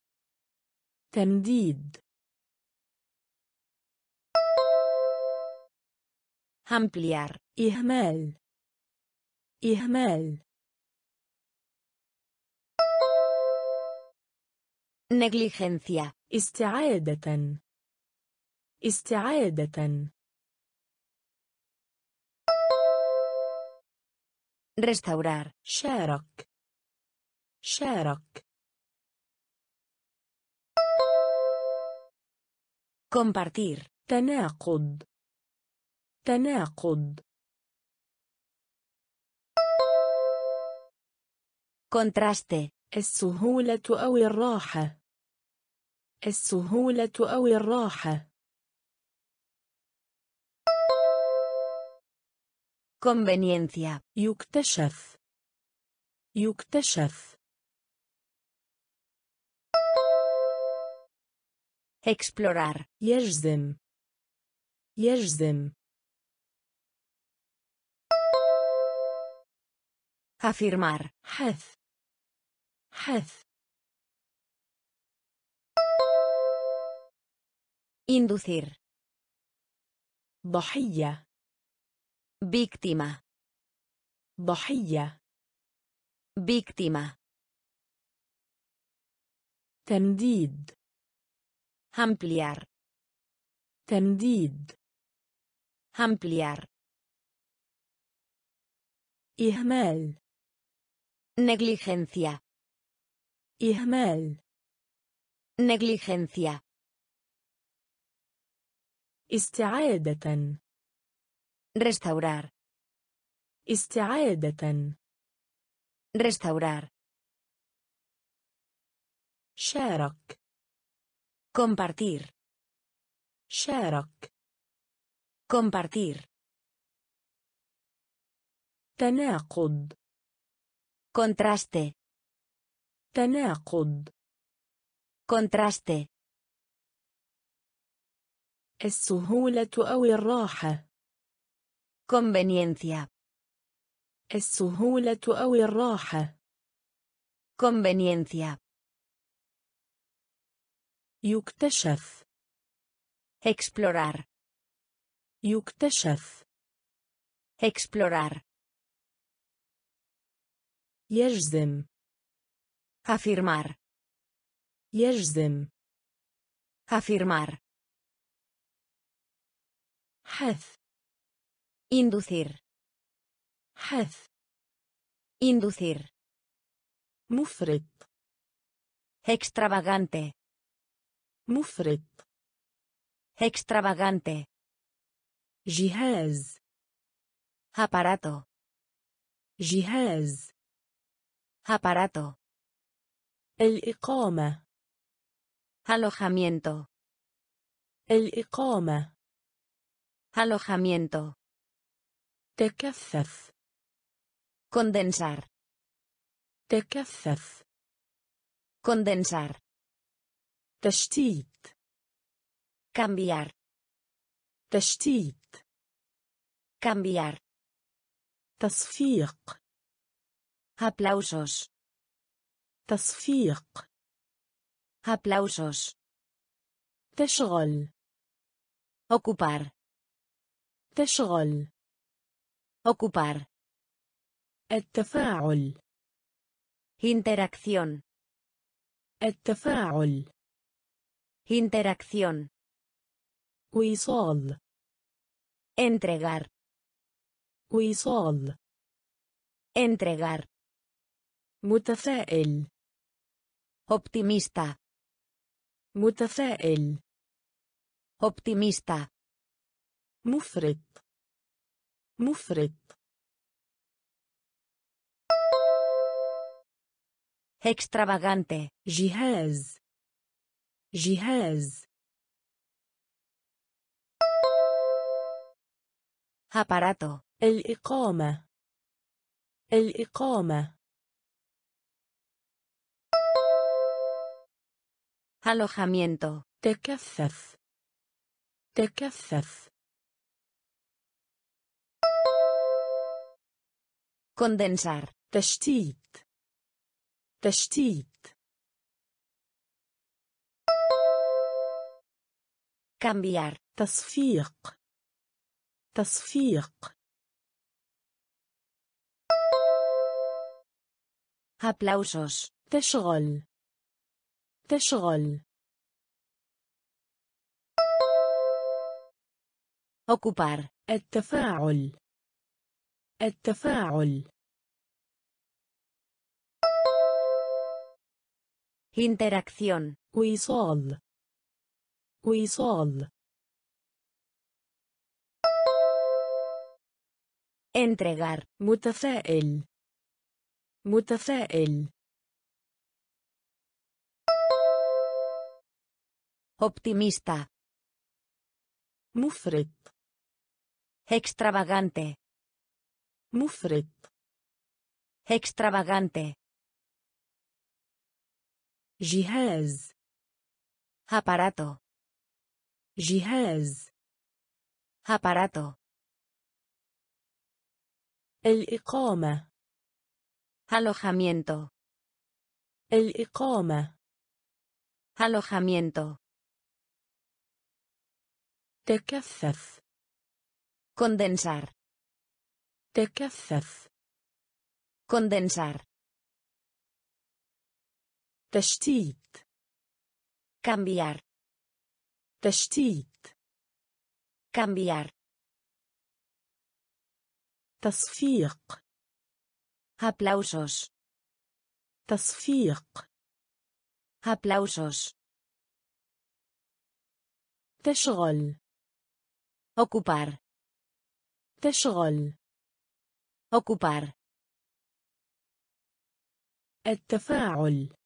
تنديد. ampliar. إهمال. إهمال. negligencia. استعادة. استعادة. restaurar. شارك. شارك. compartir. تناقض. تناقض. contraste. السهولة أو الراحة. السهولة أو الراحة. conveniencia. يكتشف. يكتشف. explorar. يجزم. يجزم. afirmar. حث. حث. inducir. ضحية. víctima. ضحية. víctima. تنديد. ampliar. تنديد. ampliar. إهمال. negligencia. إهمال. negligencia. استعادة. restaurar. استعادة. restaurar. شارك. compartir. شارك. compartir. تناقض. contraste. تناقض. contraste. السهولة أو الراحة. conveniencia. السهولة أو الراحة. conveniencia. يكتشف. explorar. يكتشف. explorar. يجزم. afirmar. يجزم. afirmar. حث. inducir. حث. inducir. مفرط. extravagante. مفرط. extravagante. جهاز. aparato. جهاز. aparato. الإقامة. alojamiento. الإقامة. alojamiento. تكثف. condensar. تكثف. condensar. تشتيت. cambiar. تشتيت. cambiar. تصفيق. aplausos. تصفيق. aplausos. تشغل. ocupar. تشغل. ocupar. التفاعل. interacción. التفاعل. interacción. وصال. entregar. وصال. entregar. متفائل. optimista. متفائل. optimista. مفرط. مفرط. extravagante. جهاز. جهاز. aparato. الإقامة. الإقامة. alojamiento. تكثف. تكثف. condensar. تشتيت. تشتيت. cambiar. تصفيق. تصفيق. aplausos. تشغل. تشغل. ocupar. التفاعل. التفاعل. interacción. وصال. وصال. entregar. متفائل. متفائل. optimista. مفرط. extravagante. مفرط. extravagante. جهاز. aparato. جهاز. aparato. الإقامة. alojamiento. الإقامة. alojamiento. تكثف. condensar. تكثف. condensar. تشتيت. cambiar. تشتيت. cambiar. تصفيق. aplausos. تصفيق. aplausos. تشغل. ocupar. تشغل. ocupar. التفاعل.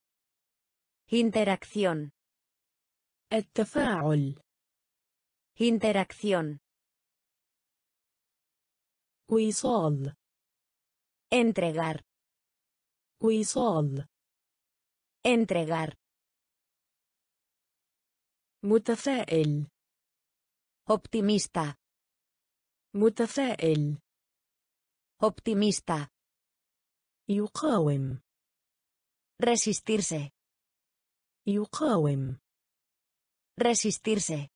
interacción. التفاعل. interacción. وصال. entregar. وصال. entregar. متفائل. optimista. متفائل. optimista. يقاوم. resistirse. يقاوم. resistirse.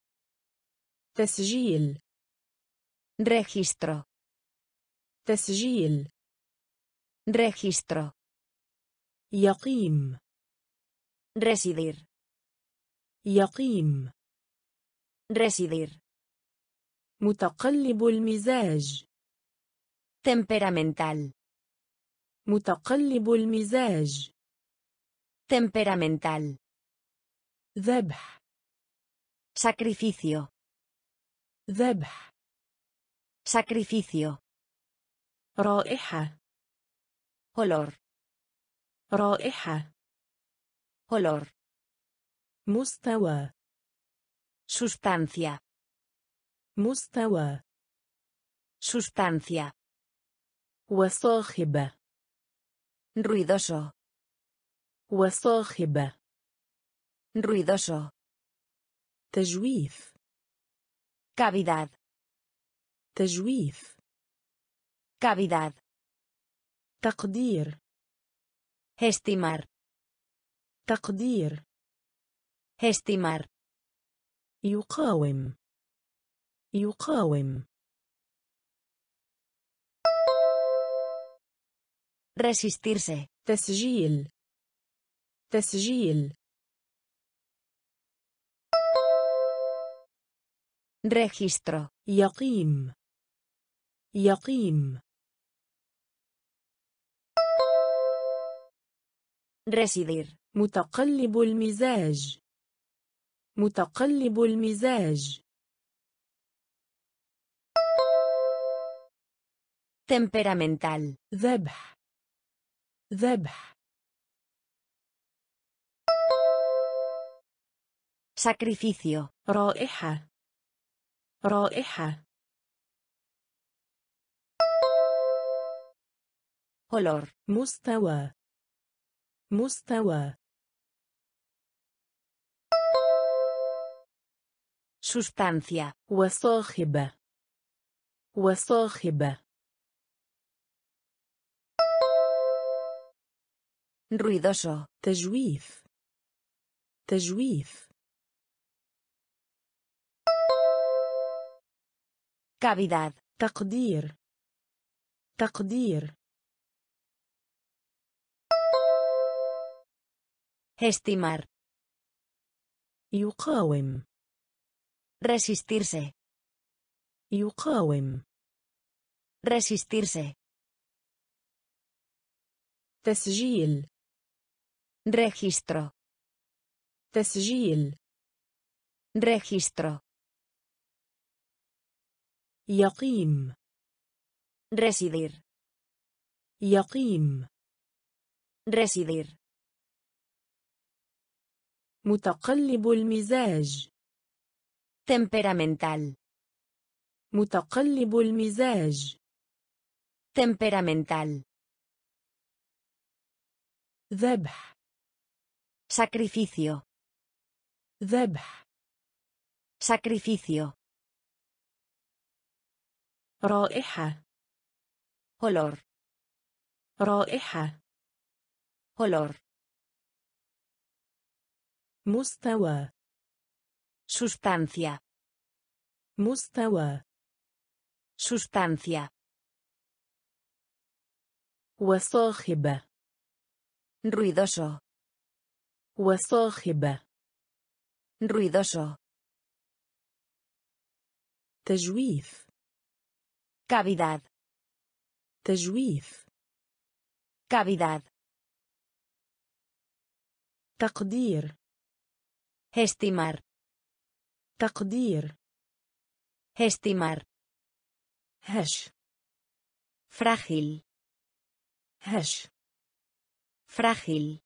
تسجيل. registro. تسجيل. registro. يقيم. residir. يقيم. residir. متقلب المزاج. temperamental. متقلب المزاج. temperamental. ذبح. sacrificio. ذبح. sacrificio. رائحة. olor. رائحة. olor. مستوى. sustancia. مستوى. sustancia. وصاخبة. ruidoso. وصاخبة. ruidoso. تجويف. cavidad. تجويف. cavidad. تقدير. estimar. تقدير. estimar. يقاوم. يقاوم. resistirse. تسجيل. تسجيل. registro. يقيم. يقيم. residir. متقلب المزاج. متقلب المزاج. temperamental. ذبح. ذبح. sacrificio. رائحة. رائحة. olor. مستوى. مستوى. sustancia. وصاخبة. وصاخبة. ruidoso. تجويف تجويف. cavidad. تقدير تقدير. estimar. يقاوم resistirse. يقاوم resistirse. تسجيل registro. تسجيل registro. يقيم residir. يقيم residir. متقلب المزاج. temperamental. متقلب المزاج. temperamental. ذبح. sacrificio. ذبح. sacrificio. رائحة. olor. رائحة. olor. مستوى. sustancia. مستوى. sustancia. وصاخبة. ruidoso. وصاخبة. ruidoso. تجويف. cavidad. تجويف. cavidad. تقدير. estimar. تقدير. estimar. هش. frágil. هش. frágil.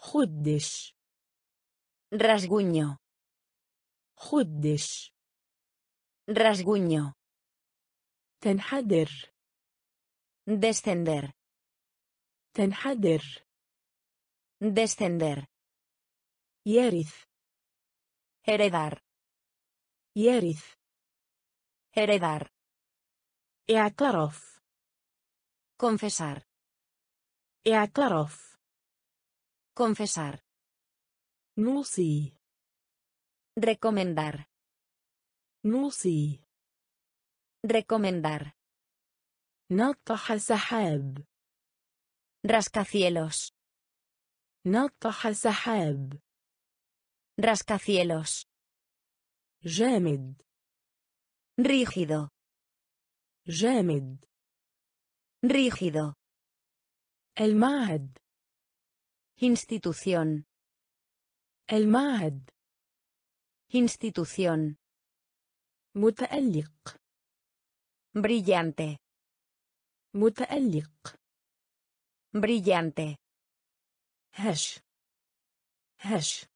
خدش. rasguño. خدش. rasguño. تنحدر. descender. تنحدر. descender. يرث. heredar. يرث. heredar. اعترف. confesar. اعترف. confesar. نوصي. recomendar. نوصي. recomendar. نطح سحاب. rascacielos. نطح سحاب. rascacielos. جامد. rígido. جامد. rígido. المعهد. institución. المعهد. institución. متألق. brillante. متألق. brillante. هش. هش.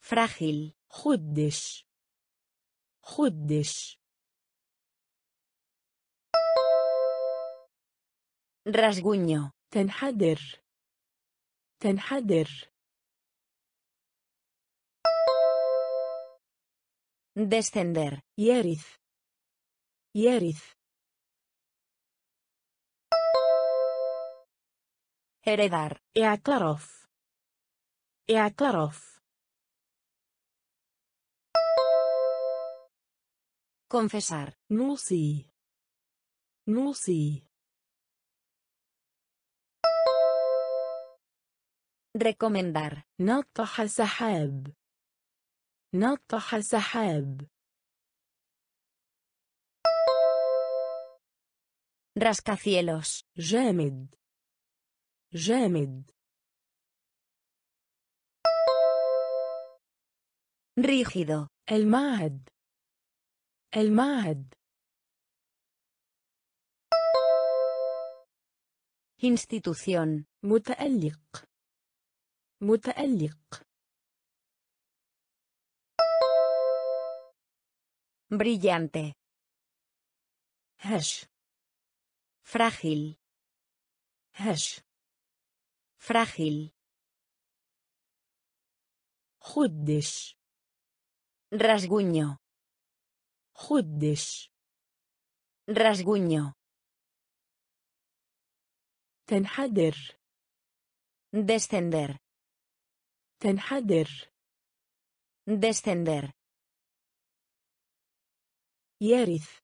frágil. خدش. خدش. rasguño. تنحدر. تنحدر. descender. يرث. يرث. heredar. اعترف. اعترف. confesar. نوصي. نوصي. recomendar. نطح سحاب. نطح سحاب. rascacielos. جامد. جامد. rígido. المعهد. المعهد. institución. متألق. متألق. brillante. هش. frágil. هش. frágil. خدش. rasguño. خدش. rasguño. تنحدر. Descender. تنحدر. Descender. يرث.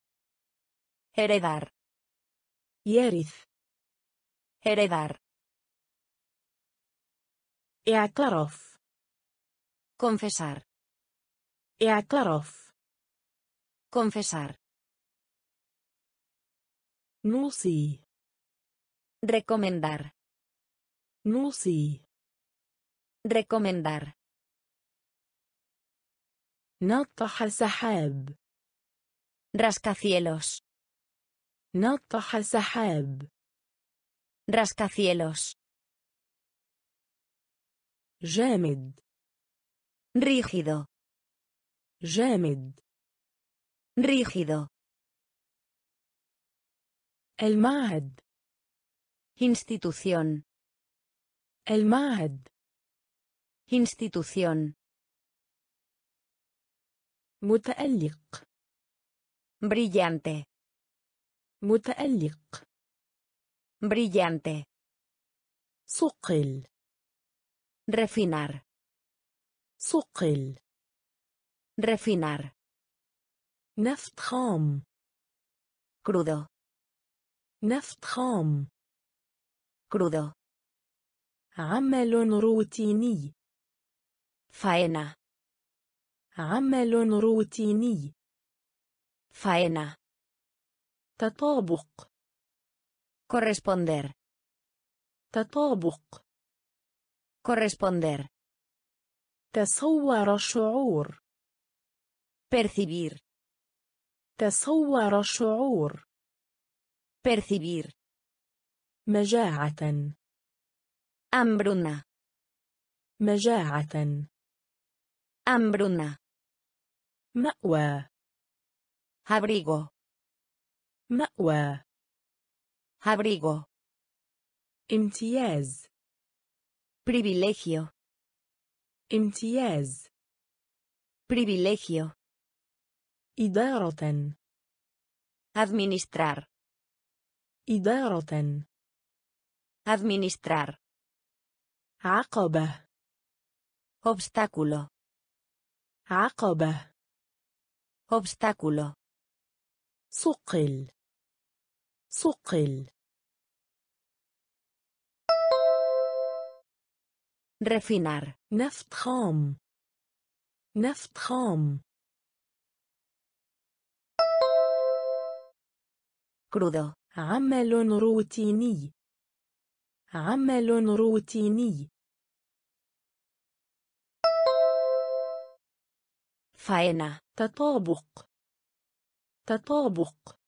Heredar. يرث. Heredar. اعترف. Confesar. اعترف. Confesar. نوصي. Recomendar. نوصي. Recomendar. نطح السحاب. Rascacielos. نطح السحاب. Rascacielos. جامد. Rígido. جامد. Rígido. المعهد. Institución. المعهد. Institución. متألق. Brillante. متألق. Brillante. صقل. Refinar. صقل. Refinar. نفط خام. Crudo. نفط خام. Crudo. عمل روتيني. Faena. عمل روتيني. Faena. تطابق. Corresponder. تطابق. Corresponder. تصور الشعور. Percibir. تصور الشعور. Percibir. مجاعة. Hambruna. مجاعة. Hambruna. مأوى. Abrigo. مأوى. Abrigo. امتياز. Privilegio. امتياز. Privilegio. إدارة. Administrar. إدارة. Administrar. عقبة. Obstáculo. عقبة. Obstáculo. صقل. صقل. Refinar. نفط خام. نفط خام. Crudo. عمل روتيني. عمل روتيني. Faena. تطابق. تطابق.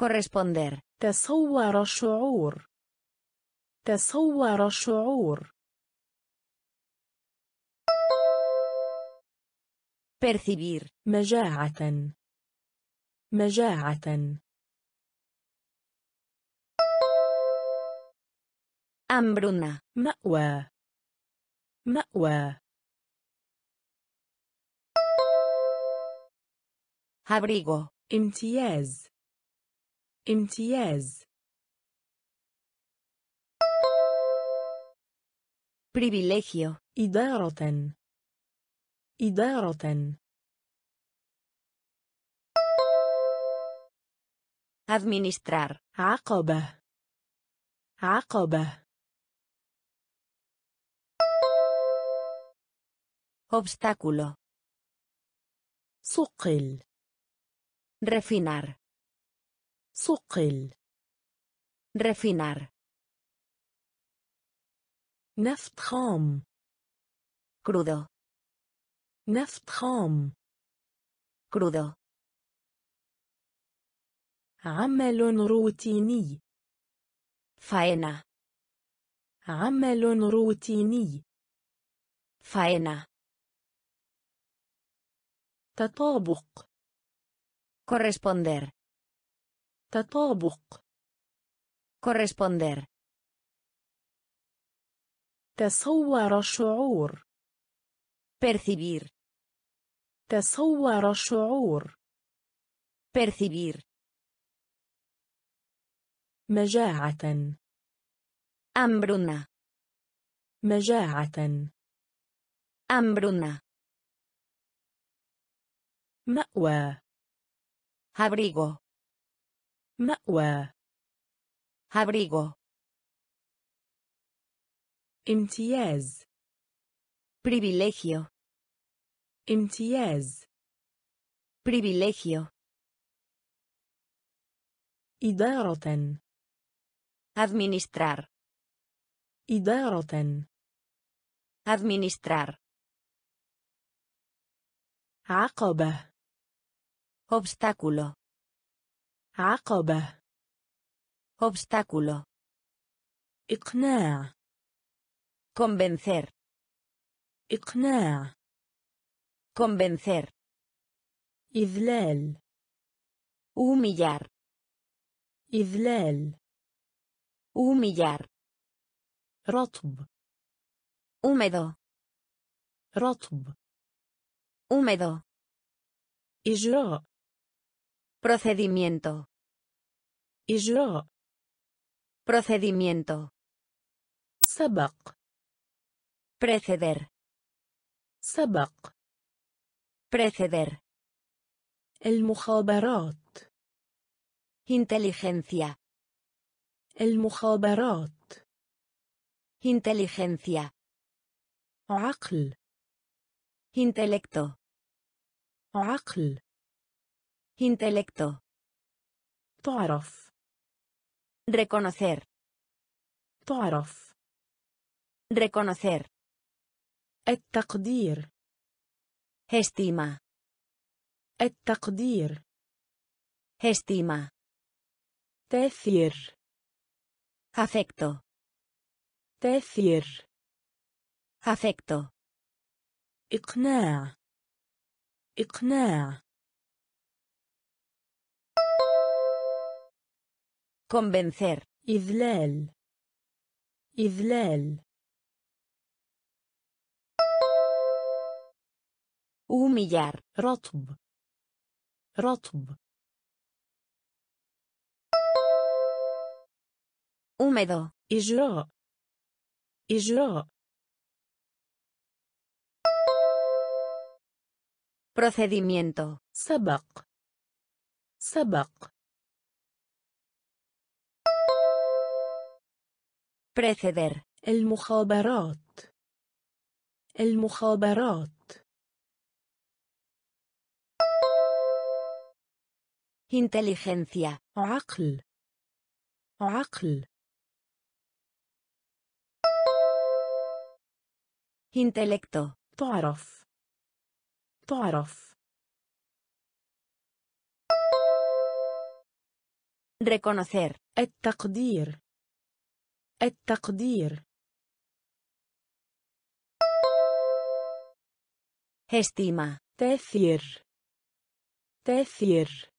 Corresponder. تصور الشعور. تصور الشعور. Percibir. مجاعة. مجاعة. Hambruna. مأوى. مأوى. Abrigo. امتياز. امتياز. Privilegio. إدارة. إدارة. Administrar. عقبة. عقبة. Obstáculo. صقل. Refinar. صقل. Refinar. نفط خام. Crudo. نفط خام. Crudo. عمل روتيني. Faena. عمل روتيني. Faena. تطابق. Corresponder. تطابق. Corresponder. تصور الشعور. Percibir. تصور الشعور. Percibir. مجاعة. Hambruna. مجاعة. Hambruna. مأوى. Abrigo. مأوى. Abrigo. امتياز. Privilegio. امتياز. Privilegio. إدارة. Administrar. إدارة. Administrar. عقبة. Obstáculo. عقبة. Obstáculo. إقناع. Convencer. إقناع. Convencer. إذلال. Humillar. إذلال. Humillar. رطب. Húmedo. رطب. Húmedo. إجراء. Procedimiento. إجراء. Procedimiento. سبق. Preceder. سبق. Preceder. المخابرات. Inteligencia. المخابرات. Inteligencia. عقل. Intelecto. عقل. Intelecto. تعرف. Reconocer. تعرف. Reconocer. التقدير. Estima. التقدير. Estima. تأثير. Afecto. تأثير. Afecto. إقناع. إقناع. Convencer. إذلال. إذلال. Humillar. رطب. رطب. Húmedo. إجراء. إجراء. Procedimiento. سبق. سبق. Preceder. المخابرات. المخابرات. Inteligencia. عقل. عقل. Intelecto. تعرف. تعرف. Reconocer. التقدير. التقدير. Estima. تأثير. تأثير.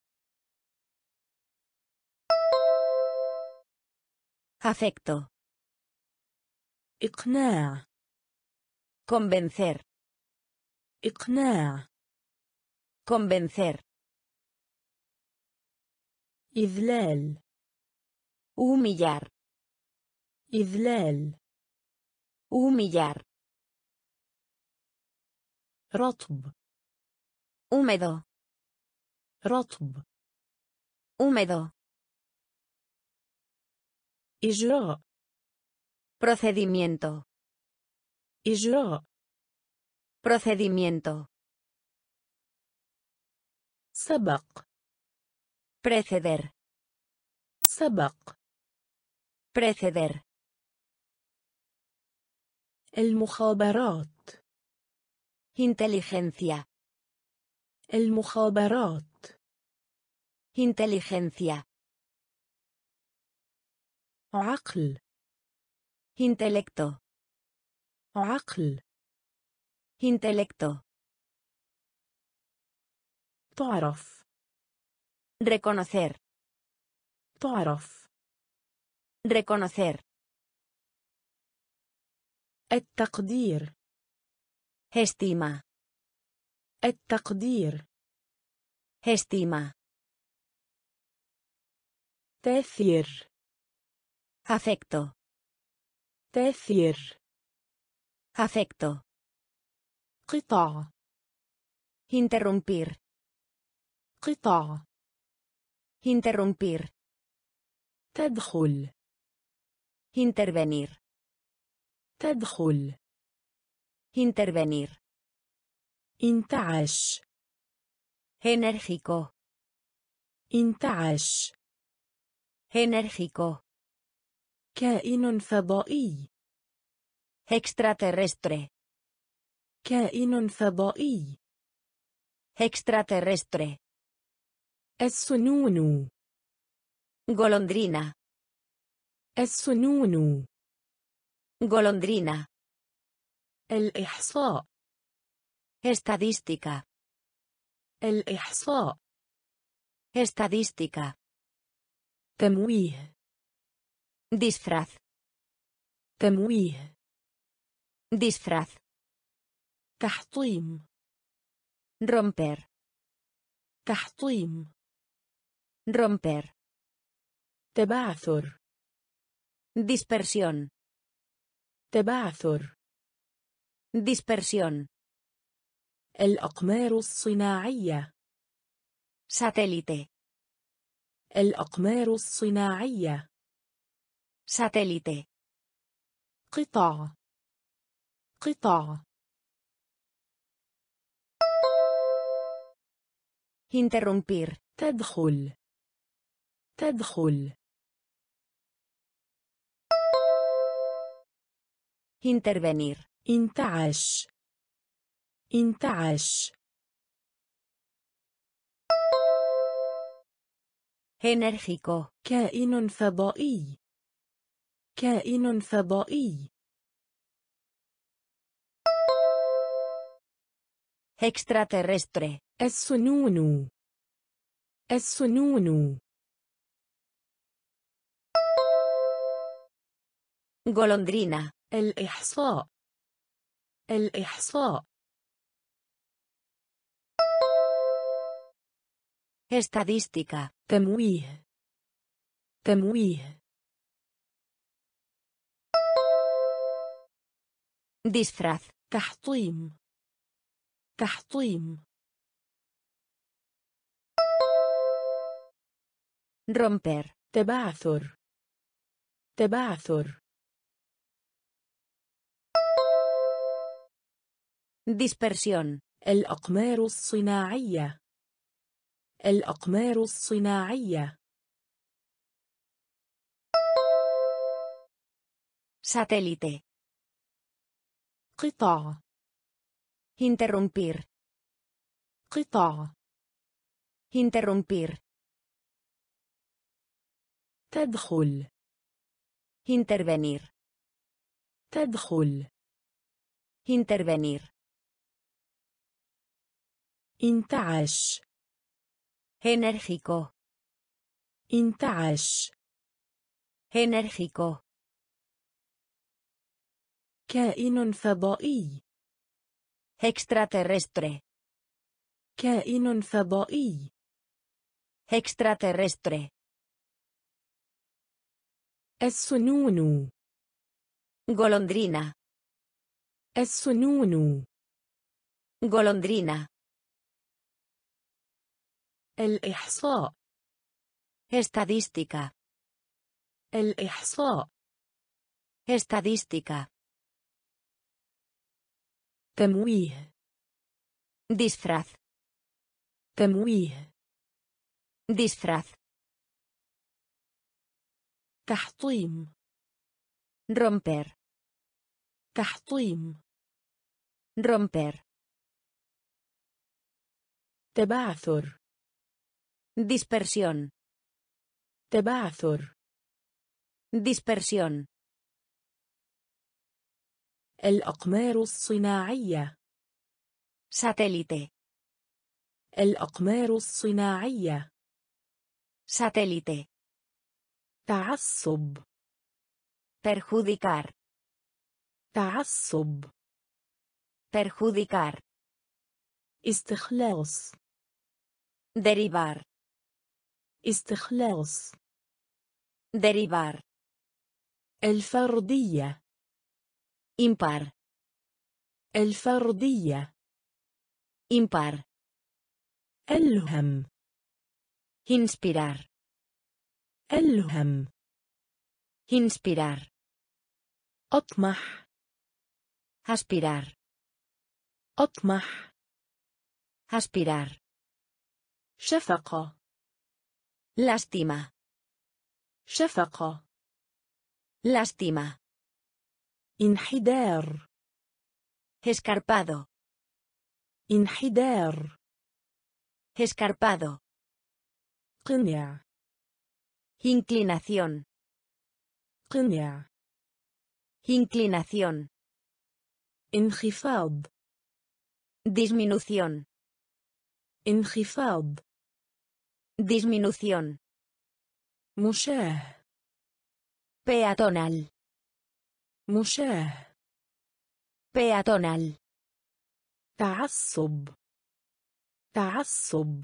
Afecto. إقناع. Convencer. إقناع. Convencer. إذلال. Humillar. إذلال. Humillar. رطب. Húmedo. رطب. Húmedo. إجراء. Procedimiento. إجراء. Procedimiento. سبق. Preceder. سبق. Preceder. المخابرات. Inteligencia. المخابرات. Inteligencia. عقل. Intelecto. عقل. Intelecto. تعرف. Reconocer. تعرف. Reconocer. التقدير. Estima. التقدير. Estima. تأثير. Afecto. تأثير. Afecto. قطاع. Interrumpir. قطاع. Interrumpir. تدخل. Intervenir. تدخل. Intervenir. انتعش. Enérgico. انتعش. Enérgico. كائن فضائي. Extraterrestre. كائن فضائي. Extraterrestre. السنون. Golondrina. السنون. Golondrina. الإحصاء. Estadística. الإحصاء. Estadística. تمويه. Disfraz. تمويه. Disfraz. تحطيم. Romper. تحطيم. Romper. تبعثر. Dispersión. تبعثر. Dispersión. الأقمار الصناعية. Satélite. الأقمار الصناعية. Satélite. قطع. قطع. Interrumpir. تدخل. تدخل. Intervenir. انتعش. انتعش. Enérgico. كائن فضائي. كائن فضائي. Extraterrestre. السنون. السنون. Golondrina. الإحصاء. الإحصاء. Estadística. تمويه. تمويه. Disfraz. تحطيم. تحطيم. Romper. تبعثر. تبعثر. Dispersión. الأقمار الصناعية. الأقمار الصناعية. Satélite. قطع. Interrumpir. قطع. Interrumpir. تدخل. Intervenir. تدخل. Intervenir. انتعش. Enérgico. انتعش. Enérgico. كائن فضائي. Extraterrestre. كائن فضائي. Extraterrestre. السنون. Golondrina. السنون. Golondrina. الإحصاء. Estadística. الإحصاء. Estadística. تمويه. Disfraz. تمويه. Disfraz. تحطيم. Romper. تحطيم. Romper. تبعثر. Dispersión. تبعثر. Dispersión. الأقمار الصناعية. Satélite. الأقمار الصناعية. Satélite. تعصب. Perjudicar. تعصب. Perjudicar. استخلاص. Derivar. استخلاص. Derivar. الفردية. إمبار. الفردية. إمبار. الهم. Inspirar. الهم. Inspirar. أطمح. Aspirar. أطمح. Aspirar. شفقة. Lástima. شفقة. Lástima. انحدار. Escarpado. انحدار. Escarpado. قنع. Inclinación. قنع. Inclinación. انخفاض. Disminución. انخفاض. Disminución. مشاه. Peatonal. مشاه. Peatonal. تعصب. تعصب.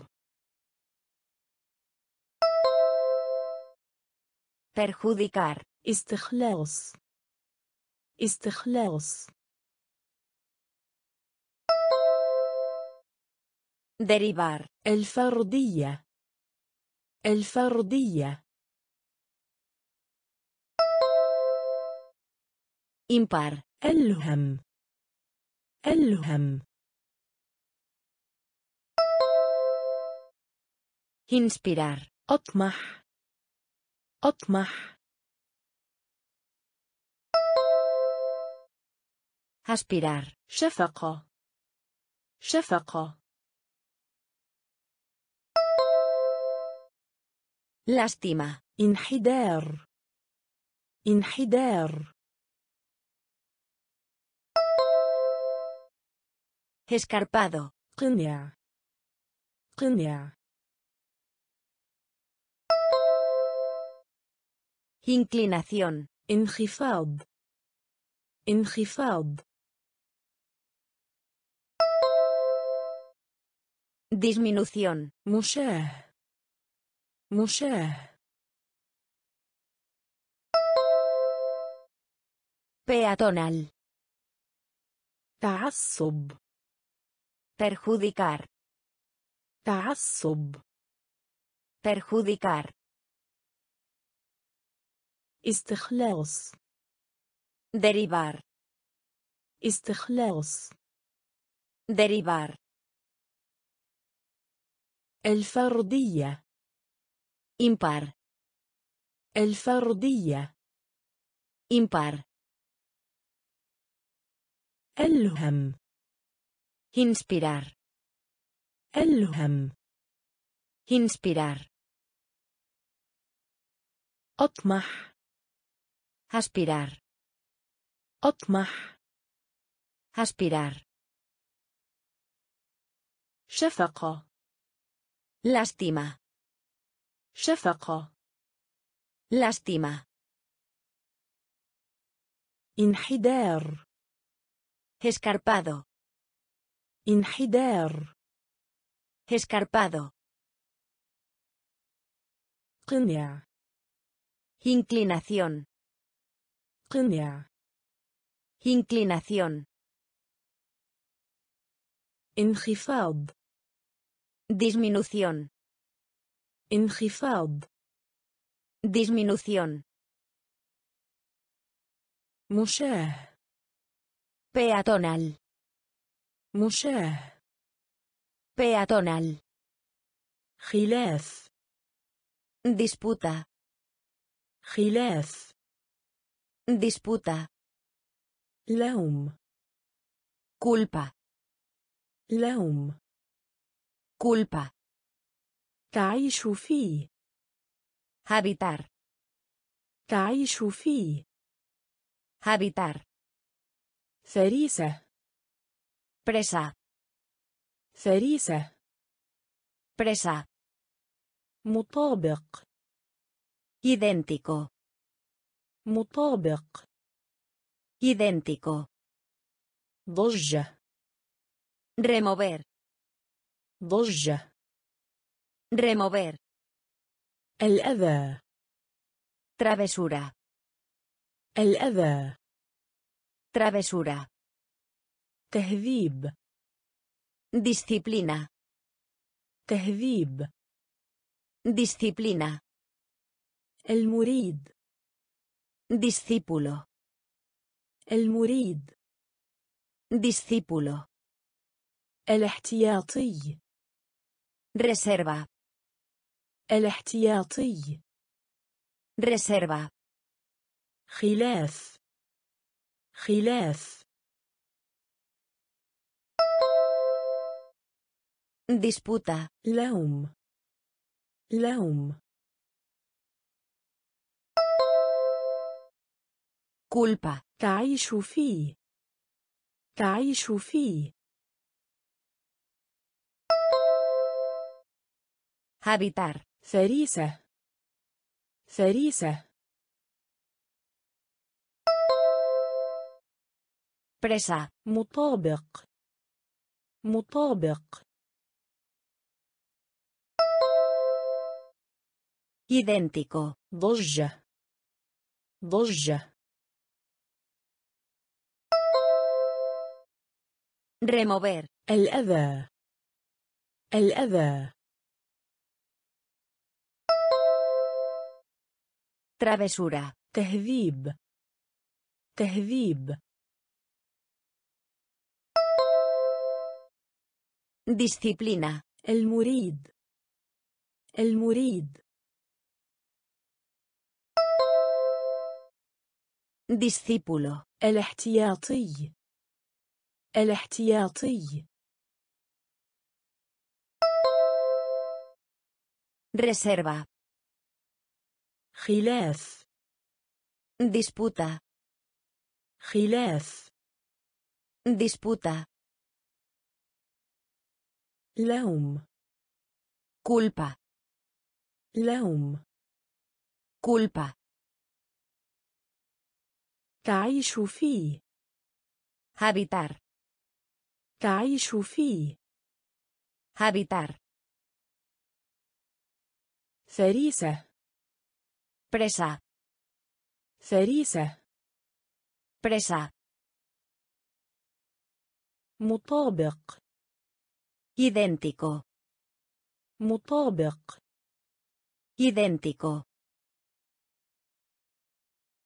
Perjudicar. استخلاص. استخلاص. Derivar. الفردية. الفردية. Impar. الهم. الهم. Inspirar. أطمح. أطمح. Aspirar. شفقة. شفقة. Lástima. انحدار. انحدار. Escarpado. قنع. قنع. Inclinación. انخفاض. انخفاض. Disminución. مشاه. مشاه. Peatonal. تعصب. Perjudicar. تعصب. Perjudicar. استخلاص. Derivar. استخلاص. Derivar. الفردية. Impar. الفردية. Impar. الهم. Inspirar. الهم. Inspirar. أطمح. Aspirar. أطمح. Aspirar. شفقة. Lástima. شفقة. Lástima. انحدار. Escarpado. انحدار. Escarpado. قنع. Inclinación. قنع. Inclinación. انخفاض. Disminución. انخفاض. Disminución. مشاه. Peatonal. مشاه. Peatonal. خلاف. Disputa. خلاف. Disputa. لوم. Culpa. لوم. Culpa. تعيش فيه. Habitar. تعيش فيه. Habitar. فريسة. Presa. فريسة. Presa. مطابق. Idéntico. مطابق. Idéntico. ضجة. Remover. ضجة. Remover. الأذى. Travesura. الأذى. Travesura. تهذيب. Disciplina. تهذيب. Disciplina. المريد. Discípulo. المريد. Discípulo. الاحتياطي. Reserva. الاحتياطي. Reserva. خلاف. خلاف. Disputa. لوم. لوم. culpa. تعيش فيه. تعيش فيه. habitar. فريسة. فريسة. presa. مطابق. مطابق. idéntico. ضجة. ضجة. remover. الأذى. الأذى. travesura. تهذيب. تهذيب. disciplina. المريد. المريد. discípulo. الاحتياطي. الاحتياطي. reserva. خلاف. disputa. خلاف. disputa. لوم. culpa. لوم. culpa. تعيش فيه. habitar. تعيش فيه. habitar. فريسة. presa. فريسة. presa. مطابق. idéntico. مطابق. idéntico.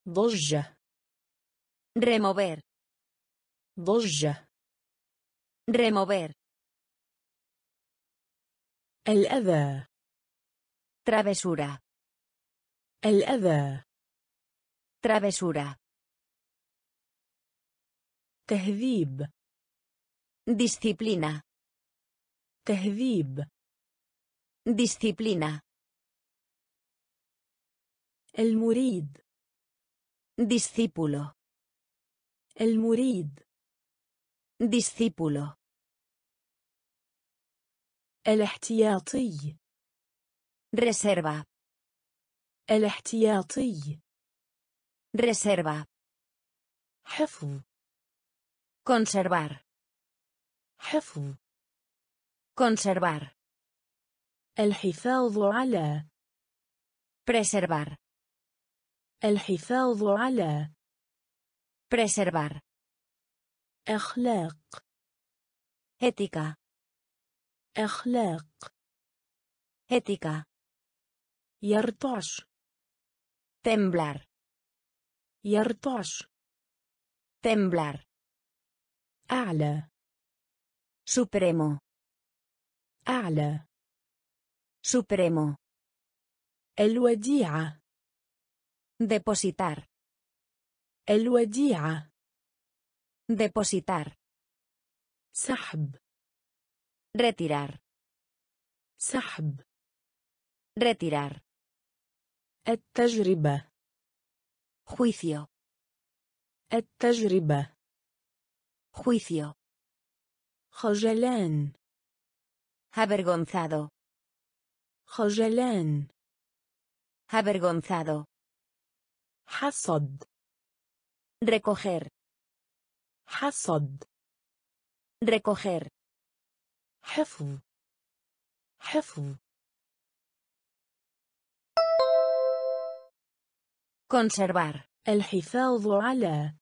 ضجة. remover. ضجة. remover. الأذى. travesura. الأذى. travesura. تهذيب. disciplina. تهذيب. disciplina. المريد. discípulo. المريد. discípulo. الاحتياطي. reserva. الاحتياطي. reserva. حفظ. conservar. حفظ. conservar. الحفاظ على. preservar. الحفاظ على. preservar. أخلاق. ética. أخلاق. ética. يرتعش. temblar. يرتعش. temblar. أعلى. supremo. أعلى. supremo. الوديعة. depositar. الوديعة. depositar. سحب. retirar. سحب. retirar. التجربة. juicio. التجربة. juicio. خجلان. avergonzado. خجلان. avergonzado. حصد. recoger. حصد. recoger. حفظ. حفظ. conservar. الحفاظ على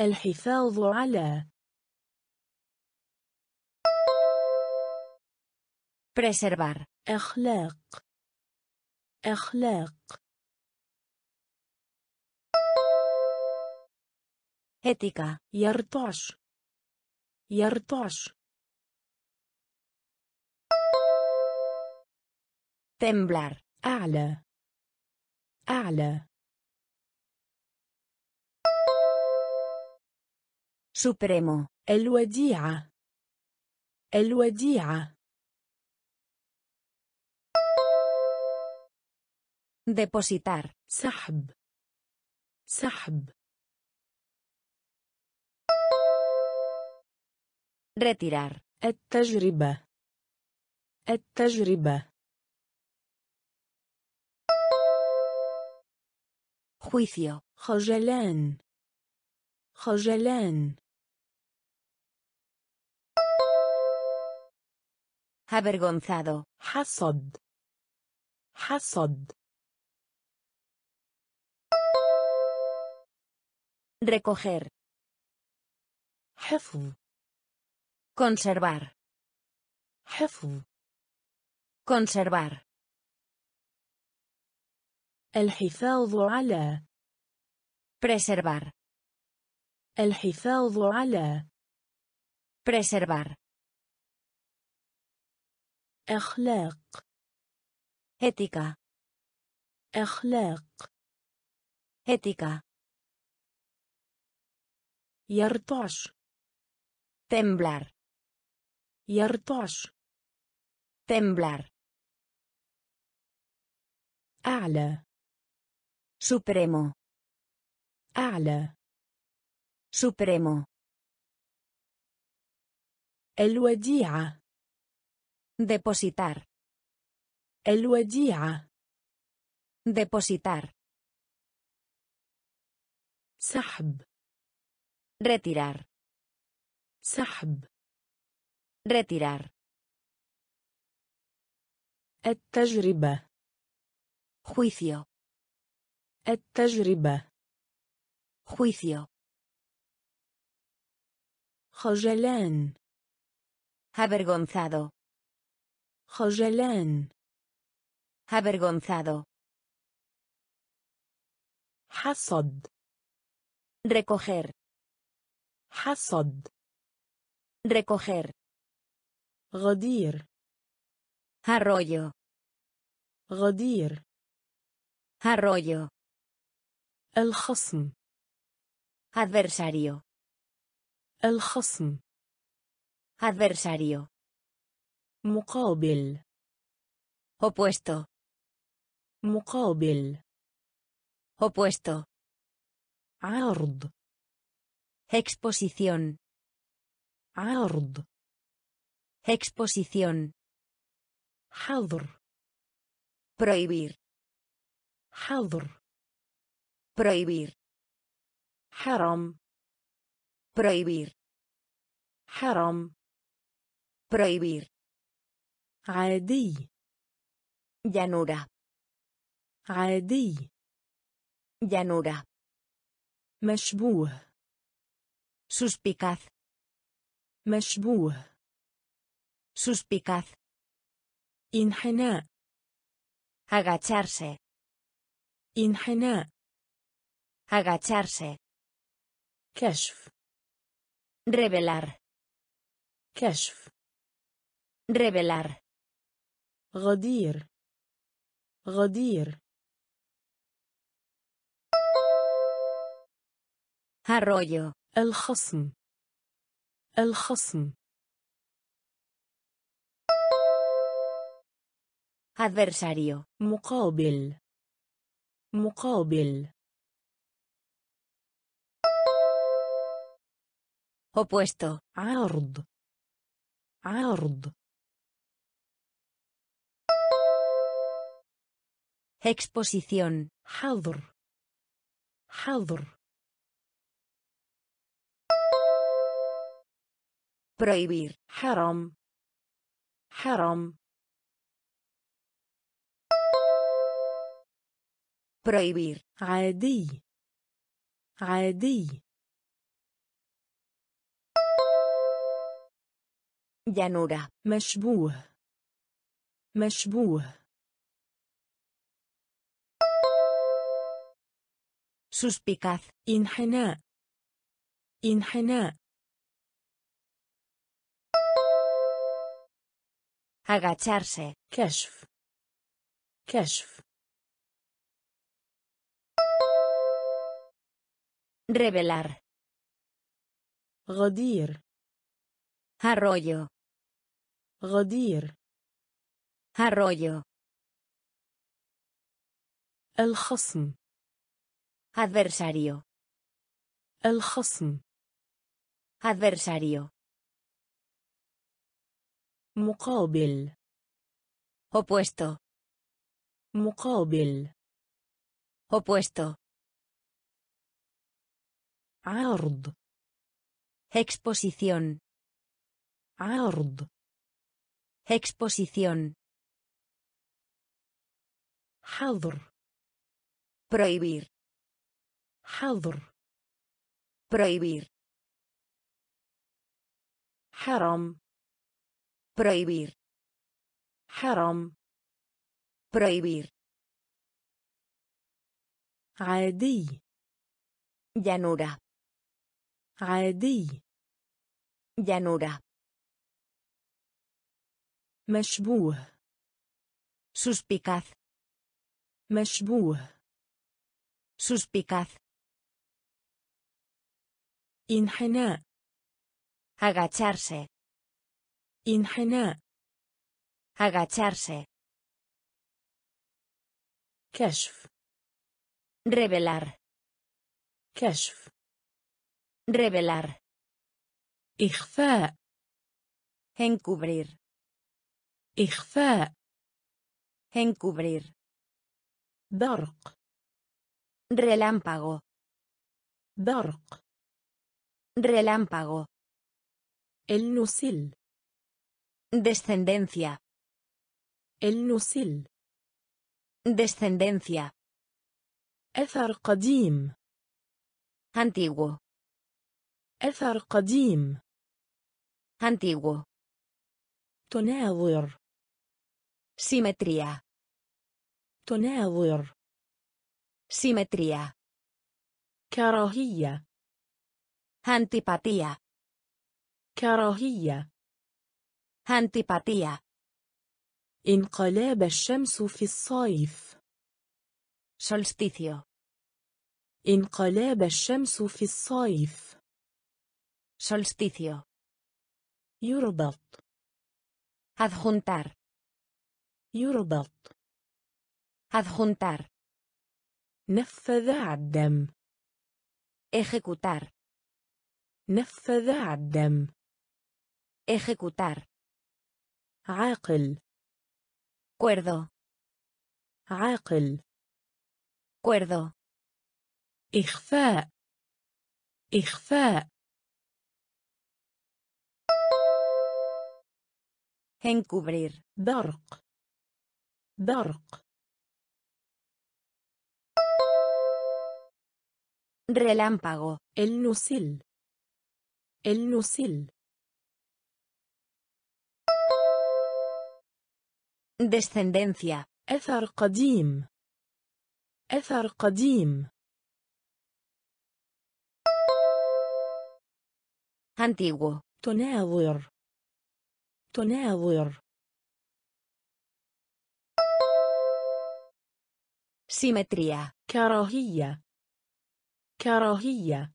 الحفاظ على preservar أخلاق أخلاق ética يرتعش يرتعش temblar أعلى أعلى supremo الوديعة الوديعة depositar سحب سحب retirar التجربة التجربة juicio خجلان خجلان avergonzado حصد حصد recoger حفظ conservar حفظ conservar الحفاظ على preservar الحفاظ على preservar أخلاق ética أخلاق ética يرتعش temblar يرتعش temblar أعلى supremo أعلى supremo الوديعة depositar الوديعة depositar سحب retirar سحب retirar التجربة juicio التجربة juicio خجلان avergonzado خجلان avergonzado حصد recoger حصد recoger غدير arroyo غدير arroyo الخصم adversario الخصم adversario مقابل opuesto مقابل opuesto عرض exposición عرض exposición حظر prohibir حظر prohibir حرام prohibir حرام prohibir عادي llanura عادي llanura مشبوه suspicaz مشبوه suspicaz انحناء agacharse انحناء agacharse كشف revelar كشف revelar غدير غدير arroyo الخصم الخصم adversario مقابل مقابل opuesto عرض عرض exposición حظر حظر prohibir حرام حرام prohibir عادي عادي. llanura. مشبوه. مشبوه. suspicaz. انحناء. انحناء. agacharse. كشف. كشف. revelar. غدير. arroyo. غدير. arroyo. الخصم. adversario. الخصم. adversario. مقابل. opuesto. مقابل. opuesto. عرض. exposición. عرض. exposición. حظر. prohibir. حظر. prohibir. حرام. prohibir. حرام. prohibir. عادي. llanura. عادي. llanura. مشبوه. suspicaz. مشبوه. suspicaz. انحناء. agacharse. انحناء. agacharse. كشف. revelar. كشف. revelar. إخفاء. encubrir. إخفاء. encubrir. برق. relámpago. برق. relámpago. el nusil. descendencia. el nusil. descendencia. أثر قديم. antiguo. أثر قديم. antiguo. تناظر. simetría. تناظر. simetría. كراهية. antipatía. كراهية. antipatía. انقلاب الشمس في الصيف. solsticio. انقلاب الشمس في الصيف. solsticio. يربط. adjuntar. يربط. adjuntar. نفذ الدم. ejecutar. نفذ الدم. ejecutar. عاقل. cuerdo. عاقل. cuerdo. إخفاء. إخفاء. encubrir. برق. برق. relámpago. el nusil. el nusil. descendencia. أثر قديم. أثر قديم. antiguo. تناظر. تناظر. simetría. كراهية. كراهية.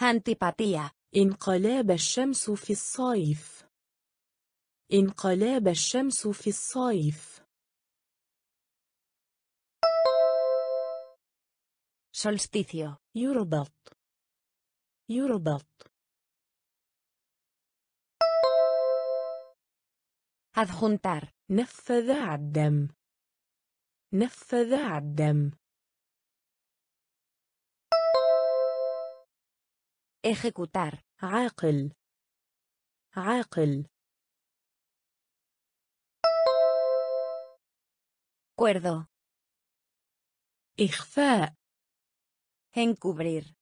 antipatía. انقلاب الشمس في الصيف. انقلاب الشمس في الصيف. solsticio. يربط. يربط. adjuntar. نفذ الدم. نفذ الدم. ejecutar. عاقل. عاقل. cuerdo. إخفاء. Encubrir.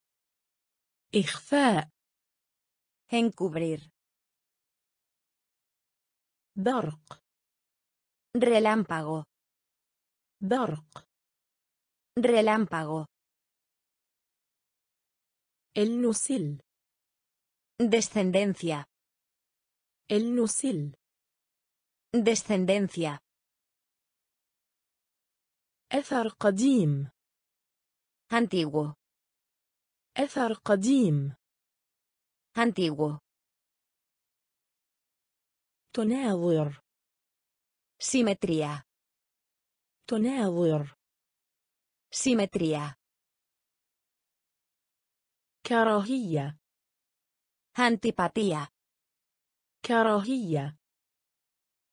إخفاء. Encubrir. برق. Relámpago. برق. Relámpago. El nusil. Descendencia. El nusil. Descendencia. أثر قديم. Antiguo. أثر قديم. Antiguo. تناظر. Simetría. تناظر. Simetría. كراهية. Antipatía. كراهية.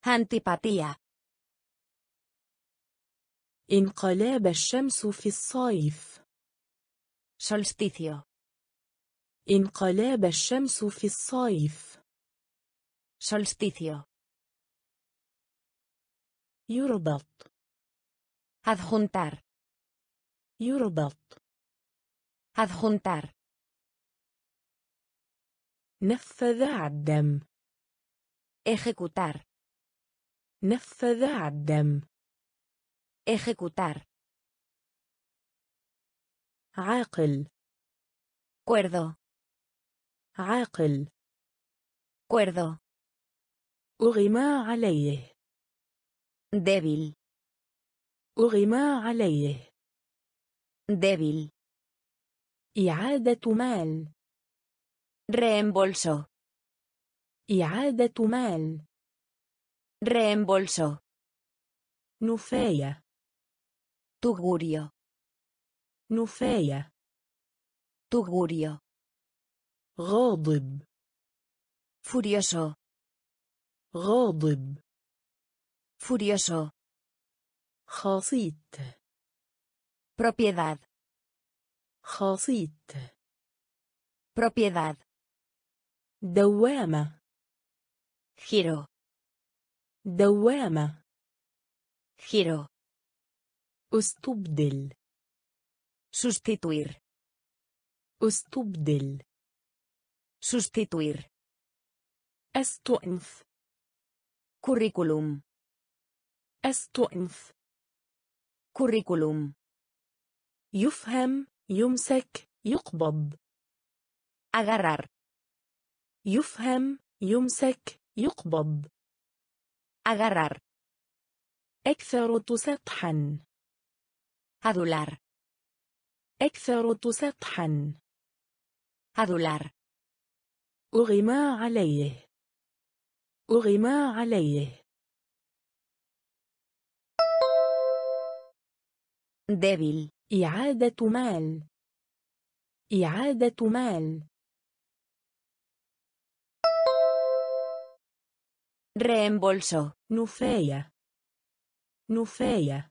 Antipatía. انقلاب الشمس في الصيف. Solsticio. انقلاب الشمس في الصيف. Solsticio. يربط. Adjuntar. يربط. Adjuntar. نفذ الدم. Ejecutar. نفذ الدم. Ejecutar. عاقل. Cuerdo. عاقل. Cuerdo. أغمى عليه. Débil. أغمى عليه. Débil. إعادة مال. Reembolso. إعادة مال. Reembolso. نفاية. Tugurio. نفاية. Tugurio. غاضب. Furioso. غاضب. Furioso. خاصيت. Propiedad. خاصيت. Propiedad. دوامة. Giro. دوامة. Giro. استبدل. Sustituir. استبدل. Sustituir. استؤنف. Curriculum. استؤنف. Curriculum. يفهم. يمسك. يقبض. Agarrar. يفهم. يمسك. يقبض. Agarrar. أكثر سطحا. Adular. أكثر سطحا. Adular. أغمى عليه. أغمى عليه. Débil. إعادة مال. إعادة مال. Reembolso. نفاية. نفاية.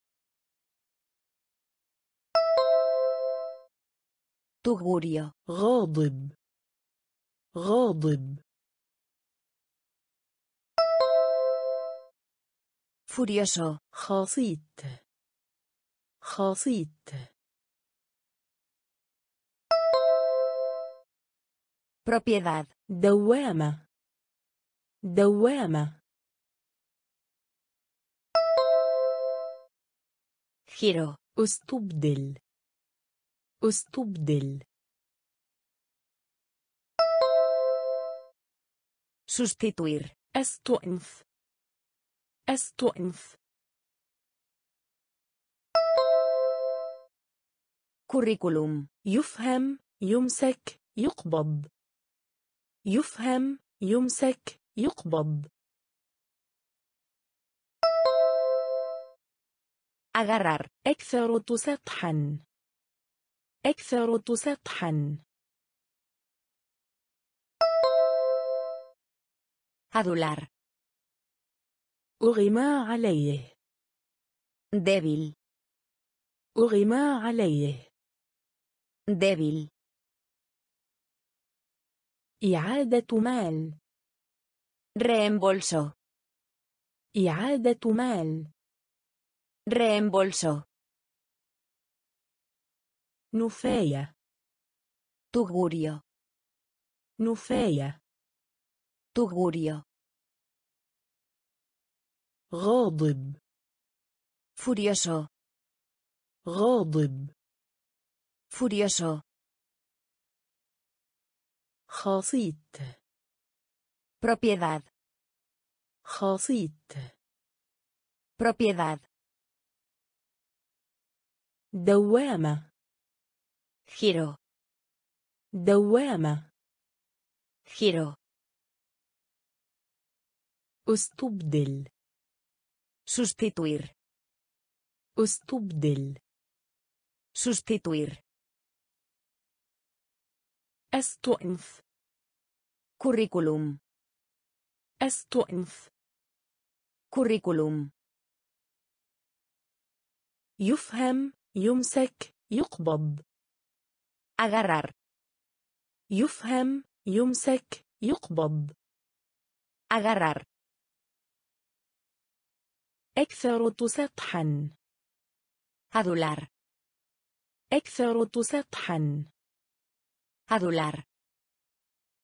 Tugurio. غاضب. غاضب. Furioso. خاصيت. خاصيت. Propiedad. دوامة. دوامة. Giro. استبدل. استبدل. Sustituir. استؤنف. استؤنف. curriculum. يفهم. يمسك. يقبض. يفهم. يمسك. يقبض. agarrar. أكثر سطحا. أكثر سطحا. adular. أغمى عليه. débil. أغمى عليه. débil. إعادة مال. Reembolso. إعادة مال. Reembolso. نفاية. تغوريو. نفاية. تغوريو. غاضب. furioso. غاضب. furioso. خاصيت. propiedad. خاصيت. propiedad. دوامة. giro. دوامة. giro. استبدل. sustituir. استبدل. sustituir. استؤنف. curriculum. استؤنف. curriculum. يفهم. يمسك. يقبض. agarrar. يفهم. يمسك. يقبض. agarrar. أكثر سطحا. adular. أكثر سطحا. adular.